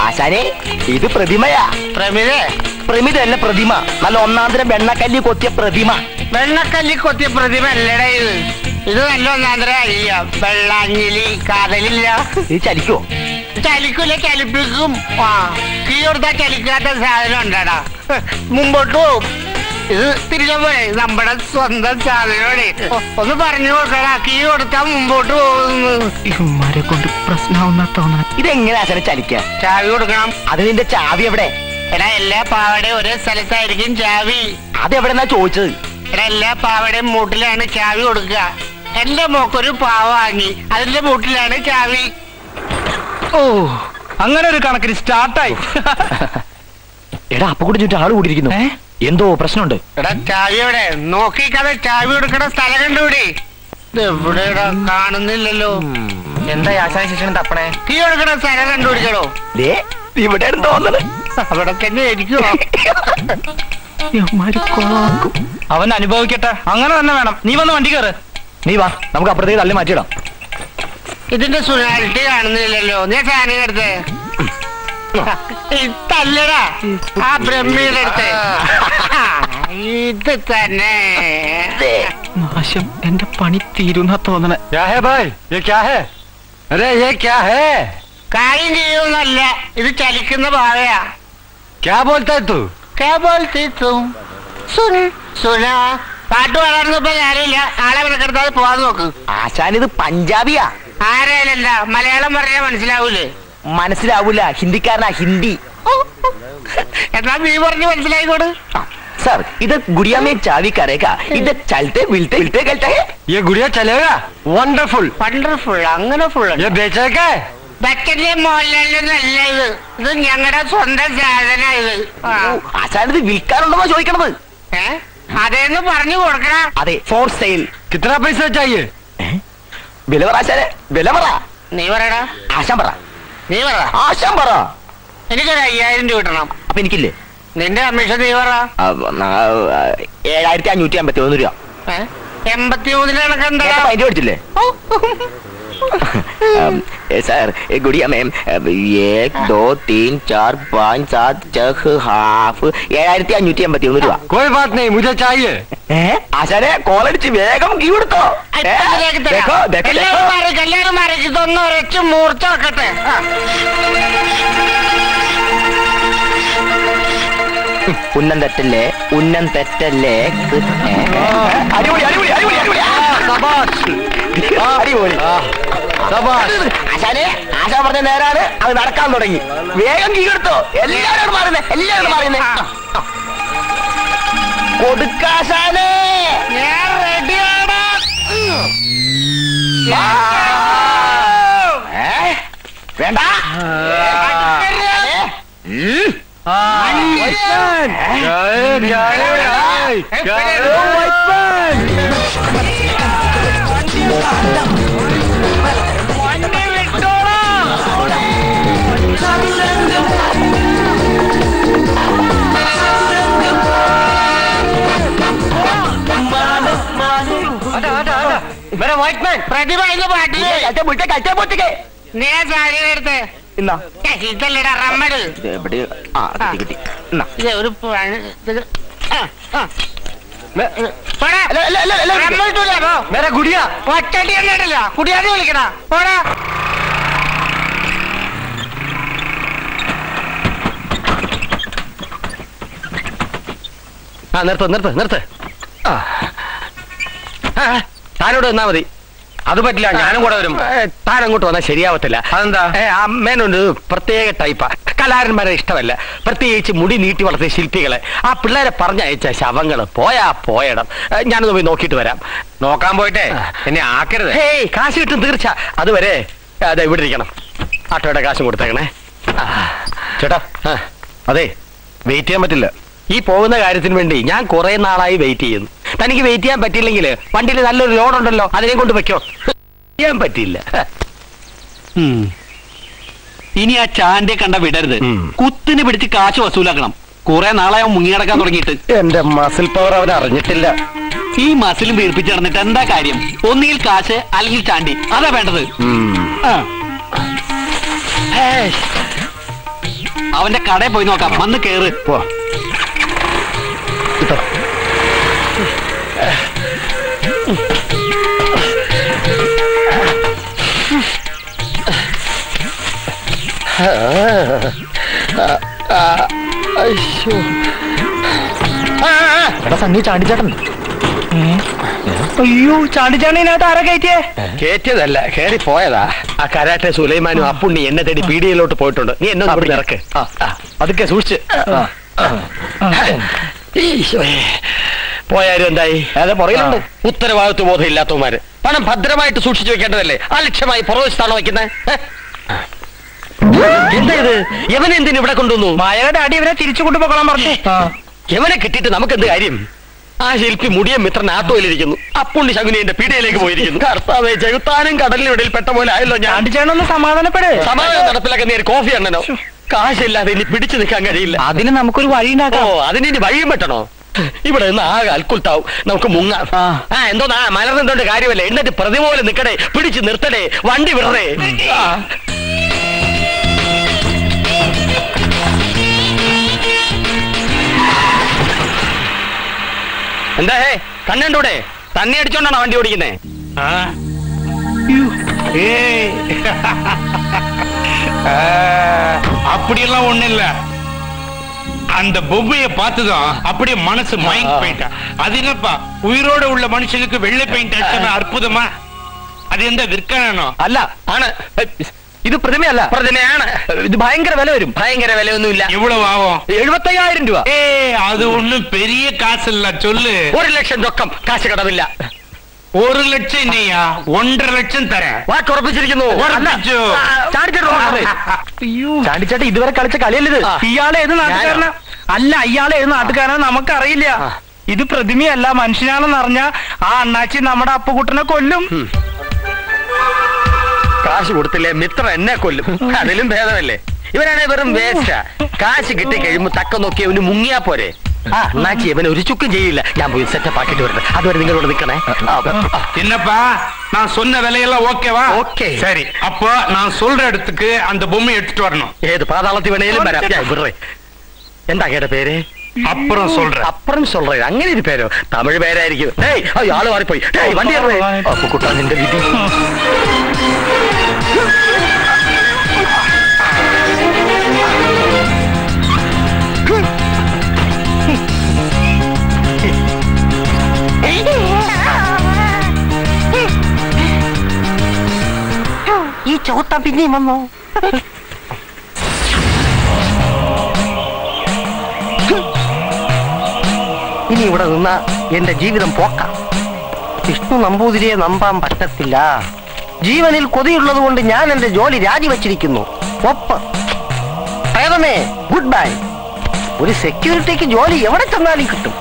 ആശാനെ ഇത് പ്രതിമയാ. പ്രമിതേ? പ്രമിതല്ല പ്രതിമ. നല്ല ഒന്നാന്തരം വെണ്ണക്കല്ലി കൊത്തിയ പ്രതിമ. വെണ്ണക്കല്ലി കൊത്തിയ പ്രതിമ അല്ലടാ ഇത്. ഇത് നല്ല ഒന്നാന്തരം അല്ല. വെള്ളാഞ്ഞിലി കാതലില്ല. ഇത് ചലിക്കോ? ചലിക്കൂല. ചലിപ്പിക്കും. കീ കൊടുത്താ ചലിക്കാത്ത സാധനം ഉണ്ടാടാ. മുമ്പോട്ട് പോവും. ഇത് തിരിഞ്ഞ പോലെ നമ്മുടെ സ്വന്തം സാധനമാണ്. ഒന്ന് പറഞ്ഞു കൊടുക്കടാ. കീ കൊടുത്താ മുമ്പോട്ട് പോകുന്നു. ഇമ്മാരെ കൊണ്ട് പ്രശ്നമാവുന്ന തോന്നണം. ഇതെങ്ങനെയാ സാധനം ചലിക്ക? ചാവി കൊടുക്കണം. അത് നിന്റെ ചാവി എവിടെ? എടാ എല്ലാ പാവടയും ഒരേ സ്ഥലത്തായിരിക്കും ചാവി. അതെവിടെന്നാ ചോദിച്ചത്? എടാ എല്ലാ പാവടയും മൂട്ടിലാണ് ചാവി കൊടുക്കുക. എന്റെ മോക്കൊരു പാവ വാങ്ങി അതിന്റെ മൂട്ടിലാണ് ചാവി. ഓ അങ്ങനെ ഒരു കണക്കിന് സ്റ്റാർട്ടായി. എടാ അപ്പൊ കൂടി ചുറ്റും ആള് കൂടിയിരിക്കുന്നു. എന്തോ പ്രശ്നമുണ്ട്. എടാ ചാവിയോടെ നോക്കിക്കാതെ ചാവി കൊടുക്കണ സ്ഥലം കണ്ടുകൂടി. എവിടെടാ കാണുന്നില്ലല്ലോ. എന്താ ആശാന ശിക്ഷണം തപ്പണേ? കീ കൊടുക്കണ സ്ഥലം കണ്ടുപിടിക്കണോ? ഇവിടെ തോന്നണേ അവിടെ തന്നെ ഇരിക്കുവോ? അവൻ അനുഭവിക്കട്ടെ. അങ്ങനെ തന്നെ വേണം. നീ വന്ന് വണ്ടി കയറ്. നീ വാ നമുക്ക് അപ്പുറത്തേക്ക് തള്ളി മാറ്റിയിടാം. ഇതിന്റെ സുനാലിറ്റി കാണുന്നില്ലല്ലോ. ഞാൻ സാധനം എടുത്തേ ഇതല്ലടാ. ആ ബ്രഹ്മിയുടെ അടുത്ത് ഇത് തന്നെ നാശം. എന്റെ പണി തീരുന്ന തോന്നണേ. കാര്യം ചെയ്യുന്നല്ല ഇത് ചലിക്കുന്ന പാവയാ. പാട്ട് പാടാറുന്നപ്പോ കാര്യമില്ല. ആളെ വിലക്കെടുത്താതെ പോവാതെ നോക്ക്. ആശാൻ ഇത് പഞ്ചാബിയാ. ആരായാലല്ല മലയാളം പറഞ്ഞാൽ മനസ്സിലാവൂലേ? മനസ്സിലാവൂല. ഹിന്ദിക്കാരനാ. ഹിന്ദി എന്നാ നീ പറഞ്ഞ് മനസ്സിലായിക്കോട്. सर इधर गुड़िया में चावी करेगा. इधर चलते मिलते मिलते चलता है. ये गुड़िया चलेगा. Wonderful wonderful. अंगनफुल ये बेचेगा. ബക്കറ്റിലെ മോഹൻലാലിനല്ല ഇത്. ഇത് ഞങ്ങളുടെ സ്വന്തം സാധന. ഇത് ആശാൻ ഇത് വിൽക്കാറുണ്ടെന്നാ ചോദിക്കണത്. അതേന്ന് പറഞ്ഞു കൊടുക്കണ. അതെ ഫോർ സെയിൽ. കിത്ര പൈസ ചായേ? വില പറ ആശാനെ. വില പറ. നീ പറയടാ. ആശാൻ പറ. നീ പറ. ആശാൻ പറ. എനിക്കൊരു 5000 രൂപ കിട്ടണം. അപ്പൊ എനിക്കില്ലേ? നിന്റെ കമ്മീഷൻ നീ പറ. 7551 രൂപ. 83 കണക്കെന്താ? सर गुड़िया मैम 1 2 3 4 5 7 6 हाफ 7551 രൂപ. कोई बात नहीं मुझे चाहिए. आशाने कॉल अड़च वेगम की उड़तो. देखो देखो कल्याण मारे इതൊന്നും ഒരച്ച് മൂർച്ച വെക്കട്ടെ. ഉന്നംതെറ്റല്ലേ ഉന്നം തെറ്റല്ലേ അടിപൊളി അടിപൊളി അടിപൊളി അടിപൊളി അടിപൊളി ആശാനെ ആശാൻ പറഞ്ഞ നേരാണ് അത് നടക്കാൻ തുടങ്ങി വേഗം കീഴെടുത്തോ എല്ലാവരും മാറുന്നേ എല്ലാവരും മാറുന്നേ കൊടുക്കാശാനെ ഞാൻ റെഡിയാണ് വേണ്ട प्रतिभा ഇന്നാ ഇതല്ലടാ റമ്മട് എവിടെ ആ കിട്ടി ഇന്നാ ഇത് ഒരു പോടാ റമ്മടില്ല പോ मेरा ഗുടിയാ ഒറ്റടി എന്നല്ല ഗുടിയാനെ വിളിക്കടാ പോടാ ആ നിർത്ത് നിർത്ത് നിർത്ത് ആ താനോട് വന്നാ മതി അത് പറ്റില്ല ഞാനും കൂടെ വരും താൻ അങ്ങോട്ട് വന്നാൽ ശരിയാവത്തില്ല അതെന്താ അമ്മേനുണ്ട് പ്രത്യേക ടൈപ്പാ കലാകാരന്മാരെ ഇഷ്ടമല്ല പ്രത്യേകിച്ച് മുടി നീട്ടി വളർത്തിയ ശില്പികളെ ആ പിള്ളേരെ പറഞ്ഞയച്ച ശവങ്ങൾ പോയടം ഞാനൊന്ന് പോയി നോക്കിയിട്ട് വരാം നോക്കാൻ പോയിട്ടേ എന്നെ ആക്കരുത് ഏയ് കാശ് കിട്ടും തീർച്ച അതുവരെ അതെ ഇവിടെ ഇരിക്കണം ആട്ടോയുടെ കാശും കൊടുത്തേക്കണേ ചേട്ടാ അതെ വെയിറ്റ് ചെയ്യാൻ പറ്റില്ല ഈ പോകുന്ന കാര്യത്തിന് വേണ്ടി ഞാൻ കുറെ നാളായി വെയിറ്റ് ചെയ്യുന്നു തനിക്ക് വെയിറ്റ് ചെയ്യാൻ പറ്റില്ലെങ്കിൽ വണ്ടിയിൽ നല്ലൊരു ലോഡുണ്ടല്ലോ അതിനെ കൊണ്ട് വെക്കോ ചെയ്യാൻ പറ്റില്ല ഇനി ആ ചാന്റെ കണ്ട വിടരുത് കുത്തിന് പിടിച്ച് കാശ് വസൂലാക്കണം കുറെ നാളായി മുങ്ങി നടക്കാൻ തുടങ്ങിയിട്ട് എന്റെ മസിൽ പവർ അവൻ അറിഞ്ഞിട്ടില്ല ഈ മസിലും വീർപ്പിച്ച് നടന്നിട്ട് എന്താ കാര്യം ഒന്നുകിൽ കാശ് അല്ലെങ്കിൽ ചാണ്ടി അതാ വേണ്ടത് അവന്റെ കടയിൽ പോയി നോക്കാം വന്ന് കേറ് പോ സണ്ണി ചാണ്ടിച്ചേട്ടൻ അയ്യോ ചാണ്ടിച്ചാണ്ടിനകത്ത് ആരാ കയറ്റിയേ കയറ്റിയതല്ല കയറി പോയതാ ആ കരാട്ടെ സുലൈമാനും അപ്പുണ്ണി എന്നെ തേടി പീടിയയിലോട്ട് പോയിട്ടുണ്ട് നീ എന്നെ അവിടെ ഇറക്ക് അതൊക്കെ സൂക്ഷിച്ച് പോയാലും എന്തായി അതെ പുറകിലുണ്ട് ഉത്തരവാദിത്വ ബോധം ഇല്ലാത്തവന്മാര് പണം ഭദ്രമായിട്ട് സൂക്ഷിച്ചു വെക്കേണ്ടതല്ലേ അലക്ഷ്യമായി പുറവശത്താണ് വയ്ക്കുന്നത് എന്താ ഇത് യവനെന്തിന് ഇവിടെ കൊണ്ടുവന്നു മായയുടെ അടി ഇവനെ തിരിച്ചു കൊണ്ടുപോകാൻ പറഞ്ഞേ യവനെ കിട്ടിയിട്ട് നമുക്ക് എന്ത് കാര്യം ആ ശില്പി മുടിയ മിത്രൻ ആത്തോയിലിരിക്കുന്നു അപ്പുണ്ണി ശകുനി എന്റെ പീഡയിലേക്ക് പോയിരിക്കുന്നു കർത്താവേ ചെകുത്താനും കടലിനിടയിൽ പെട്ട പോലെ ആയല്ലോ ഞാൻ സമാധാനപ്പെടേ സമാധാനം നടപ്പിലാക്കുന്ന ഒരു കോഫി അണ്ണനോ കാശില്ലാതെ ഇനി പിടിച്ചു നിൽക്കാൻ കഴിയില്ല അതിന് നമുക്കൊരു വഴി ഉണ്ടാക്കാം ഓ അതിന് വഴിയും പറ്റണോ ഇവിടെ നിന്ന് ആകെ അൽക്കുൽത്താവും നമുക്ക് മുങ്ങാം ആ എന്തോന്നാ മലർന്നെന്തോണ്ട് കാര്യമല്ലേ എന്നിട്ട് പ്രതിമ പോലെ നിൽക്കണേ പിടിച്ചു നിർത്തണേ വണ്ടി വിടണേ എന്താ ഹേ കണ്ണൂടെ തന്നെ അടിച്ചോണ്ടാണോ വണ്ടി ഓടിക്കുന്നേ அப்படியெல்லாம் ஒண்ணு இல்ல அந்த பொம்மைய பார்த்துதான் அப்படியே மனசு மயங்கி போயிட்டா அது என்னப்பா உயிரோட உள்ள மனுஷனுக்கு வெள்ளை பெயிண்ட் அடிச்சா அற்புதமா அது எந்த விற்கனோ அல்ல ஆனா ഇത് പ്രതിമയല്ല പ്രതിമയാണ് ഇത് ഭയങ്കര വില വരും ഭയങ്കര വിലയൊന്നുമില്ല എവ്വളോ ആവോ 75,000 രൂപ ഏ അത് ഒന്നും പെരിയ കാശല്ല ചൊല്ല് 1 ലക്ഷം രൂപ കാശ് കടവില്ല 1 ലക്ഷം ഇനിയാ 1.5 ലക്ഷം തരാം വാക്കുറപ്പിച്ചിരിക്കുന്നു ചാണ്ടിച്ചേട്ടൻ ഇതുവരെ കളിച്ച കളിയല്ലത് ഇയാളെ ഏത് നാട്ടുകാരനാ അല്ല ഇയാളെ ഏത് നാട്ടുകാരനാ നമുക്കറിയില്ല ഇത് പ്രതിമയല്ല മനുഷ്യനാണെന്ന് അറിഞ്ഞ ആ അണ്ണാച്ചി നമ്മുടെ അപ്പുകുട്ടനെ കൊല്ലും കാശ് കൊടുത്തില്ലേ മിത്രം എന്നെ കൊല്ലും അതിലും ഭേദമല്ലേ ഇവനാണെ വെറും വേസ്റ്റാ കാശ് കിട്ടി കഴിയുമ്പോ തക്ക നോക്കി അവന് മുങ്ങിയാ പോരെ ആ അണ്ണാച്ചി ഇവനെ ഒരു ചുക്കും ചെയ്യില്ല ഞാൻ പോയി സെറ്റപ്പ് ആക്കിട്ട് വരട്ടെ അതുവരെ നിങ്ങളോട് നിൽക്കണേ എന്നപ്പാ நான் சொன்ன விலையெல்லாம் ஓகேவா ஓகே சரி அப்போ நான் சொல்ற இடத்துக்கு அந்த பொம்மை எடுத்துட்டு வரணும் ஏது பாதாளத்து வேலையிலும் வர விடுறே എന്താ കേടെ പേര് அப்புறம் சொல்ற அப்புறம் சொல்றேன் അങ്ങനെ ഒരു പേരോ തമിഴ് പേരായിരിക്കും ഏയ് അയ്യോ ആള് മാറിപ്പോയി ഏയ് വണ്ടി ഇറങ്ങേ അപ്പുകുട്ടാ നിന്റെ വിധി Chota bini mamo. ഇനി ഇവിടെ നിന്ന എന്റെ ജീവിതം പോക്കാം. വിഷ്ണു നമ്പൂതിരിയെ നമ്പാൻ പറ്റത്തില്ല. ജീവനിൽ കൊതിയുള്ളത് കൊണ്ട് ഞാൻ എന്റെ ജോലി രാജിവെച്ചിരിക്കുന്നു. ഒപ്പ് പ്രേതമേ, ഗുഡ് ബൈ. ഒരു സെക്യൂരിറ്റിക്ക് ജോലി എവിടെ ചെന്നാലും കിട്ടും.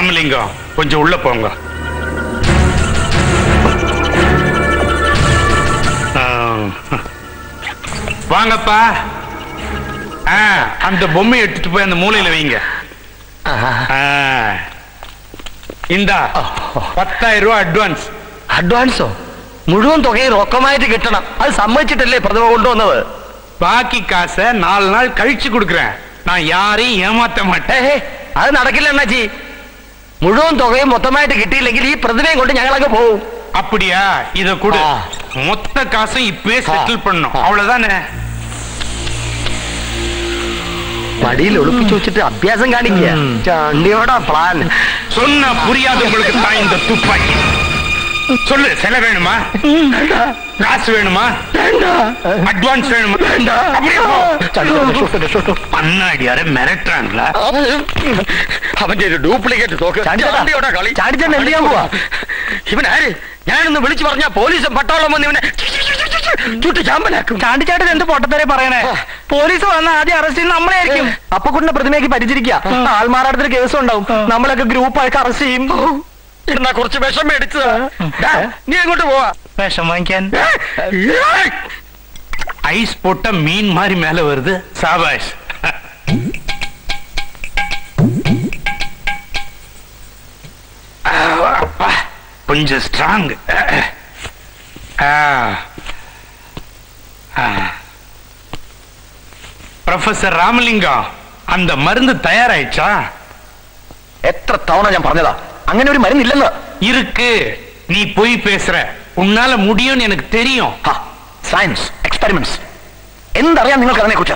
ராமலிங்கம், கொஞ்சம் உள்ள போங்க. வாங்கப்பா. அந்த பொம்மை எடுத்துட்டு போய் அந்த மூலையில வைங்க. இந்த 10,000 ரூபா அட்வான்ஸ். അഡ്വാൻസോ? മുഴുവൻ തുകയും റൊക്കമായിട്ട് കിട്ടണം. അത് സമ്മതിച്ചിട്ടല്ലേ പ്രതിമ കൊണ്ടുവന്നത്? ബാക്കി കാശ് 4 നാൾ കഴിച്ചു കൊടുക്കறேன். நான் யாரையும் ஏமாத்த மாட்டேன். அது நடக்கல அண்ணாச்சி. മുഴുവൻ തുകയും മൊത്തമായിട്ട് കിട്ടിയില്ലെങ്കിൽ ഈ പ്രതിമയും കൊണ്ട് ഞങ്ങളങ്ങ് പോവും. அப்படியா? இத கொடு. மொத்த காசும் இப்பவே செட்டில் பண்ணணும். அவ்வளவுதானே? படியில் ஒளிப்பிச்சு வச்சிட்டு அபியாசம் காணிக்க சண்டியோட பிளான் சொன்ன புரியாது உங்களுக்கு தான் இந்த துப்பாக்கி. சொல்லு, செல வேணுமா? காசு வேணுமா? அட்வான்ஸ் வேணுமா? பண்ணாடியார மிரட்டாங்களா? അവന്റെ ഒരു ഡ്യൂപ്ലിക്കേറ്റ് തോക്ക് കളി ചാടിച്ചാൻ എന്തിയാൻ പോവാ ഇവൻ? ആര്? ഞാനൊന്ന് വിളിച്ചു പറഞ്ഞാ പോലീസും പട്ടാളം വന്ന് ഇവനെ ചുട്ടു ചാമ്പനാക്കും. ചാണ്ടിച്ചാട്ടൻ എന്ത് പൊട്ടത്തരെ പറയണേ? പോലീസ് വന്ന ആദ്യം അറസ്റ്റ് ചെയ്ത് നമ്മളെ ആയിരിക്കും. അപ്പക്കുട്ടന്റെ പ്രതിമയ്ക്ക് പരിചരിക്കുക. ആൾമാറാടത്തിന് കേസ് ഉണ്ടാവും. നമ്മളൊക്കെ ഗ്രൂപ്പായിട്ട് അറസ്റ്റ് ചെയ്യും. എന്നാ കുറച്ച് വിഷം മേടിച്ചതാ. നീ അങ്ങോട്ട് പോവാ വിഷം വാങ്ങിക്കാൻ. ഐസ് പൊട്ട മീൻ മാറി മേലെ വരുത്. സാബാഷ്. கொஞ்சம் ஸ்ட்ராங். പ്രൊഫസർ രാമലിംഗം, அந்த മരുന്ന് തയ്യാറായിച്ചാ? എത്ര തവണ ഞാൻ പറഞ്ഞതാ അങ്ങനെ ഒരു മരുന്നില്ലെന്ന്. இருக்கு, நீ போய் பேசுற. உன்னால முடியும்னு எனக்கு தெரியும். സയൻസ് എക്സ്പെരിമെന്റ്സ് എന്തറിയാം നിങ്ങൾക്ക് അതിനെക്കുറിച്ച്?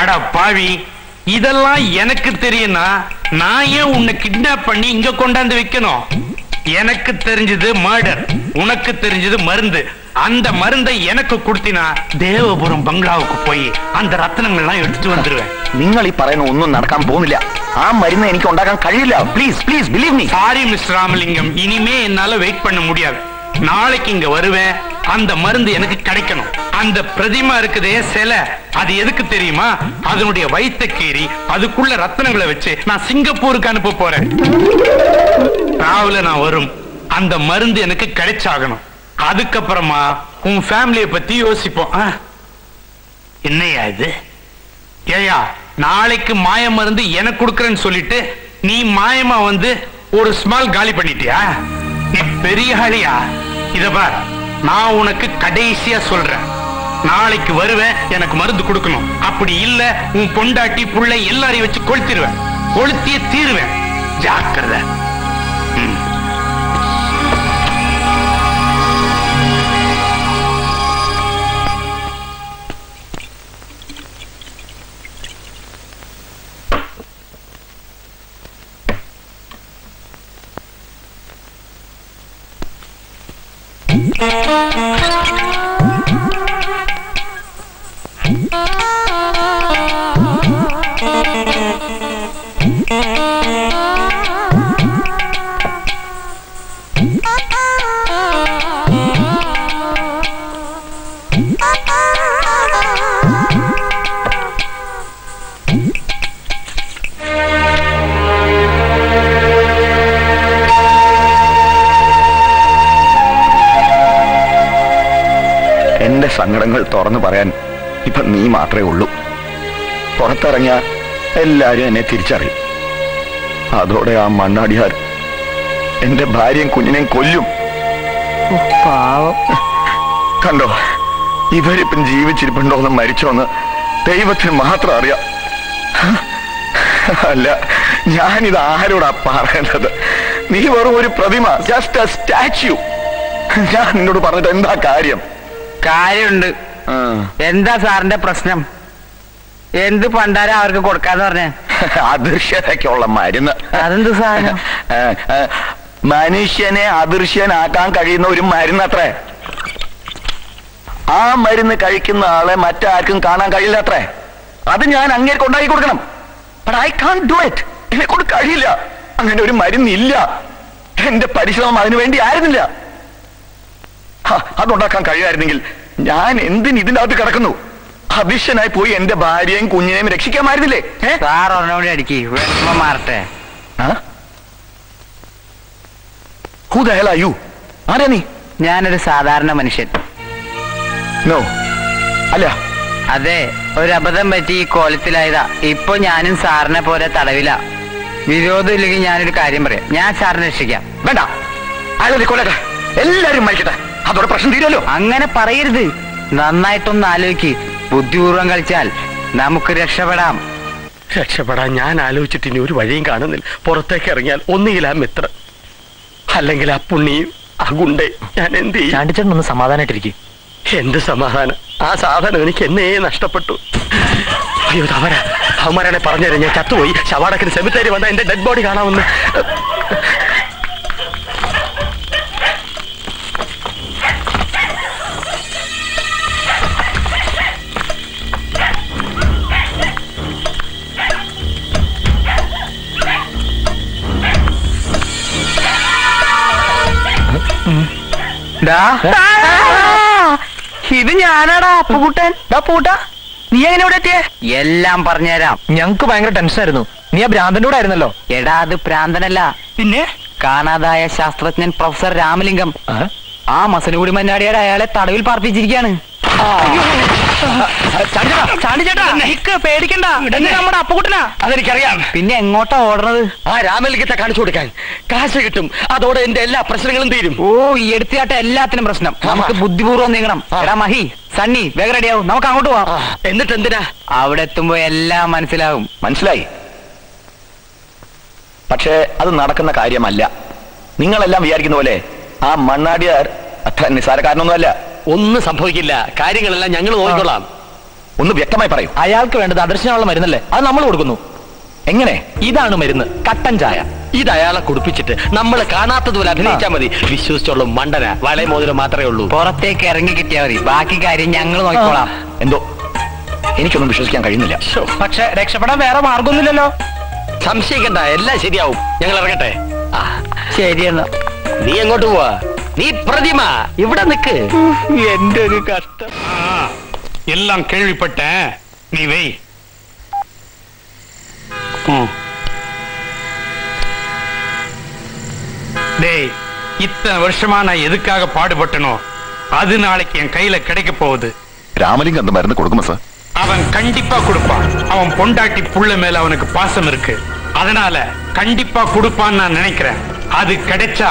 அட பாவி, இதெல்லாம் எனக்கு தெரியும்னா நான் ஏன் உன்னை கிட்னாப் பண்ணி இங்க கொண்டாந்து வைக்கணும்? எனக்கு தெரிஞ்சது மர்டர், உனக்கு தெரிஞ்சது மருந்து. அந்த மருந்தை எனக்கு கொடுத்தினா தேவபுரம் பங்களாவுக்கு போய் அந்த ரத்னங்கள்லாம் எடுத்துட்டு வந்துருவேன். നിങ്ങൾ ഈ പറയുന്ന ഒന്നും നടക്കാൻ പോകുന്നില്ല. ആ മരുന്ന് എനിക്ക് ഉണ്ടാക്കാൻ കഴിയില്ല. Please please believe me. Sorry mister Ramalingam, ഇനിമേ என்னால வெயிட் பண்ண முடியாது. நாளைக்கு இங்க வருவேன். அந்த மருந்து எனக்கு கிடைக்கணும். அந்த பிரதிமா இருக்குதே சிலை, அது எதுக்கு தெரியுமா? அதனுடைய வயிற்ற கீறி அதுக்குள்ள ரத்தனங்களை வச்சு நான் சிங்கப்பூருக்கு அனுப்ப போறேன். டிராவல நான் வரும். அந்த மருந்து எனக்கு கிடைச்சாகணும். அதுக்கப்புறமா உன் ஃபேமிலியை பத்தி யோசிப்போம். என்னையா இது? ஏயா, நாளைக்கு மாய மருந்து எனக்கு கொடுக்குறேன்னு சொல்லிட்டு நீ மாயமா வந்து ஒரு ஸ்மால் காலி பண்ணிட்டியா? நீ பெரிய ஆளியா? இத பார், நான் உனக்கு கடைசியா சொல்றேன். நாளைக்கு வருவேன், எனக்கு மருந்து கொடுக்கணும். அப்படி இல்ல உன் பொண்டாட்டி புள்ளை எல்லாரையும் வச்சு கொளுத்திடுவேன். கொளுத்தியே தீருவேன். ஜாக்கிரதை. സങ്കടങ്ങൾ തുറന്നു പറയാൻ ഇപ്പൊ നീ മാത്രമേ ഉള്ളൂ. പുറത്തിറങ്ങിയാൽ എല്ലാരും എന്നെ തിരിച്ചറിയും. അതോടെ ആ മണ്ണാടിയാർ എന്റെ ഭാര്യയും കുഞ്ഞിനെയും കൊല്ലും. കണ്ടോ, ഇവരിപ്പം ജീവിച്ചിരിപ്പുണ്ടോന്ന് മരിച്ചോന്ന് ദൈവത്തിന് മാത്രം അറിയാം. അല്ല, ഞാനിത് ആരോടാ പറയേണ്ടത്? നീ വെറും ഒരു പ്രതിമ, ജസ്റ്റ് എ സ്റ്റാച്യു. ഞാൻ നിന്നോട് പറഞ്ഞിട്ട് എന്താ കാര്യം? കാര്യമുണ്ട്. എന്താ സാറിന്റെ പ്രശ്നം? എന്ത് പണ്ടാരം അവർക്ക് കൊടുക്കാന്ന് പറഞ്ഞേ? അദൃശ്യതയ്ക്കുള്ള മരുന്ന്. അതെന്ത് സാധനം? മനുഷ്യനെ അദൃശ്യനാക്കാൻ കഴിയുന്ന ഒരു മരുന്നത്രേ. ആ മരുന്ന് കഴിക്കുന്ന ആളെ മറ്റാർക്കും കാണാൻ കഴിയില്ല അത്രേ. അത് ഞാൻ അങ്ങേർക്ക് ഉണ്ടാക്കി കൊടുക്കണം. But I can't do it. എന്നെ കൊണ്ട് കഴിയില്ല. അങ്ങനെ ഒരു മരുന്നില്ല. എന്റെ പരിശ്രമം അതിനു വേണ്ടി ആയിരുന്നില്ല. അതുണ്ടാക്കാൻ കഴിയായിരുന്നെങ്കിൽ ഞാൻ എന്തിന് ഇതിൻ്റെ അകത്ത് കിടക്കുന്നു? അഭിഷനായി പോയി എന്റെ ഭാര്യയും കുഞ്ഞിനെയും രക്ഷിക്കാമായിരുന്നില്ലേ? ഞാനൊരു സാധാരണ മനുഷ്യൻ. അല്ല, അതെ, ഒരു അബദ്ധം പറ്റി ഈ കോലത്തിലായതാ. ഇപ്പൊ ഞാനും സാറിനെ പോലെ തടവില. വിരോധം ഇല്ലെങ്കിൽ ഞാനൊരു കാര്യം പറയാം, ഞാൻ സാറിനെ രക്ഷിക്കാം. വേണ്ട, അയാളൊരു കൊല്ലട്ടെ, എല്ലാരും മരിക്കട്ടെ, അതോടെ പ്രശ്നം തീരുമല്ലോ. അങ്ങനെ പറയരുത്. നന്നായിട്ടൊന്ന് ആലോചിക്ക്. ബുദ്ധിപൂർവം കളിച്ചാൽ നമുക്ക് രക്ഷപ്പെടാം. രക്ഷപ്പെടാൻ ഞാൻ ആലോചിച്ചിട്ട് ഇനി ഒരു വഴിയും കാണുന്നില്ല. പുറത്തേക്ക് ഇറങ്ങിയാൽ ഒന്നുകിൽ ആ മിത്രം, അല്ലെങ്കിൽ ആ പുണ്യം, ആ ഗുണ്ടേ. ഞാൻ എന്ത് ചാണ്ടിച്ചേട്ടനൊന്ന് സമാധാനായിട്ടിരിക്കും. എന്ത് സമാധാനം? ആ സാധനം എനിക്ക് എന്നേ നഷ്ടപ്പെട്ടു. അയ്യോ, അവരാ അവന്മാരാണെ പറഞ്ഞുതരാം. ഞാൻ ചത്തുപോയി. ശവാടക്കിന് സെമിത്തേരി വന്നാൽ എന്റെ ഡെഡ് ബോഡി കാണാമെന്ന്. ഇത് ഞാനാടാ അപ്പുകുട്ടൻ. നീ എങ്ങനെ ഇവിടെ എത്തിയേ? എല്ലാം പറഞ്ഞുതരാം. ഞങ്ങക്ക് ഭയങ്കര ടെൻഷൻ ആയിരുന്നു. നീ ആ ഭ്രാന്തന്റെ കൂടെ ആയിരുന്നല്ലോ. എടാ, അത് ഭ്രാന്തനല്ല, പിന്നെ കാണാതായ ശാസ്ത്രജ്ഞൻ പ്രൊഫസർ രാമലിംഗം. ആ മസനഗുടി മന്നാടിയുടെ അയാളെ തടവിൽ പാർപ്പിച്ചിരിക്കുകയാണ്. അതെനിക്കറിയാം. പിന്നെ എങ്ങോട്ടാ ഓടണത്? ആ രാമലിംഗത്തെ കാണിച്ചു കൊടുക്കാൻ. കാശ് കിട്ടും, അതോടെ എന്റെ എല്ലാ പ്രശ്നങ്ങളും തീരും. ഓ, ഈ എടുത്തിയാട്ട എല്ലാത്തിനും പ്രശ്നം. നമുക്ക് ബുദ്ധിപൂർവ്വം നീങ്ങണം. മഹി, സണ്ണി, വേഗം റെഡിയാവും. നമുക്ക് അങ്ങോട്ട് പോവാം. എന്നിട്ട് എന്തിനാ? അവിടെ എത്തുമ്പോ എല്ലാം മനസ്സിലാവും. മനസ്സിലായി, പക്ഷേ അത് നടക്കുന്ന കാര്യമല്ല. നിങ്ങളെല്ലാം വിചാരിക്കുന്ന പോലെ ആ മണ്ണാടിയാർ അത്ര നിസ്സാരക്കാരനൊന്നും അല്ല. ഒന്നും സംഭവിക്കില്ല. കാര്യങ്ങളെല്ലാം ഞങ്ങൾ നോക്കിക്കൊള്ളാം. ഒന്ന് വ്യക്തമായി പറയൂ. അയാൾക്ക് വേണ്ടത് അദൃശ്യമുള്ള മരുന്നല്ലേ? അത് നമ്മൾ കൊടുക്കുന്നു. എങ്ങനെ? ഇതാണ് മരുന്ന്, കട്ടൻ ചായ. ഇത് അയാളെ കുടിപ്പിച്ചിട്ട് നമ്മൾ കാണാത്തതുപോലെ അഭിനയിച്ചാൽ മതി. വിശ്വസിച്ചോളും. മണ്ടന വളയ മോതിരം മാത്രമേ ഉള്ളൂ. പുറത്തേക്ക് ഇറങ്ങി കിട്ടിയാൽ മതി, ബാക്കി കാര്യം ഞങ്ങൾ നോക്കിക്കോളാം. എന്തോ എനിക്കൊന്നും വിശ്വസിക്കാൻ കഴിയുന്നില്ല. പക്ഷെ രക്ഷപ്പെടാൻ വേറെ മാർഗമൊന്നുമില്ലല്ലോ. സംശയിക്കണ്ട, എല്ലാം ശരിയാവും. ഞങ്ങൾ ഇറങ്ങട്ടെ. ശരിയെന്നാ. നീ എങ്ങോട്ട് പോവാ? നീ പ്രതിമ ഇവിടെ നിക്ക്. എന്റെ ഒരു കഷ്ടം. എല്ലാം കേൾവിപ്പെട്ട നീ വെയ്. டேய், இத்தனை வருஷமா நான் எதுக்காக பாடுபட்டனோ அது நாளைக்கு என் கையில கிடைக்க போகுது. ராமலிங்கம் அந்த மருந்து கொடுக்குமா சார்? அவன் கண்டிப்பா கொடுப்பான். அவன் பொண்டாட்டி புள்ள மேல அவனுக்கு பாசம் இருக்கு. அதனால கண்டிப்பா கொடுப்பான்னு நான் நினைக்கிறேன். அது கிடைச்சா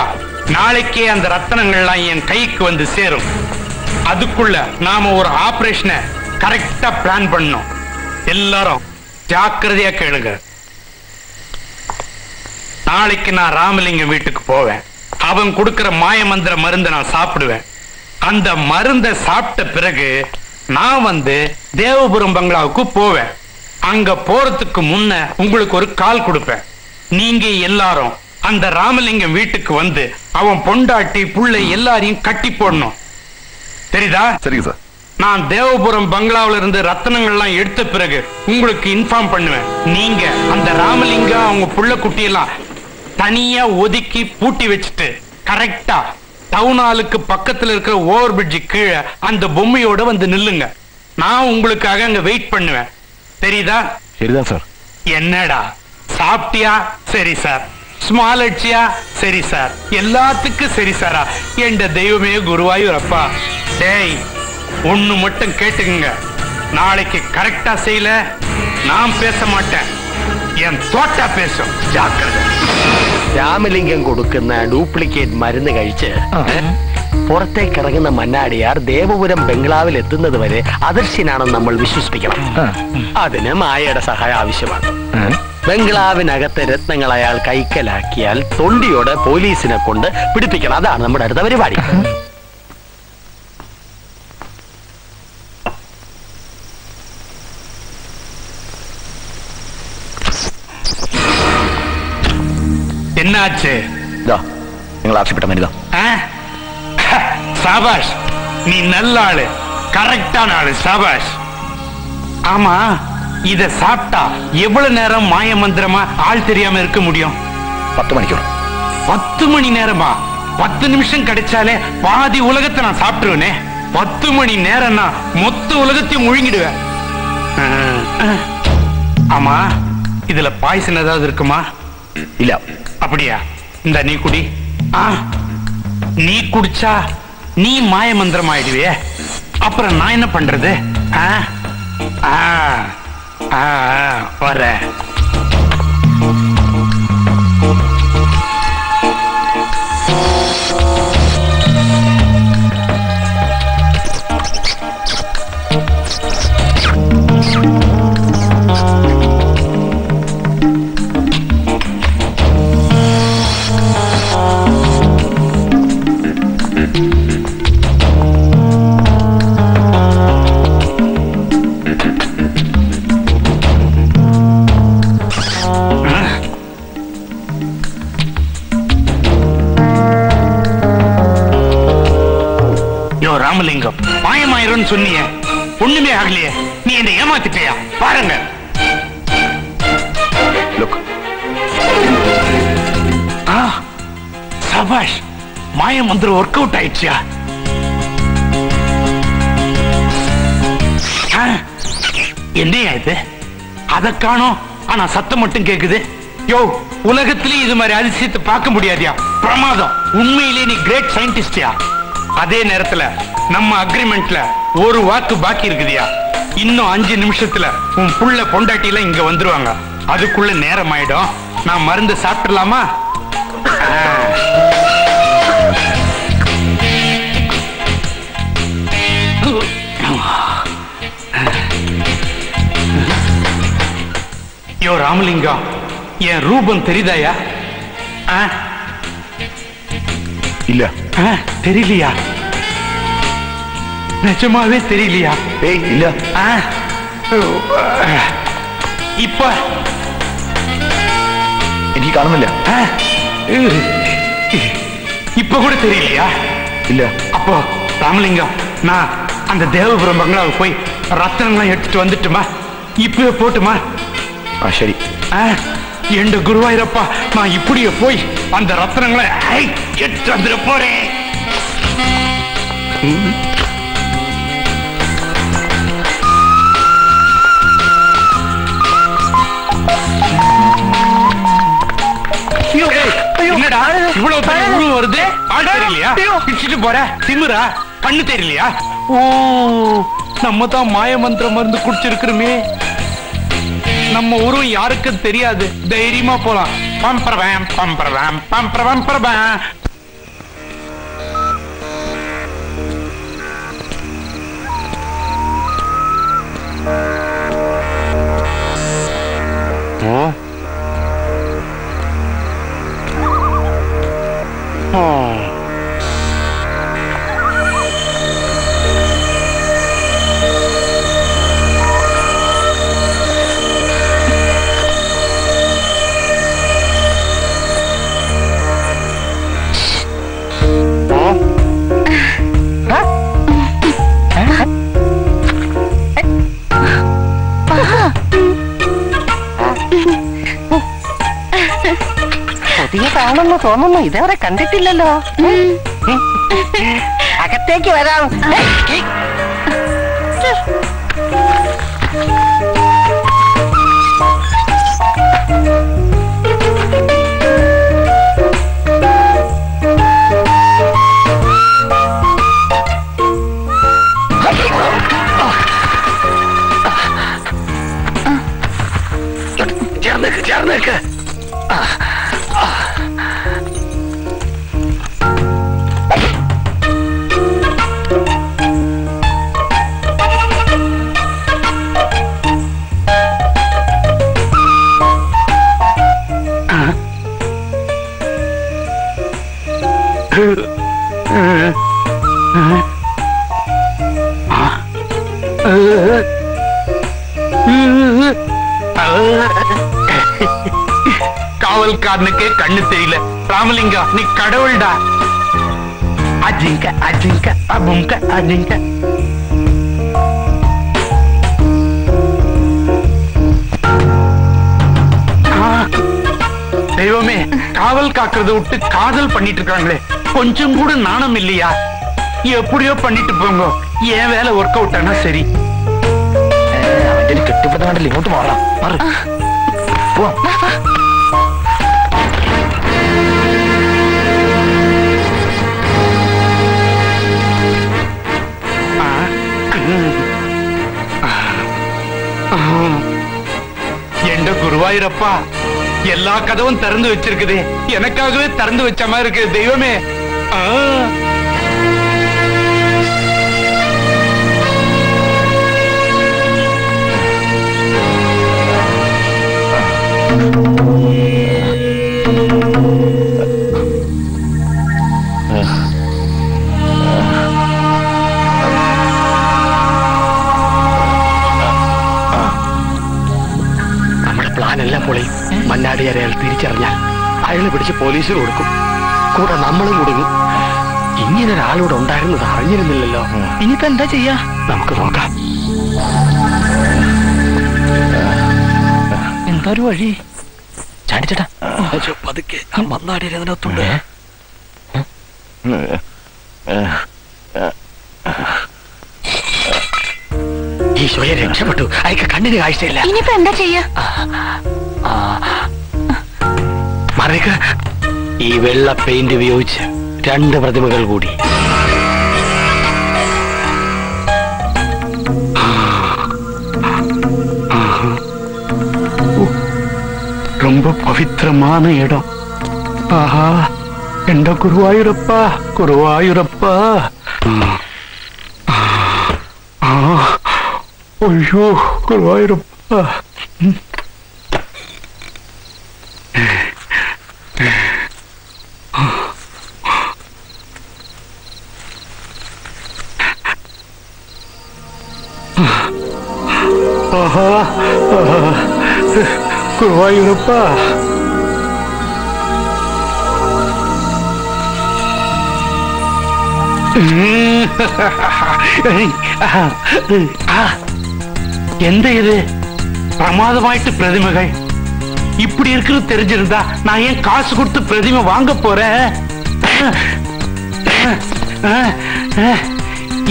நாளைக்கே அந்த ரத்தனங்கள்லாம் என் கைக்கு வந்து சேரும். அதுக்குள்ள நாம ஒரு ஆபரேஷனை கரெக்டா பிளான் பண்ணோம். எல்லாரும் ஜாக்கிரதையா கேளுங்க. நாளைக்கு நான் ராமலிங்கம் வீட்டுக்கு போவேன். அவன் கொடுக்கிற மாயமந்திர மருந்தை நான் சாப்பிடுவேன். அந்த மருந்தை சாப்பிட்ட பிறகு நான் வந்து தேவபுரம் பங்களாவுக்கு போவேன். அங்க போறதுக்கு முன்ன உங்களுக்கு ஒரு கால் கொடுப்பேன். நீங்க எல்லாரும் அந்த ராமலிங்கம் வீட்டுக்கு வந்து அவன் பொண்டாட்டி புள்ளை எல்லாரையும் கட்டி போடணும். தெரியுதா? சரிங்க சார். நான் தேவபுரம் பங்களாவில இருந்து ரத்தனங்கள்லாம் எடுத்த பிறகு உங்களுக்கு இன்ஃபார்ம் பண்ணுவேன். நீங்க அந்த ராமலிங்கம் அவங்க புள்ள குட்டியெல்லாம் தனியா ஒதுக்கி பூட்டி வச்சுட்டு கரெக்டா டவுனாலுக்கு பக்கத்துல இருக்கிற ஓவர் பிரிட்ஜு கீழே அந்த பொம்மையோட வந்து நில்லுங்க. நான் உங்களுக்காக அங்க வெயிட் பண்ணுவேன். தெரியுதா? சரிதான் சார். என்னடா சாப்பிட்டியா? சரி சார். ஸ்மாலட்சியா? சரி சார். எல்லாத்துக்கும் சரி சாரா என்ற தெய்வமே குருவாயூர் அப்பா. டேய், ஒன்னு மட்டும் கேட்டுக்குங்க. நாளைக்கு கரெக்டா செய்யல நான் பேச மாட்டேன், என் தோட்டா பேசும். ஜாக்கிரதை. രാമലിംഗം കൊടുക്കുന്ന ഡ്യൂപ്ലിക്കേറ്റ് മരുന്ന് കഴിച്ച് പുറത്തേക്ക് ഇറങ്ങുന്ന മന്നാടിയാർ ദേവപുരം ബംഗ്ലാവിൽ എത്തുന്നത് വരെ അദൃശ്യനാണെന്ന് നമ്മൾ വിശ്വസിപ്പിക്കണം. അതിന് മായയുടെ സഹായം ആവശ്യമാണ്. ബംഗ്ലാവിനകത്തെ രത്നങ്ങൾ അയാൾ കൈക്കലാക്കിയാൽ തൊണ്ടിയോടെ പോലീസിനെ കൊണ്ട് പിടിപ്പിക്കണം. അതാണ് നമ്മുടെ അടുത്ത പരിപാടി. ஆச்சு? எங்களை ஆசைப்பட்ட மாதிரி சாபாஷ், நீ நல்ல ஆளு, கரெக்டான ஆளு, சாபாஷ். ஆமா, இத சாப்பிட்டா எவ்வளவு நேரம் மாய மந்திரமா ஆள் தெரியாம இருக்க முடியும்? 10 மணிக்கு. 10 மணி நேரமா? 10 நிமிஷம் கிடைச்சாலே பாதி உலகத்தை நான் சாப்பிட்டுருவேனே. 10 மணி நேரம்னா மொத்த உலகத்தையும் முழுங்கிடுவேன். ஆமா, இதுல பாய்சன் ஏதாவது இருக்குமா? இல்ல. அப்படியா? இந்த நீ குடி. நீ குடிச்சா நீ மாய மந்திரம் ஆயிடுவே, அப்புறம் நான் என்ன பண்றது? வர ராமலிங்கம் மாயமாயிரும் சொன்னிய, ஒண்ணுமே ஆகலையே, நீ என்ன ஏமாத்திட்டியா? பாருங்க, சபாஷ், மாயம் வந்து ஒர்க் அவுட் ஆயிடுச்சியா? என்னையா இது? அதை காணோம், ஆனா சத்தம் மட்டும் கேக்குது. யோ, உலகத்திலே இது மாதிரி அதிசயத்தை பார்க்க முடியாதியா? பிரமாதம், உண்மையிலே நீ கிரேட் சயின்டிஸ்டியா? அதே நேரத்துல நம்ம அக்ரிமெண்ட்ல ஒரு வாக்கு பாக்கி இருக்குதியா. இன்னும் 5 நிமிஷத்துல உன் புள்ள பொண்டாட்டியில இங்க வந்துருவாங்க. அதுக்குள்ள நேரம் ஆயிடும், நான் மருந்து சாப்பிடலாமா? யோ ராமலிங்கம், என் ரூபம் தெரியுதாயா? இல்ல, தெரியலையா? நிஜமாவே தெரியலையா? இல்ல. இப்ப எனக்கு காரணம் இப்ப கூட தெரியலையா? இல்ல. அப்போ ராமலிங்கம், நான் அந்த தேவபுரம் பங்களாவுக்கு போய் ரத்தனம்லாம் எடுத்துட்டு வந்துட்டுமா? இப்பவே போட்டுமா? சரி. என் குருவாயிரப்பா, நான் இப்படியே போய் அந்த ரத்னங்களை எடுத்து வந்துட போறேன். இவ்வளவு உருவம் வருது, ஆள் தெரியலையா? பிடிச்சிட்டு போற திமிரா? கண்ணு தெரியலையா? ஓ, நம்ம தான் மாய மந்திரம் மருந்து குடிச்சிருக்கிறோமே. நம்ம ஊரும் யாருக்கும் தெரியாது, தைரியமா போலாம். பம்பரவன் பம்பரவன் பம்பரவன் பம்பரவன். തോന്നുന്നു, ഇതേവരെ കണ്ടിട്ടില്ലല്ലോ. അകത്തേക്ക് വരാം. ചേർന്നേക്ക്. காவல்காரனுக்கே கண்ணு தெரியல. ராமலிங்கா நீ கடவுள்டா. அஜிங்க அஜிங்க அபுங்க அஜிங்க. தெய்வமே, காவல் காக்குறத விட்டு காதல் பண்ணிட்டு இருக்காங்களே, கொஞ்சம் கூட நாணம் இல்லையா? எப்படியோ பண்ணிட்டு போங்க, என் வேலை ஒர்க் அவுட் ஆனா சரி. கெட்டுப்பதான் இங்கோட்டு மாறலாம். என்ற குருவாயிரப்பா, எல்லா கதவும் திறந்து வச்சிருக்குது, எனக்காகவே திறந்து வச்ச மாதிரி இருக்கு தெய்வமே. മണ്ണാടിയാരെ അയാൾ തിരിച്ചറിഞ്ഞാൽ അയാളെ പിടിച്ച് പോലീസിൽ കൊടുക്കും, കൂടെ നമ്മളും കൊടുക്കും. ഇങ്ങനൊരാളൂടെ ഉണ്ടായിരുന്നത് അറിഞ്ഞിരുന്നില്ലല്ലോ. ഇനിയിപ്പോ എന്താ ചെയ്യാ? നമുക്ക് നോക്കാം. എന്താ ഒരു വഴി? ചാടിച്ചേട്ടാ പതുക്കെ, മണ്ണാടിയാരെ അതിനകത്തുണ്ട്. ഈശോയെ രക്ഷപ്പെട്ടു, അയാൾക്ക് കണ്ണിന് കാഴ്ചയില്ല. ഇനിയിപ്പോ എന്താ ചെയ്യാ? മറിക്ക്, ഈ വെള്ള പെയിന്റ് ഉപയോഗിച്ച് രണ്ട് പ്രതിമകൾ കൂടി. ரொம்ப பவித்திரமான இடம். ஆஹா, என்ற குருவாயூரப்பா, குருவாயூரப்பா. ஐயோ குருவாயூரப்பா. குருவாயூரப்பா, எந்த இது பிரமாதமாயிட்டு பிரதிமைகள் இப்படி இருக்கிறது தெரிஞ்சிருந்தா நான் ஏன் காசு கொடுத்து பிரதிமை வாங்க போறேன்?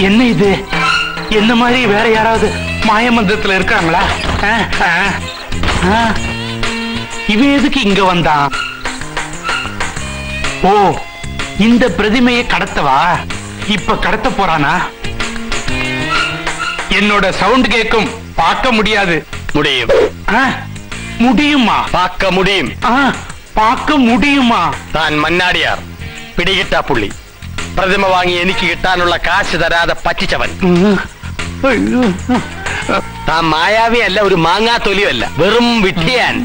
என்ன இது? என்ன மாதிரி வேற யாராவது மாயமந்திரத்துல இருக்காங்களா? இவன் எதுக்கு இங்க வந்தான்? ஓ, இந்த பிரதிமையை கடத்தவா? இப்ப கடத்த போறானா? என்னோட சவுண்ட் கேக்கும், பார்க்க முடியாது. முடியும். முடியுமா? பார்க்க முடியும். பார்க்க முடியுமா? நான் மன்னாடியார், பிடிகிட்டா புள்ளி. பிரதிம வாங்கி എനിക്ക് കിട്ടാനുള്ള കാശ് തരാതെ പറ്റിച്ചവൻ. താൻ മായാവി അല്ല, ഒരു മാങ്ങാ തൊലിയല്ല, വെറും വിട്ടിയാൻ.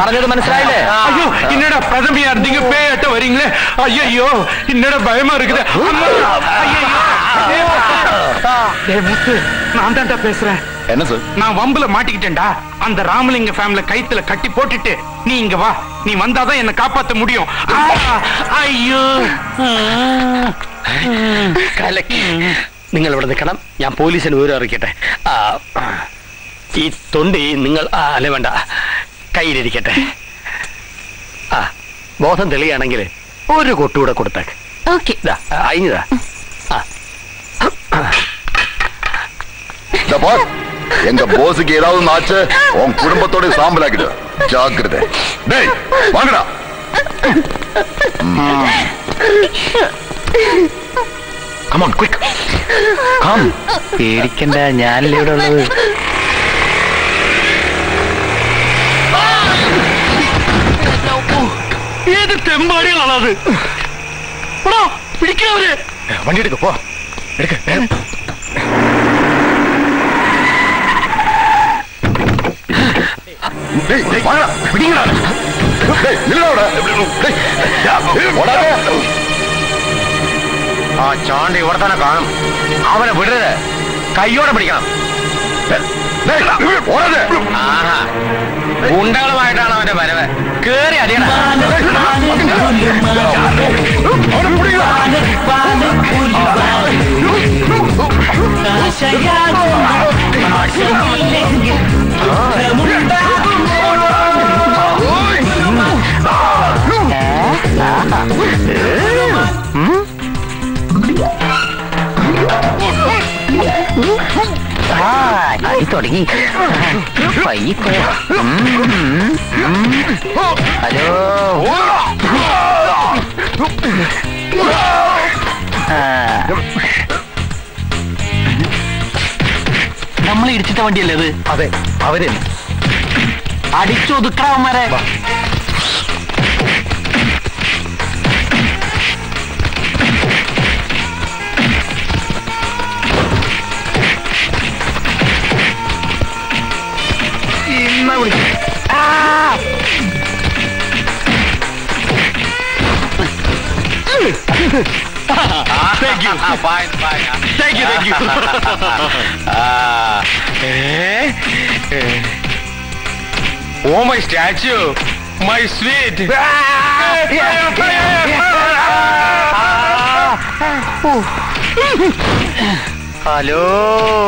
പറഞ്ഞത് മനസ്സിലായില്ലേ? അയ്യോ ഇന്നട പ്രഥമയാർ നിങ്ങൾ പേയിട്ട് വരീങ്ങളേ. അയ്യോ ഇന്നട ഭയമാ இருக்குது. நான் தான்டா பேசுறேன். என்ன சார்? நான் வம்புல மாட்டிக்கிட்டேன்டா. அந்த ராமலிங்க ஃபேமிலி கைத்துல கட்டி போட்டுட்டு நீ இங்க வா, நீ வந்தாதான் என்ன காப்பாற்ற முடியும். അയ്യോ കലക്കി. നിങ്ങൾ ഇവിടെ നിൽക്കണം, ഞാൻ പോലീസിന് വിവരം അറിയിക്കട്ടെ. ഈ തൊണ്ടി നിങ്ങൾ അല്ല വേണ്ട, കയ്യിലിരിക്കട്ടെ. ബോധം തെളിയാണെങ്കിൽ ഒരു കൊട്ടൂടെ കൊടുത്തേക്ക്. ഓക്കെ, അയിഞ്ഞതാ. எங்க போஸுக்கு ஏதாவது ஆச்சு, உன் குடும்பத்தோட சாம்பல் ஆக்கிடு. ஜாக்கிரதை. டேய் வாங்கடா. Come on, quick. Come. പേടിക്കണ്ട, ഞാനല്ലേ ഇവിടെ ഉള്ളത്. ഏത് തെമ്പാടികളാണത്? പിടിക്കവര് വണ്ടി എടുക്ക, പോ എടുക്ക. சாண்டி இவர்தான காணும், அவனை விடுற கையோட பிடிக்கலாம். ഗുണ്ടകളുമായിട്ടാണ് അവന്റെ വരവ്. കേറി അറിയണം. അടി തുടങ്ങി പൈക്ക്. ഹലോ, നമ്മൾ ഇടിച്ചിട്ട വണ്ടിയല്ലേ അത്? അതെ, അവര് അടിച്ചൊതുക്കണവന്മാരെ. Thank you. Fine, fine. Thank you, thank you. Oh, my statue, my sweet. Hello.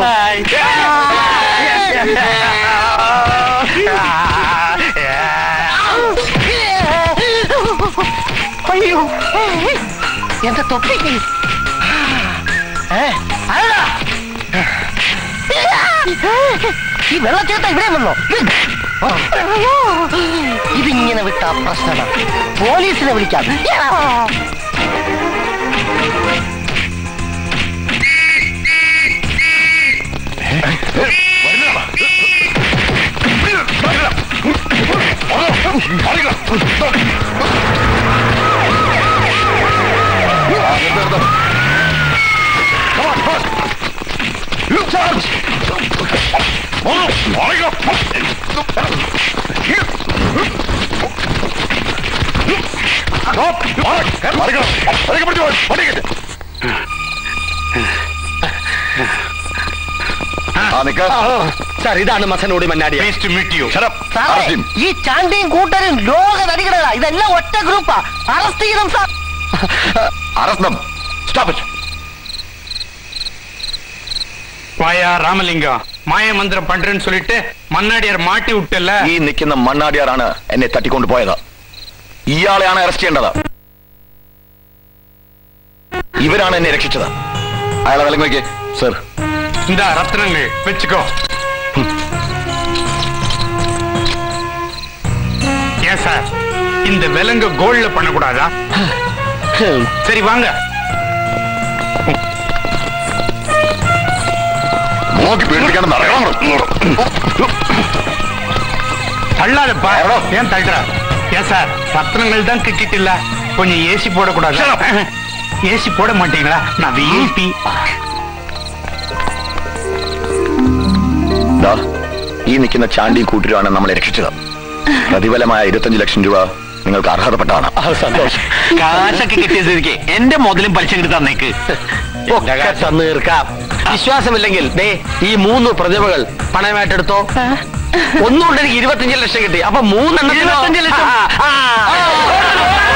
Hi. എന്താ തൊപ്പി? ഈ വെള്ളച്ചേട്ട ഇവിടെ വന്നോ? ഇതിങ്ങനെ വിട്ട പ്രശ്നമാണ്, പോലീസിനെ വിളിക്കാം. Come on, come on. You charge. Mano, mariga. Here. Stop. Mariga. Mariga, put your hands. What is it? Anika. Sir, idana masanodi mannadiya. Pleased to meet you. Shut up. Sir, ee chandin kootarin loga nadigala. Idella otta group. Arrest cheyum sir. Arasnam, stop it. Vaya Ramalinga, Maya Mandra Pandran சொல்லிட்டு மன்னாடியார் மாட்டி விட்டல்ல. நீ நிக்கின மன்னாடியாரான என்னை தட்டி கொண்டு போயதா? இயாளையான arrest ചെയ്യേണ്ടதா? இவரான என்னை രക്ഷிச்சதா? அயல வலங்கே sir. இந்த ரத்னங்கள் வெச்சுக்கோ. Yes sir. இந்த வெலங்க கோல்ல பண்ண கூடாதா? சரி வாங்க. மோகி பேடிக்கான நரகம் தள்ளாத பாயோ. ஏன் தள்ளுற? ஏன் சார் சத்திரங்கள் தான் கிட்டிட்டில்ல, கொஞ்சம் ஏசி போடக்கூடாது? ஏசி போட மாட்டீங்களா? நான் விஐபி. ഈ നിൽക്കുന്ന ചാണ്ടിയും കൂട്ടരുമാണ് നമ്മളെ രക്ഷിച്ചത്. പ്രതിഫലമായ 25 ലക്ഷം രൂപ നിങ്ങൾക്ക് അർഹതപ്പെട്ടാണ്. കാശൊക്കെ കിട്ടിയ സ്ഥിതിക്ക് എന്റെ മുതലും പലിശ കിട്ടി തന്നേക്ക്. വിശ്വാസമില്ലെങ്കിൽ ഈ 3 പ്രതിമകൾ പണയമായിട്ടെടുത്തോ. ഒന്നുകൊണ്ട് എനിക്ക് 25 ലക്ഷം കിട്ടി. അപ്പൊ 3 ലക്ഷം